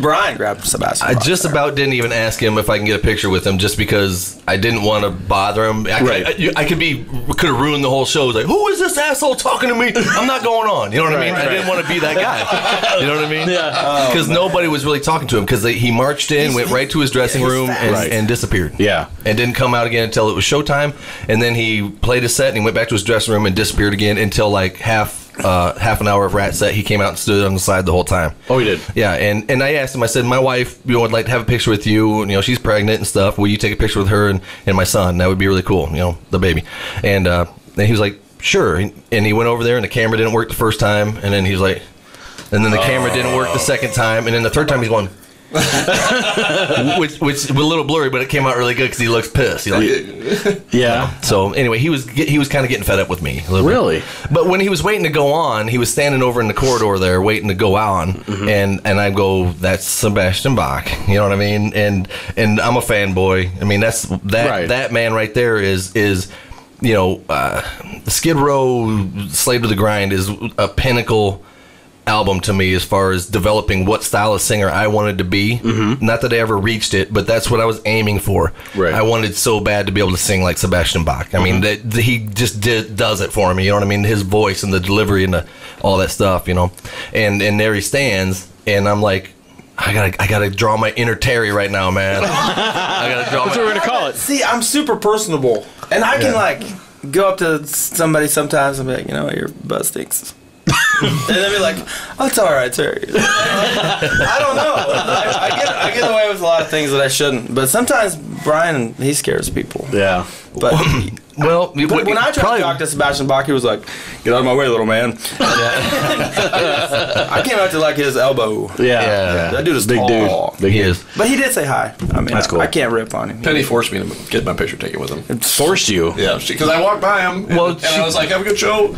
Brian grabbed Sebastian I Bach's just hair. About didn't even ask him if I can get a picture with him just because I didn't want to bother him. I, right. I, I, I could be, could have ruined the whole show. Like, who is this asshole talking to me? I'm not going on. You know what right, I mean? Right. I didn't want to be that guy. You know what I mean? Yeah. Because oh, nobody was really talking to him because he marched in, He's, went right to his dressing room and, right. and disappeared. Yeah. And didn't come out again until it was showtime. And then he played a set and he went back to his dressing room and disappeared again until like half uh, half an hour of rat set. He came out and stood on the side the whole time. Oh, he did? Yeah. And, and I asked him, I said, my wife, you know, would like to have a picture with you. And, you know, she's pregnant and stuff. Will you take a picture with her and, and my son? That would be really cool. You know, the baby. And, uh, and he was like, sure. And he went over there and the camera didn't work the first time. And then he's like, and then the oh. camera didn't work the second time. And then the third time he's going, which, which was a little blurry, but it came out really good because he looks pissed. He like, yeah. You know? So anyway, he was he was kind of getting fed up with me. A little really? Bit. But when he was waiting to go on, he was standing over in the corridor there waiting to go on, mm-hmm. and and I go, that's Sebastian Bach. You know what I mean? And and I'm a fanboy. I mean, that's that right. that man right there is is you know, uh, Skid Row, Slave to the Grind is a pinnacle. album to me as far as developing what style of singer I wanted to be. Mm-hmm. Not that I ever reached it, but that's what I was aiming for. Right. I wanted so bad to be able to sing like Sebastian Bach. I mm-hmm. mean, that, that he just did, does it for me. You know what I mean? His voice and the delivery and the, all that stuff, you know. And and there he stands, and I'm like, I gotta, I gotta draw my inner Terry right now, man. I gotta draw. That's my, what we're gonna call it. See, I'm super personable, and I can yeah. like go up to somebody sometimes and be like, you know, your butt stinks, and they'll be like, oh, it's all right, Terry. Like, I don't know. I, I get, I get away with a lot of things that I shouldn't, but sometimes Brian, he scares people. Yeah, but. Well, but when I tried probably, to talk to Sebastian Bach, he was like, "Get out of my way, little man." I came out to like his elbow. Yeah, yeah, yeah. That dude is big, tall. dude. Big he is. But he did say hi. I mean, that's cool. I, I can't rip on him. Penny forced me to get my picture taken with him. It forced you? Yeah, because I walked by him and, well, and she, I was like, "Have a good show."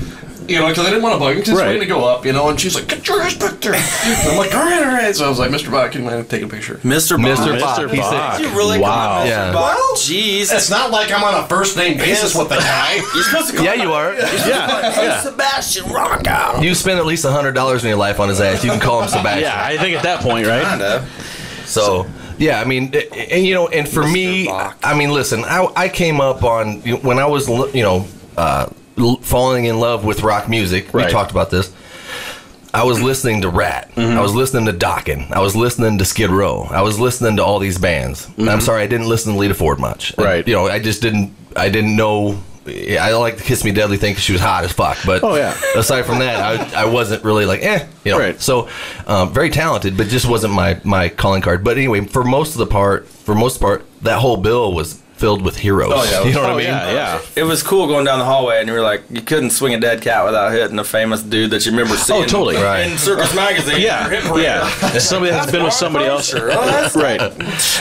You know, because I didn't want to bug him, because right. to go up, you know, and she's like, get your ass picture. I'm like, all right, all right. So I was like, Mister Bach, you mind taking a picture? Mister Bach. Mister Bach. Mister Bach. Said, you really wow. Mister Yeah. Bach? Well, jeez. It's not like I'm on a first name basis with the guy. You're supposed to call Yeah, him. You are. Yeah. yeah. Hey, Sebastian Rockout. You spend at least one hundred dollars in your life on his ass. You can call him Sebastian. Yeah, I think at that point, right? Kind of. So... yeah, I mean, and you know, and for Mister me, Bach. I mean, listen, I, I came up on, when I was, you know, uh, falling in love with rock music. Right. We talked about this. I was listening to Rat. Mm-hmm. I was listening to Dokken. I was listening to Skid Row. I was listening to all these bands. Mm-hmm. I'm sorry, I didn't listen to Lita Ford much. Right. And, you know, I just didn't, I didn't know. I like the Kiss Me Deadly thing because she was hot as fuck. But oh, yeah. aside from that, I, I wasn't really like, eh. You know? Right. So um, very talented, but just wasn't my, my calling card. But anyway, for most of the part, for most part, that whole bill was filled with heroes. Oh, yeah. You know what oh, I mean? Yeah, yeah. It was cool going down the hallway and you were like, you couldn't swing a dead cat without hitting a famous dude that you remember seeing. Oh, totally. In, right. in Circus Magazine. Yeah. Yeah. Somebody that's, that's been with somebody else. Or, oh, that's right.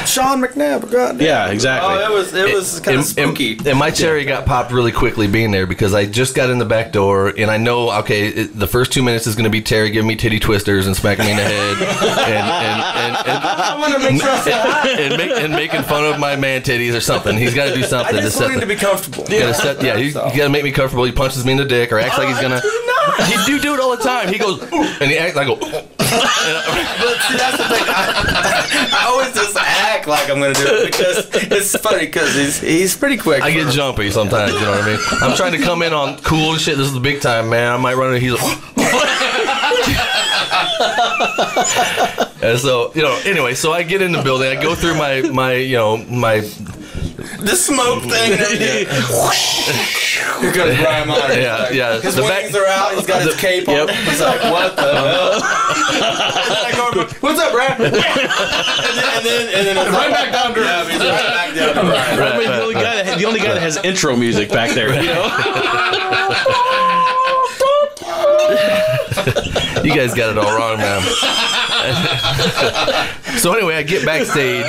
Sean McNabb. God damn. Yeah, exactly. Oh, it was, it was kind of spooky. And, and my cherry got popped really quickly being there because I just got in the back door and I know, okay, it, the first two minutes is going to be Terry giving me titty twisters and smacking me in the head. and, and, and, and, and, I want to make sure and, and, make, and making fun of my man titties or something. He's got to do something. I just want him to be comfortable. Yeah, set, yeah, you, so. you got to make me comfortable. He punches me in the dick or acts oh, like he's going to... He do do it all the time. He goes, and he acts like... But see, that's the thing. I, I always just act like I'm going to do it because it's funny because he's, he's pretty quick. I get jumpy sometimes, you know what I mean? I'm trying to come in on cool shit. This is the big time, man. I might run into... He's like... And so, you know, anyway, so I get in the building. I go through my, my you know, my... The smoke thing. Here comes Brian Miner. Yeah, like, yeah. His the wings back, are out. He's got the, his cape on. Yep. He's like, what the hell? And then I go over, what's up, Brian? and then, and then, and then it's right, like, back down to yeah, he's right back down to Brian. Right, I mean, right, the, only right, guy that, the only guy that has intro music back there, you know? You guys got it all wrong, man. So anyway, I get backstage.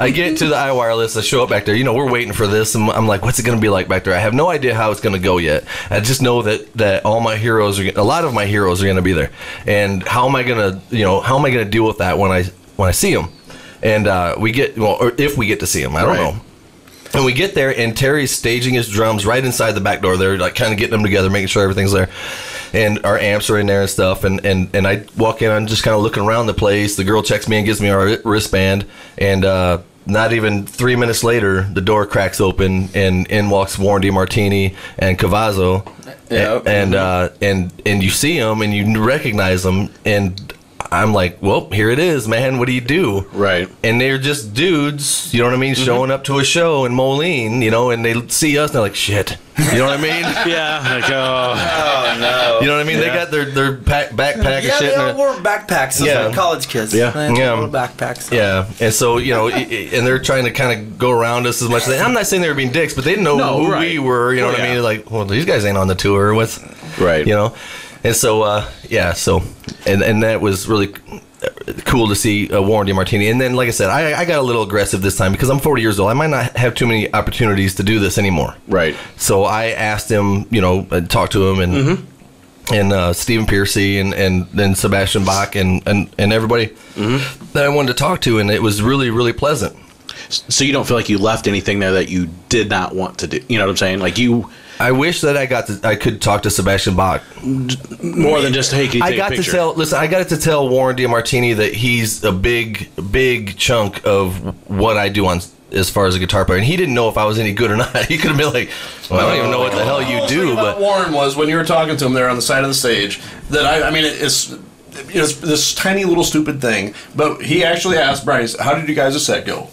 I get to the iWireless. I show up back there. You know, we're waiting for this. And I'm like, what's it going to be like back there? I have no idea how it's going to go yet. I just know that, that all my heroes, are, a lot of my heroes are going to be there. And how am I going to, you know, how am I going to deal with that when I when I see them? And uh, we get, well, or if we get to see them, I don't right. know. And we get there, and Terry's staging his drums right inside the back door. They're like kind of getting them together, making sure everything's there. And our amps are in there and stuff. And, and, and I walk in, I'm just kind of looking around the place. The girl checks me and gives me our wristband. And uh, not even three minutes later, the door cracks open, and in walks Warren DeMartini and Cavazzo. Yeah. And, and, uh, and, and you see them, and you recognize them. And I'm like, well, here it is, man. What do you do? Right. And they're just dudes, you know what I mean, mm-hmm. showing up to a show in Moline, you know, and they see us and they're like, shit. You know what I mean? Yeah. Like, oh. oh, no. You know what I mean? Yeah. They got their, their pack, backpack yeah, of shit. Yeah, they wore backpacks. Yeah. Like college kids. Yeah. They yeah. Little backpacks. Yeah. And so, you know, and they're trying to kind of go around us as much as they... I'm not saying they were being dicks, but they didn't know no, who right. we were. You know oh, what yeah. I mean? Like, well, these guys ain't on the tour. What's... Right. You know? And so, uh, yeah, so, and, and that was really cool to see uh, Warren DeMartini. And then, like I said, I, I got a little aggressive this time because I'm forty years old. I might not have too many opportunities to do this anymore. Right. So I asked him, you know, I talked to him and mm-hmm. and uh, Stephen Piercy and and then Sebastian Bach and, and, and everybody mm-hmm. that I wanted to talk to. And it was really, really pleasant. So you don't feel like you left anything there that you did not want to do. You know what I'm saying? Like you. I wish that I got to, I could talk to Sebastian Bach more than just hey, can you take I got a picture? to tell listen I got to tell Warren DeMartini that he's a big big chunk of what I do on as far as a guitar player, and he didn't know if I was any good or not. He could have been like, well, I don't even know what the hell you do. But Warren was when you were talking to him there on the side of the stage that I I mean it's it's this tiny little stupid thing, but he actually asked Brian, how did you guys' set go?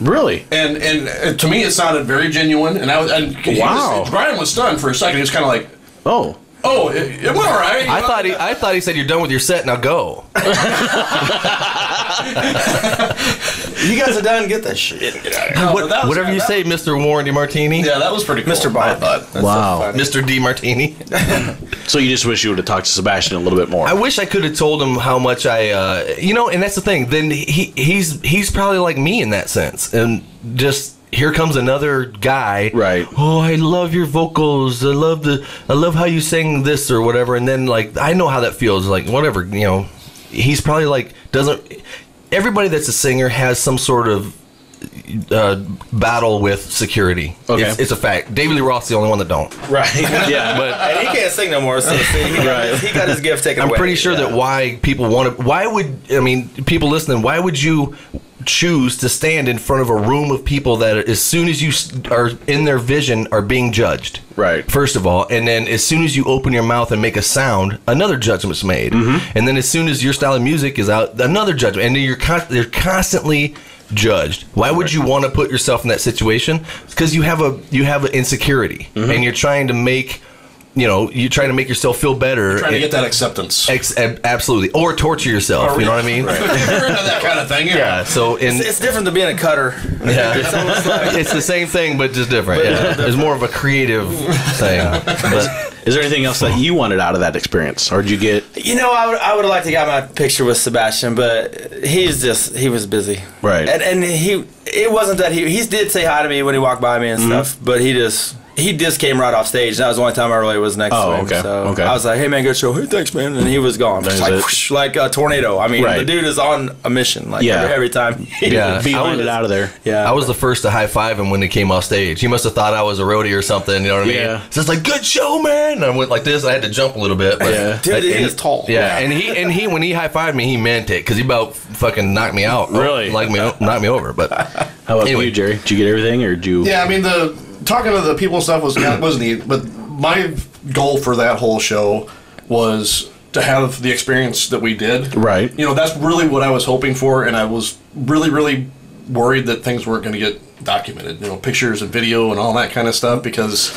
Really? And and to me, it sounded very genuine. And I was, and wow. Was, Brian was stunned for a second. He was kind of like, oh, oh, it, it went all right. I thought he, I thought he said, you're done with your set, now go. You guys are done. Get that shit. Get out of here. No, what, was, whatever yeah, you say, was, Mister Warren DeMartini. Yeah, that was pretty cool. Mister Bob. Wow. Mister DeMartini. So you just wish you would have talked to Sebastian a little bit more. I wish I could have told him how much I, uh, you know, and that's the thing. Then he he's he's probably like me in that sense. And just here comes another guy. Right. Oh, I love your vocals. I love the I love how you sing this or whatever. And then like I know how that feels. Like whatever, you know. He's probably like doesn't. Everybody that's a singer has some sort of uh, battle with security. Okay. It's, it's a fact. David Lee Roth's the only one that don't. Right. Yeah. But and he can't sing no more. So he, got right. his, he got his gift taken I'm away. I'm pretty sure yeah. that why people want to. Why would I mean people listening? Why would you choose to stand in front of a room of people that as soon as you are in their vision are being judged? Right. First of all, and then as soon as you open your mouth and make a sound, another judgment's made. Mm-hmm. And then as soon as your style of music is out, another judgment. And then you're con they're constantly judged. Why would you want to put yourself in that situation? Because you have a you have an insecurity, mm-hmm. and you're trying to make you know you're trying to make yourself feel better. You're trying to get that acceptance. Ex absolutely, or torture yourself. Or you know what I mean? Right. You're into that kind of thing. Yeah. yeah so in, it's, it's different than being a cutter. Yeah. It's, like, it's the same thing, but just different. But yeah. It's more of a creative thing. But, is there anything else that you wanted out of that experience, or did you get? You know, I would I would have liked to got my picture with Sebastian, but he's just he was busy. Right. And and he it wasn't that he he did say hi to me when he walked by me and mm-hmm. stuff, but he just. He just came right off stage. That was the only time I really was next oh, to him. Okay. So okay. I was like, hey, man, good show. Hey, thanks, man. And he was gone. Just like, whoosh, like a tornado. I mean, right. the dude is on a mission. Like, yeah. every, every time. Yeah. He wanted it out of there. Yeah. I was the first to high-five him when he came off stage. He must have thought I was a roadie or something. You know what I mean? Yeah. So it's like, good show, man. And I went like this. I had to jump a little bit. But yeah. Dude, he is tall. Yeah. yeah. And he, and he when he high-fived me, he meant it because he about fucking knocked me out. Really? Like me, knocked me over. But how about anyway. you, Jerry? Did you get everything or did you? Yeah, I mean, the... Talking to the people stuff was was neat, but my goal for that whole show was to have the experience that we did. Right. You know, that's really what I was hoping for, and I was really, really worried that things weren't going to get documented. You know, pictures and video and all that kind of stuff because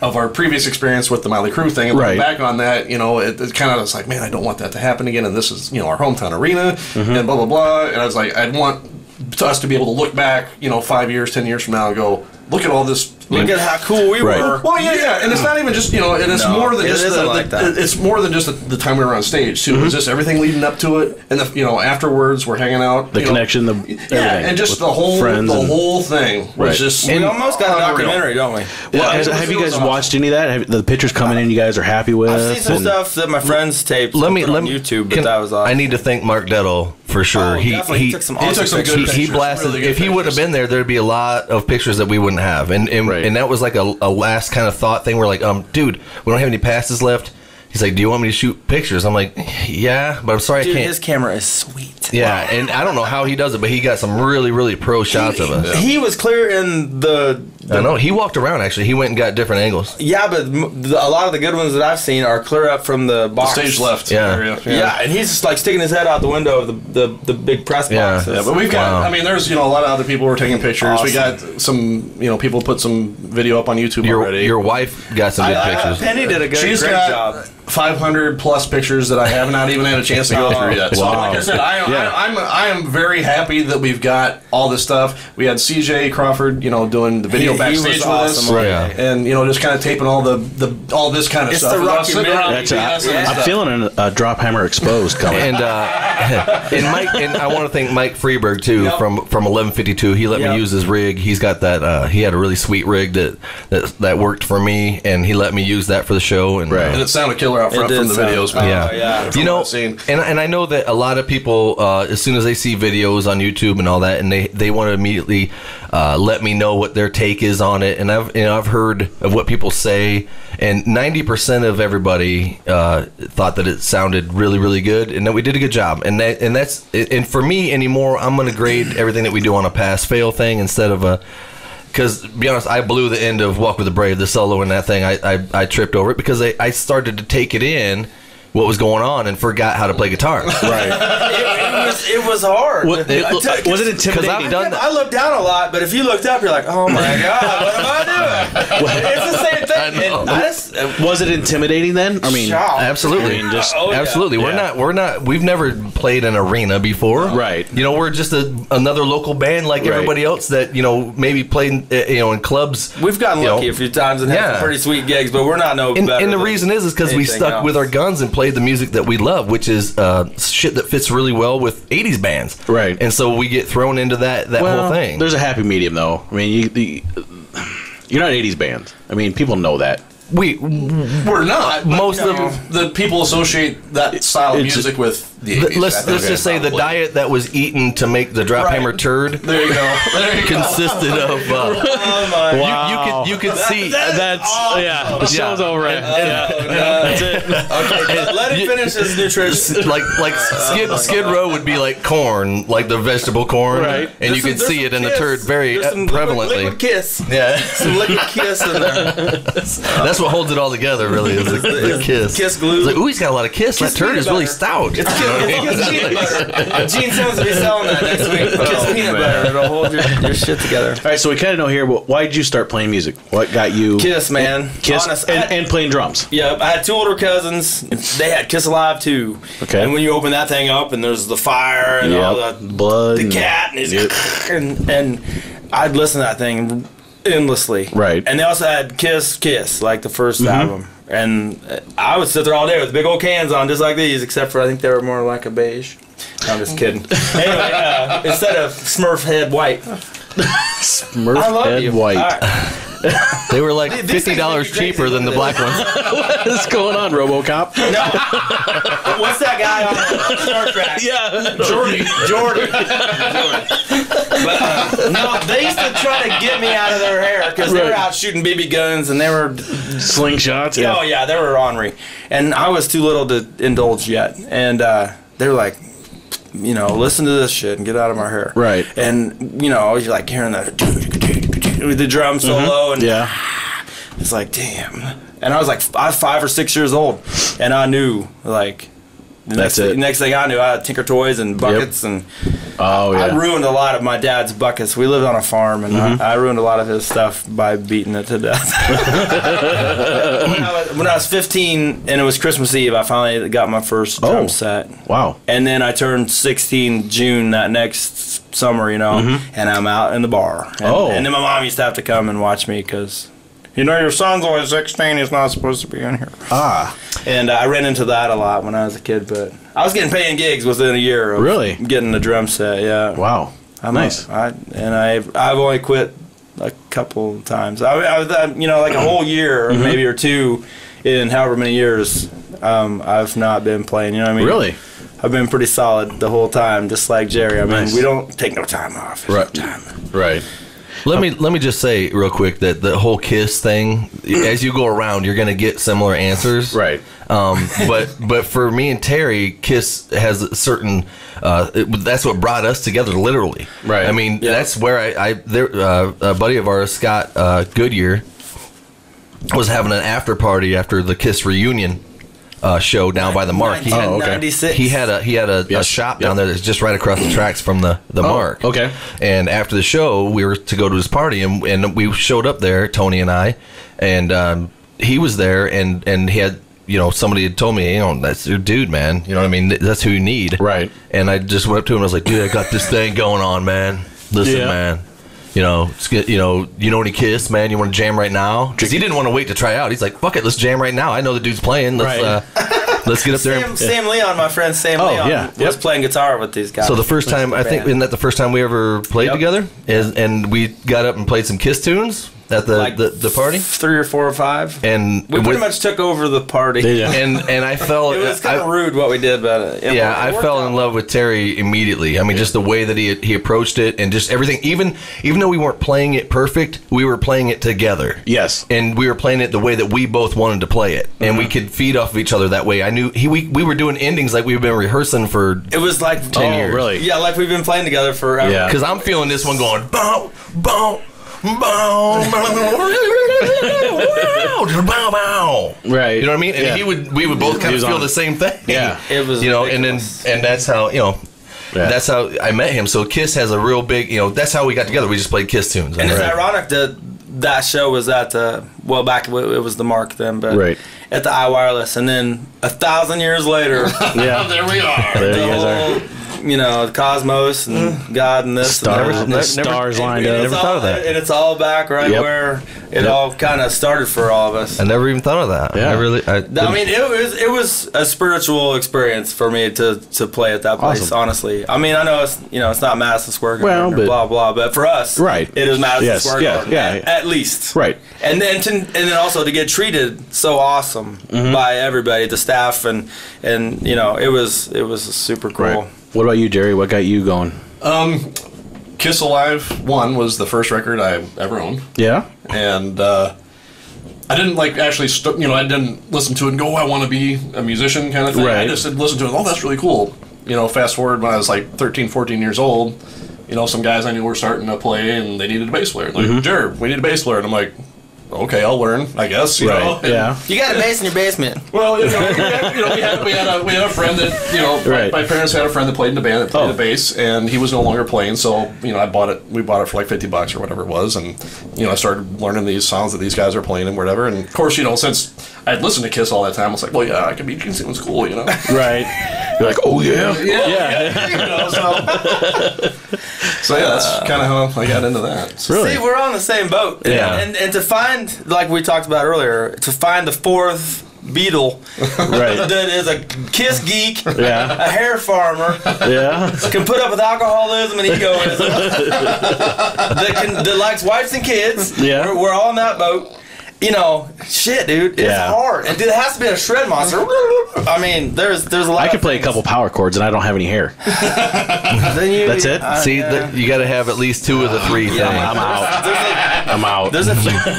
of our previous experience with the Motley Crue thing. And right. back on that, you know, it, it kind of was like, man, I don't want that to happen again, and this is, you know, our hometown arena, mm-hmm. and blah, blah, blah. And I was like, I'd want us to be able to look back, you know, five years, ten years from now and go, look at all this. Look at how cool we right. were. Well, yeah, yeah, and it's not even just you know, and it's no, more than it just the, like the, that. It's more than just the, the time we were on stage too. Mm-hmm. It was just everything leading up to it, and the you know afterwards we're hanging out, the connection, know, the yeah, and just the whole the whole thing was right. just. We almost got a documentary, don't we? Well, yeah, has, was, have you guys awesome. watched any of that? Have, the pictures coming uh, in, you guys are happy with? I've seen some and, stuff that my friends taped. Let me let me YouTube, but can, that was awesome. I need to thank Mark Dettel for sure. Oh, he, he he took some awesome pictures. He blasted. If he would have been there, there'd be a lot of pictures that we wouldn't have, and and. And that was like a, a last kind of thought thing. We're like, um, dude, we don't have any passes left. He's like, do you want me to shoot pictures? I'm like, yeah, but I'm sorry dude, I can't. His camera is sweet. Yeah, wow. And I don't know how he does it, but he got some really, really pro shots he, of us. He yeah. was clear in the... the I know. He walked around, actually. He went and got different angles. Yeah, but a lot of the good ones that I've seen are clear up from the box. The stage left. Yeah. Area. Yeah. yeah, and he's just like sticking his head out the window of the, the, the big press yeah. boxes. Yeah, but we've got... Wow. I mean, there's, you know, a lot of other people were taking pictures. Awesome. We got some, you know, people put some video up on YouTube your, already. Your wife got some good I, pictures. Penny did a good, She's great got, job. five hundred plus pictures that I have not even had a chance to go through yet. So, wow. like I said, I am, yeah. I, I'm, I am very happy that we've got all this stuff. We had C J Crawford, you know, doing the video he, backstage he was with awesome us, right, yeah. and you know, just kind of taping all the, the all this kind of it's stuff. The Rocky Rocky Rocky Rocky Rocky Rocky Rocky Rocky Rocky Rocky Rocky I'm stuff. feeling a uh, Drophammer exposed coming. And uh, And Mike, and I want to thank Mike Freeberg too, yep. from from Eleven Fifty Two. He let yep. me use his rig. He's got that. Uh, he had a really sweet rig that, that that worked for me, and he let me use that for the show. And, right. uh, and it sounded killer out front from the sound, videos. Man. Yeah, oh, yeah. You know, and and I know that a lot of people, uh, as soon as they see videos on YouTube and all that, and they they want to immediately uh, let me know what their take is on it. And I've you know I've heard of what people say, and ninety percent of everybody uh, thought that it sounded really really good, and that we did a good job. And that, and that's and for me anymore, I'm gonna grade everything that we do on a pass fail thing instead of a. Because, to be honest, I blew the end of Walk with the Brave, the solo and that thing. I, I, I tripped over it because I, I started to take it in what was going on and forgot how to play guitar. Right. it, it, was, it was hard. What, it, t- was it intimidating? I've done I looked down a lot, but if you looked up, you're like, oh, my God, what am I doing? It's the same thing. I know. I just, was it intimidating then? I mean, shocked. Absolutely. I mean, just, oh, yeah. Absolutely. Yeah. We're not, we're not, we've never played an arena before. Right. You know, we're just a, another local band like right. everybody else that, you know, maybe played, you know, in clubs. We've gotten lucky know. a few times and yeah. had some pretty sweet gigs, but we're not no and, better. And the reason is is because we stuck else. with our guns and played the music that we love, which is uh, shit that fits really well with eighties bands. Right. And so we get thrown into that, that well, whole thing. There's a happy medium, though. I mean, you, you, you're not an eighties band. I mean, people know that. We, we're not. Most no. of the people associate that style of music it's, with the eighties. Let's, let's okay, just say probably. the diet that was eaten to make the Drophammer right. turd there you go. There you consisted go. of... Uh, oh my wow. You, you could, you could that, see... That that's... Awesome. Yeah, the show's yeah. over. And, and, oh, no. That's it. Okay, let him finish his nutrition. Like, like Skid, Skid Row would be like corn, like the vegetable corn, right. and there's you could see it in Kiss. the turd very some prevalently. Liquid, liquid Kiss. Yeah. Some liquid Kiss in there. That's That's what holds it all together, really, is the, the Kiss. Kiss glue. It's like, ooh, he's got a lot of Kiss. Kiss that turd is butter. really stout. It's peanut butter. Gene Simmons will be selling that next week. Kiss oh, peanut man. butter. It'll hold your, your shit together. All right, so we kind of know here, well, why did you start playing music? What got you? Kiss, man. Kiss Honest, and, had, and playing drums. Yeah, I had two older cousins. They had Kiss Alive, too. Okay. And when you open that thing up, and there's the fire and yep. all the blood. The cat. And, yep. and, and I'd listen to that thing endlessly. Right. And they also had Kiss, Kiss, like the first mm-hmm. album. And I would sit there all day with big old cans on, just like these, except for I think they were more like a beige. I'm just kidding. Anyway, uh, instead of Smurf head white. Smurf I love head you. white. Right. They were like fifty dollars cheaper than the black ones. What is going on, RoboCop? No. What's that guy on Star Trek? Yeah. Jordy. Jordy. But, uh, no, they used to try to get me out of their hair because right. they were out shooting B B guns and they were... Slingshots? Yeah. Oh, yeah. They were ornery. And I was too little to indulge yet. And uh, they were like... you know, listen to this shit and get out of my hair. Right. And, you know, I was like hearing that with the drum solo. Mm-hmm. And yeah. It's like, damn. And I was like, I was five or six years old. And I knew, like, the That's next, it. next thing I knew, I had Tinker Toys and buckets. Yep. And oh, yeah. I ruined a lot of my dad's buckets. We lived on a farm, and mm-hmm. I, I ruined a lot of his stuff by beating it to death. when, I was, when I was fifteen, and it was Christmas Eve, I finally got my first drum oh, set. Wow. And then I turned sixteen June that next summer, you know, mm-hmm. and I'm out in the bar. And, oh. and then my mom used to have to come and watch me because... you know, your son's only sixteen. He's not supposed to be in here. Ah. And uh, I ran into that a lot when I was a kid, but I was getting paying gigs within a year of really? getting the drum set, yeah. Wow. I'm nice. A, I, and I've, I've only quit a couple times. I, I, you know, like a whole year, or mm-hmm. maybe or two, in however many years, um, I've not been playing, you know what I mean? Really? I've been pretty solid the whole time, just like Jerry. I mean, nice. we don't take no time off. There's right. No time. Right. Let me let me just say real quick that the whole Kiss thing, as you go around, you're going to get similar answers. Right. Um, but but for me and Terry, Kiss has a certain, uh, it, that's what brought us together, literally. Right. I mean, yeah. that's where I, I there, uh, a buddy of ours, Scott uh, Goodyear, was having an after party after the Kiss reunion. Uh, show down by the Mark. He had, oh, okay. he had a he had a, yes. a shop down yep. there that's just right across the tracks from the, the oh, Mark. Okay. And after the show, we were to go to his party, and, and we showed up there, Tony and I, and um, he was there, and, and he had, you know, somebody had told me, you know, that's your dude, man. You know what I mean? That's who you need. Right. And I just went up to him and I was like, dude, I got this thing going on, man. Listen, yeah. man. You know, you know, you know, when he Kiss, man, you want to jam right now? Because he didn't want to wait to try out. He's like, fuck it, let's jam right now. I know the dude's playing. Let's, right. uh, Let's get up there. Sam, and, yeah. Sam Leon, my friend Sam oh, Leon, yeah. was yep. playing guitar with these guys. So the first time, I think, isn't that the first time we ever played yep. together? And, and we got up and played some Kiss tunes at the, like the, the party? Three or four or five. And we pretty with, much took over the party. Yeah. And and I fell... It was kind of rude what we did, but... It, yeah, it I fell out. in love with Terry immediately. I mean, yeah. just the way that he he approached it and just everything. Even even though we weren't playing it perfect, we were playing it together. Yes. And we were playing it the way that we both wanted to play it. Mm-hmm. And we could feed off of each other that way. I knew... he We, we were doing endings like we've been rehearsing for... It was like... ten years. Really? Yeah, like we've been playing together forever. Yeah. Because I'm feeling this one going, boom, boom. Right, you know what I mean? And yeah. he would, we would both kind of feel on. the same thing. Yeah, it was, you know, ridiculous. and then and that's how you know, yeah. that's how I met him. So Kiss has a real big, you know, that's how we got together. We just played Kiss tunes. And right. it's ironic that that show was at the well back it was the Mark then, but right. at the iWireless, and then a thousand years later, yeah, there we are. There the you guys whole, are. You know, the cosmos and God and this stars, and that. The never, stars lined up. I never all, thought of that. And it's all back right yep. where it yep. all kind of started for all of us. I never even thought of that. Yeah. I really. I, I mean, it was it was a spiritual experience for me to to play at that place. Awesome. Honestly, I mean, I know it's you know it's not Madison Square Garden, well, blah blah, but for us, right, it is Madison yes. Square Garden, yeah, yeah, yeah. at least, right. And then to, and then also to get treated so awesome mm-hmm. by everybody, the staff, and and you know, it was it was super cool. Right. What about you, Jerry? What got you going? Um, Kiss Alive one was the first record I ever owned. Yeah. And uh, I didn't, like, actually, st you know, I didn't listen to it and go, oh, I want to be a musician kind of thing. Right. I just listened to it and, oh, that's really cool. You know, fast forward when I was, like, thirteen, fourteen years old, you know, some guys I knew were starting to play and they needed a bass player. Like, mm-hmm. Jerry, we need a bass player. And I'm like... okay, I'll learn, I guess. You right. know? And, yeah. You got a bass in your basement. Well, you know, we had, you know, we had, we had, a, we had a friend that, you know, right. my, my parents had a friend that played in the band that played oh. the bass, and he was no longer playing, so, you know, I bought it, we bought it for like fifty bucks or whatever it was, and, you know, I started learning these songs that these guys are playing and whatever, and of course, you know, since I'd listened to Kiss all that time, I was like, well, yeah, I can be, you can see what's cool, you know? Right. You're like, oh, yeah. Yeah. yeah. yeah. You know, so, so, yeah, that's kind of how I got into that. So, really? See, we're on the same boat. Yeah. And, and to find like we talked about earlier, to find the fourth Beatle right. that is a Kiss geek, yeah. a hair farmer, yeah. can put up with alcoholism and egoism, that, can, that likes wives and kids. Yeah. We're, we're all in that boat. You know, shit, dude, it's yeah. hard. And dude, it has to be a shred monster. I mean, there's there's a lot. I could play things. a couple power chords, and I don't have any hair. Then you, that's it. Uh, See, yeah. the, you got to have at least two of the three. Yeah, I'm, I'm out. There's a, I'm out. There's a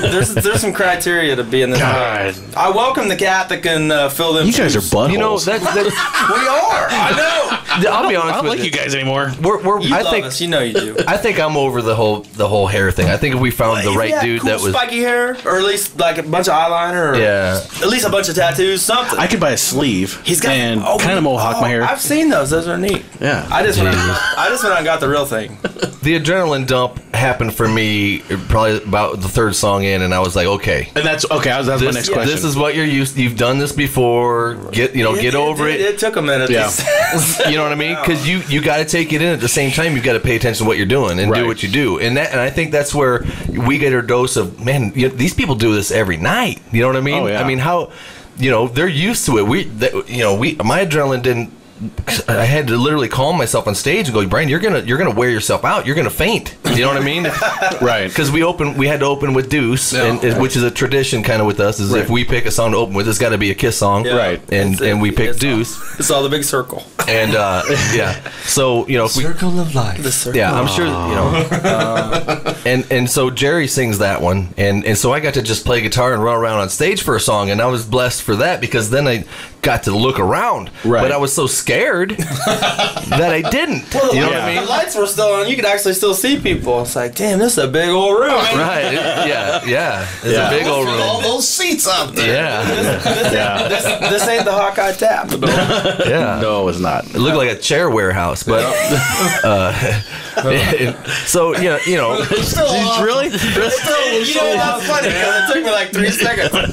there's there's some criteria to be in this. God. World. I welcome the cat that can uh, fill them. You guys are buttholes. You know that, that we are. I know. I'll be honest. I don't with like you guys anymore. We're, we're you I love think us. You know you do. I think I'm over the whole the whole hair thing. I think if we found well, the right dude cool that was spiky hair, or at least. Like a bunch of eyeliner, or yeah. at least a bunch of tattoos, something. I could buy a sleeve. He's got and oh, kind of mohawk oh, my hair. I've seen those; those are neat. Yeah, I just went out, I just went out and got the real thing. The adrenaline dump happened for me probably about the third song in, and I was like, okay, and that's okay. That was my next yeah, question. This is what you're used. You've done this before. Get you know, it, get it, over it, it. It took a minute. Yeah. You know what I mean? Because you you got to take it in at the same time. You've got to pay attention to what you're doing and right. do what you do. And that and I think that's where we get our dose of man. You know, these people do this. Every night, you know what I mean? Oh, yeah. I mean, how, you know, they're used to it. We, they, you know, we, my adrenaline didn't. I had to literally calm myself on stage and go, Brian, you're gonna, you're gonna wear yourself out. You're gonna faint. You know what I mean? Right. Because we open, we had to open with Deuce, yeah. and, and, which is a tradition kind of with us. Is right. if we pick a song to open with, it's got to be a Kiss song, yeah. right? And it's, and we pick it's Deuce. All, it's all the big circle. And uh, yeah, so you know, if we, circle of life. The circle. Yeah, I'm sure you know. Uh, and and so Jerry sings that one, and and so I got to just play guitar and run around on stage for a song, and I was blessed for that because then I got to look around, right. but I was so scared. Scared that I didn't. Well, you know yeah. what I mean? The lights were still on. You could actually still see people. It's like, damn, this is a big old room. Right. It, yeah. Yeah. It's yeah. a big old room. All those seats up there. Yeah. This, this, yeah. Ain't, this, this ain't the Hawkeye Tap. Yeah. No, it's not. It looked like a chair warehouse, but uh, it, so yeah, you know, it's still awesome. Really? It's still, you know, that was funny because it took me like three seconds. Yeah.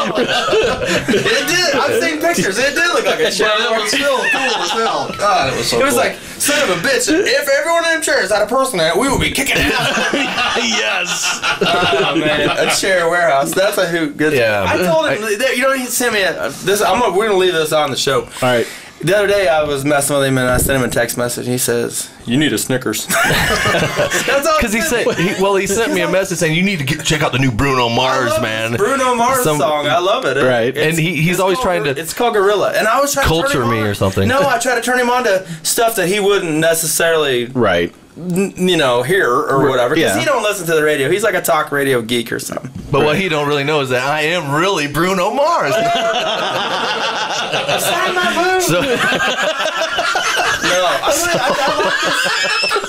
Oh, it did. I've seen pictures. It did look like a chair. It was still cool as hell. God, it was so cool. It was cool. Like son of a bitch, if everyone in the chair is out of person, we would be kicking it out. Yes. Oh, man. A chair warehouse. That's a hoot. Good. Yeah. I told him, I, you know, he sent me a, this. I'm gonna, we're going to leave this on the show. All right. The other day, I was messing with him, and I sent him a text message. He says, "You need a Snickers." That's all. Because he said, he, "Well, he sent me a message saying you need to get, check out the new Bruno Mars, man." Bruno Mars Some, song, I love it. Right, it's, and he, he's always called, trying to. It's called Gorilla, and I was trying culture to culture me on, or something. No, I try to turn him on to stuff that he wouldn't necessarily. Right. You know, here or whatever, because yeah. he don't listen to the radio. He's like a talk radio geek or something. But right. what he don't really know is that I am really Bruno Mars. Sign my boot. So no, I, I, I,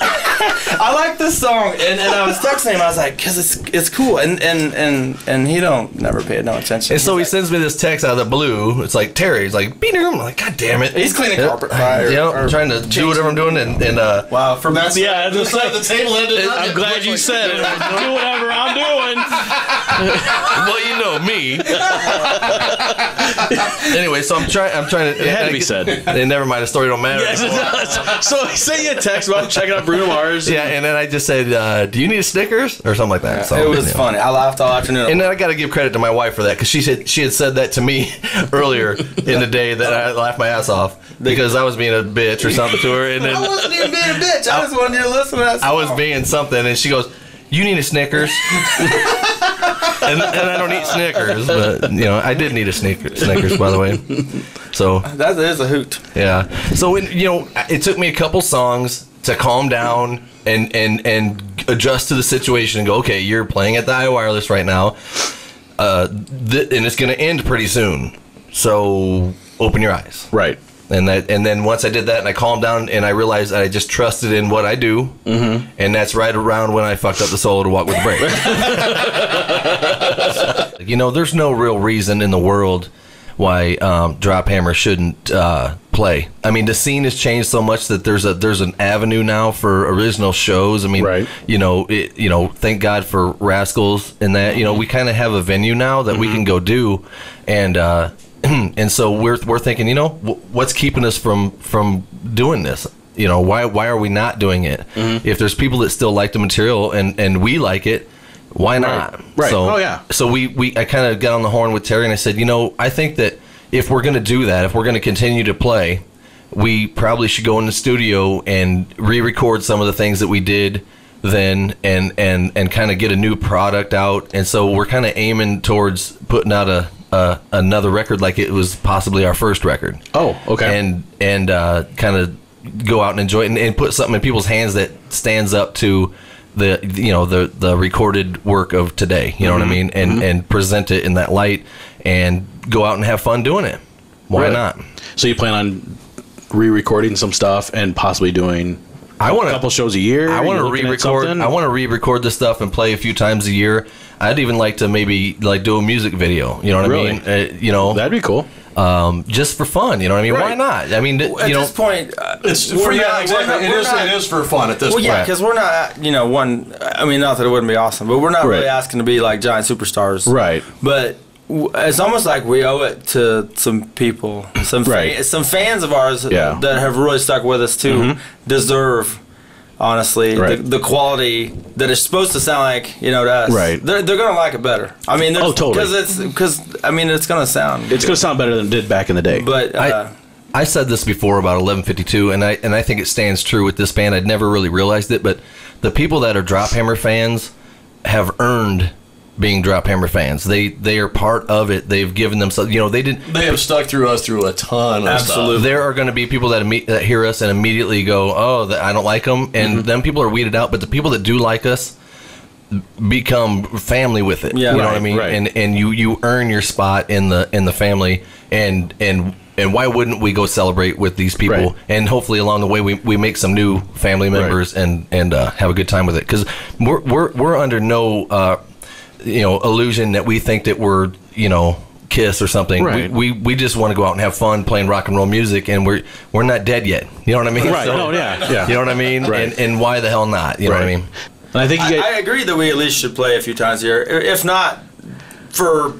like I like this song, and, and I was texting him. I was like, because it's it's cool, and and and and he don't never paid no attention. And so he's he like, sends me this text out of the blue. It's like Terry. He's like, beating him. I'm like, God damn it. He's cleaning yep. carpet. Right, or, yep, or trying to do whatever I'm doing, and, and uh, wow, from that's yeah. I just like, the table ended up. I'm glad you like said it. Do whatever I'm doing. Well, you know me. Anyway, so I'm trying. I'm trying to. It had I, to be I, said. And never mind. The story don't matter. Yes, it does. So I sent you a text about checking out Bruno Mars. Yeah, and then I just said, uh, "Do you need a Snickers?" or something like that. Yeah, so, it was anyway. funny. I laughed all afternoon. And then I got to give credit to my wife for that, because she said she had said that to me earlier in the day that I laughed my ass off because I was being a bitch or something to her. And then I wasn't even being a bitch. I was wondering. I was being something, and she goes, "You need a Snickers." and, and I don't eat Snickers, but you know, I did need a Snickers, Snickers by the way. So that is a hoot. Yeah. So when, you know, it took me a couple songs to calm down and and and adjust to the situation and go, okay, you're playing at the iWireless right now, uh, th and it's going to end pretty soon. So open your eyes. Right. And that, and then once I did that and I calmed down and I realized I just trusted in what I do, mm-hmm. and that's right around when I fucked up the solo to Walk with the Break. You know, there's no real reason in the world why um, Drophammer shouldn't uh, play. I mean, the scene has changed so much that there's a there's an avenue now for original shows. I mean, right. you know, it, you know, thank God for Rascals and that. You know, we kind of have a venue now that mm-hmm. we can go do, and. Uh, And so we're we're thinking, you know, what's keeping us from from doing this? You know, why why are we not doing it? Mm-hmm. If there's people that still like the material and and we like it, why not? Right. right. So, oh yeah. So we we I kind of got on the horn with Terry and I said, you know, I think that if we're going to do that, if we're going to continue to play, we probably should go in the studio and re-record some of the things that we did then, and and and kind of get a new product out. And so we're kind of aiming towards putting out a. Uh, another record like it was possibly our first record. Oh, okay. And and uh, kind of go out and enjoy it and, and put something in people's hands that stands up to the you know the the recorded work of today. You know mm-hmm. what I mean? And mm-hmm. and present it in that light and go out and have fun doing it. Why really? not? So you plan on re-recording some stuff and possibly doing. I want a couple shows a year. I want to re-record. I want to re-record the stuff and play a few times a year. I'd even like to maybe like do a music video. You know what really? I mean? Uh, you know, that'd be cool. Um, just for fun. You know what I mean? Right. Why not? I mean, at you know, this point, uh, it's for yeah, not, exactly. Not, it, is, not, it is for fun at this well, point. Well, yeah, because we're not, you know, one. I mean, not that it wouldn't be awesome, but we're not right. really asking to be like giant superstars, right? But. It's almost like we owe it to some people, some right. fa some fans of ours yeah. that have really stuck with us too, mm-hmm. deserve, honestly, right. the, the quality that is supposed to sound like you know to us. Right, they're they're gonna like it better. I mean, oh totally, because it's because I mean it's gonna sound it's good. gonna sound better than it did back in the day. But uh, I I said this before about Eleven Fifty Two, and I and I think it stands true with this band. I'd never really realized it, but the people that are Drophammer fans have earned. Being Drophammer fans, they they are part of it. They've given themselves, you know, they didn't. They have stuck through us through a ton. Of Absolutely, stuff. There are going to be people that, imme that hear us and immediately go, "Oh, the, I don't like them," and mm-hmm. then people are weeded out. But the people that do like us become family with it. Yeah, you know right, what I mean. Right. And and you you earn your spot in the in the family. And and and why wouldn't we go celebrate with these people? Right. And hopefully along the way we we make some new family members right. and and uh, have a good time with it because we're we're we're under no. Uh, you know, illusion that we think that we're, you know, Kiss or something. Right. We, we we just want to go out and have fun playing rock and roll music, and we're we're not dead yet. You know what I mean? Right. So, no, yeah. yeah. You know what I mean? Right. And, and why the hell not? You right. know what I mean? I think you I, I agree that we at least should play a few times a year, if not for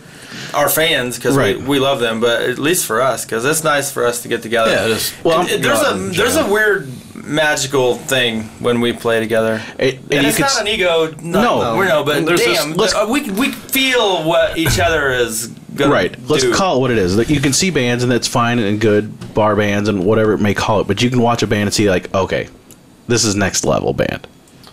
our fans because right. we, we love them, but at least for us because it's nice for us to get together. Yeah, it is. Well, it, it, there's a there's a weird. magical thing when we play together. It, and and it's not an ego. No, no, we're no. But there's damn, this, let's, we we feel what each other is gonna right. do. Let's call it what it is. Like, you can see bands, and that's fine and good, bar bands and whatever it may call it. But you can watch a band and see like, okay, this is next level band.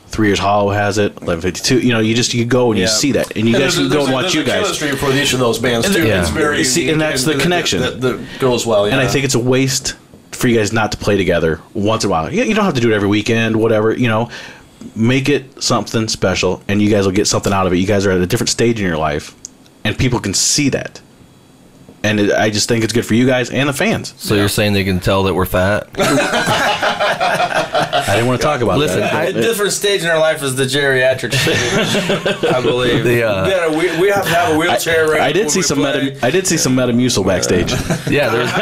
Three Years Hollow has it. Eleven Fifty Two. You know, you just you go and yeah. you see that, and you and guys can go and watch you guys. There's a chemistry for each of those bands too. Yeah. It's very see, and that's and the and connection that, that, that goes well. Yeah. And I think it's a waste for you guys not to play together once in a while. You don't have to do it every weekend, whatever, you know. Make it something special, and you guys will get something out of it. You guys are at a different stage in your life, and people can see that. And it, I just think it's good for you guys and the fans. So yeah. You're saying they can tell that we're fat? I didn't want to talk about Listen, that. Listen, a different stage in our life is the geriatric stage, I believe. The, uh, yeah, we, we have to have a wheelchair. I, right I did see some meta, I did see some Metamucil backstage. Yeah, there's,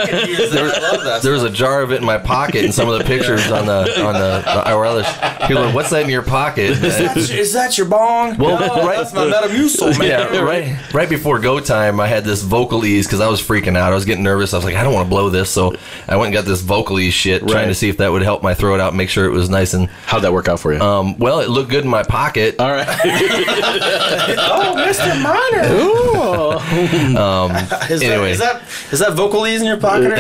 there, there was a jar of it in my pocket in some of the pictures on the on the, the iWireless. People are like, what's that in your pocket? Is that, is that your bong? Well, no, right, that's my Metamucil, man. Yeah, right, right before go time, I had this Vocalese because I was freaking out. I was getting nervous. I was like, I don't want to blow this, so I went and got this Vocalese shit, right. trying to see if that would help my throat out and make sure it was nice. And how'd that work out for you? Um, well, it looked good in my pocket. All right. Oh, Mister Miner. Ooh. Um, is anyway, that, is that is that Vocalese in your pocket?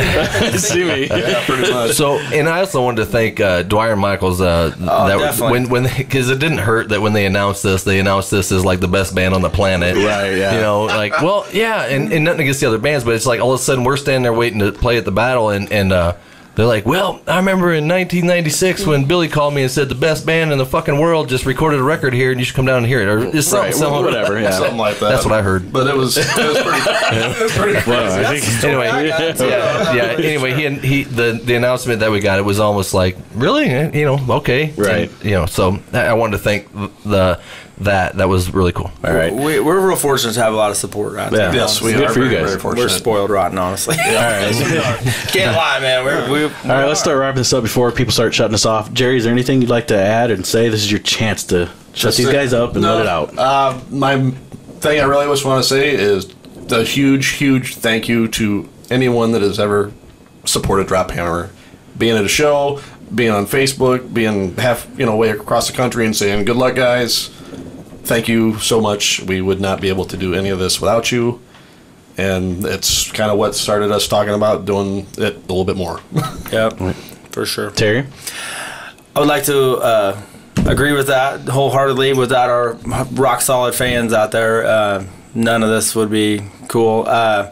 See me. Yeah, pretty much. So, and I also wanted to thank uh, Dwyer and Michaels. Uh, oh, that definitely. When when because it didn't hurt that when they announced this, they announced this as like the best band on the planet. Right. Yeah. You know, like well, yeah, and, and nothing against the other bands. But it's like all of a sudden we're standing there waiting to play at the battle, and and uh, they're like, well, I remember in nineteen ninety-six when Billy called me and said the best band in the fucking world just recorded a record here, and you should come down and hear it, or just something, right. something whatever, yeah. something like that. That's what I heard. But it was it was pretty, yeah. it was pretty crazy. Well, I think anyway, I got, yeah, yeah. Anyway, he and he the the announcement that we got, it was almost like really, you know, okay, right, and, you know. So I wanted to thank the. That that was really cool. All right, we, we're real fortunate to have a lot of support. Right? Yeah. Yes, we Good are. For very, you guys. Very fortunate. We're spoiled rotten, honestly. Yeah. All right, can't lie, man. We're, we, All we right, are. Let's start wrapping this up before people start shutting us off. Jerry, is there anything you'd like to add and say? This is your chance to Just shut these to, guys up and no, let it out. Uh, my thing I really just want to say is a huge, huge thank you to anyone that has ever supported Drophammer, being at a show, being on Facebook, being half you know way across the country, and saying good luck, guys. Thank you so much. We would not be able to do any of this without you. And it's kind of what started us talking about doing it a little bit more. Yeah, for sure. Terry? I would like to uh, agree with that wholeheartedly. Without our rock-solid fans out there, uh, none of this would be cool. Uh,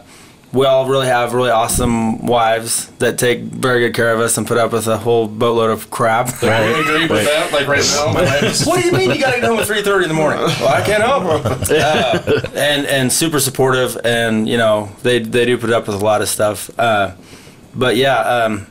we all really have really awesome wives that take very good care of us and put up with a whole boatload of crap. Right. I agree with right. that. Like right now, my wife is, what do you mean you got to get home at three thirty in the morning? Well, I can't help. Uh, and and super supportive, and you know they they do put up with a lot of stuff. Uh, but yeah, um,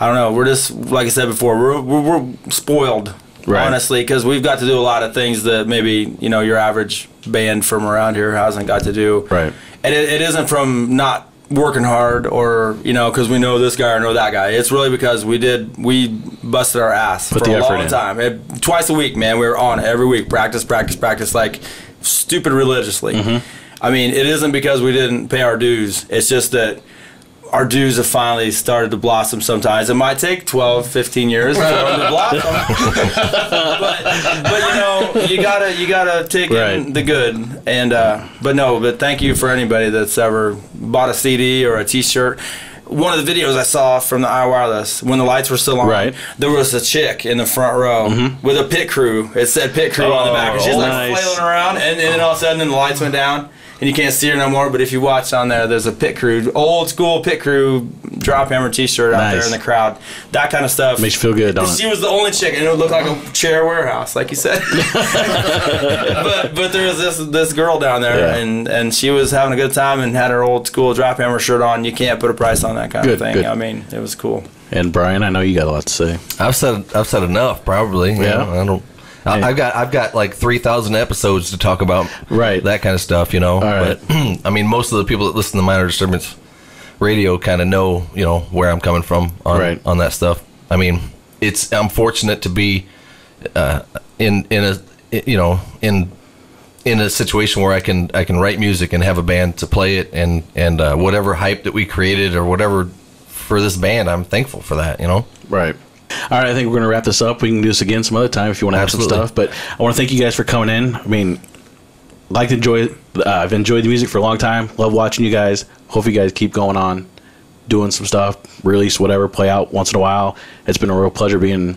I don't know. We're just like I said before. We're we're, we're spoiled, right. honestly, because we've got to do a lot of things that maybe you know your average band from around here hasn't got to do. Right. And it, it isn't from not working hard or, you know, because we know this guy or know that guy. It's really because we did, we busted our ass Put for a long in. time. It, twice a week, man, we were on every week. Practice, practice, practice, like stupid religiously. Mm-hmm. I mean, it isn't because we didn't pay our dues. It's just that our dues have finally started to blossom sometimes. It might take twelve, fifteen years for them to blossom. but, but, you know, you gotta, you gotta take right. in the good. And, uh, but no, but thank you for anybody that's ever bought a C D or a t-shirt. One of the videos I saw from the iWireless, when the lights were still on, right. there was a chick in the front row mm-hmm. with a pit crew. It said pit crew oh, on the back. And she's oh, like nice. flailing around. And, and then all of a sudden then the lights went down. And you can't see her no more, but if you watch on there, there's a pit crew, old school pit crew Drophammer t-shirt out nice. there in the crowd. That kind of stuff. Makes you feel good, don't it? She was the only chick, and it would look like a chair warehouse, like you said. but but there was this this girl down there, yeah. and, and she was having a good time and had her old school Drophammer shirt on. You can't put a price on that kind good, of thing. Good. I mean, it was cool. And Brian, I know you got a lot to say. I've said I've said enough, probably. Yeah. You know, I don't. Yeah. I've got I've got like three thousand episodes to talk about right. that kind of stuff, you know. All right. But I mean, most of the people that listen to Minor Disturbance Radio kind of know, you know, where I'm coming from on right. on that stuff. I mean, it's I'm fortunate to be uh, in in a you know in in a situation where I can I can write music and have a band to play it, and and uh, whatever hype that we created or whatever for this band, I'm thankful for that, you know. Right. All right, I think we're going to wrap this up. We can do this again some other time if you want to have some stuff. But I want to thank you guys for coming in. I mean, like to enjoy. Uh, I've enjoyed the music for a long time. Love watching you guys. Hope you guys keep going on, doing some stuff, release whatever, play out once in a while. It's been a real pleasure being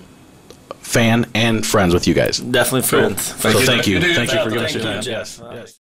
a fan and friends with you guys. Definitely friends. Cool. Thank so you. thank you. Thank you for giving us your time. Yes. Yes.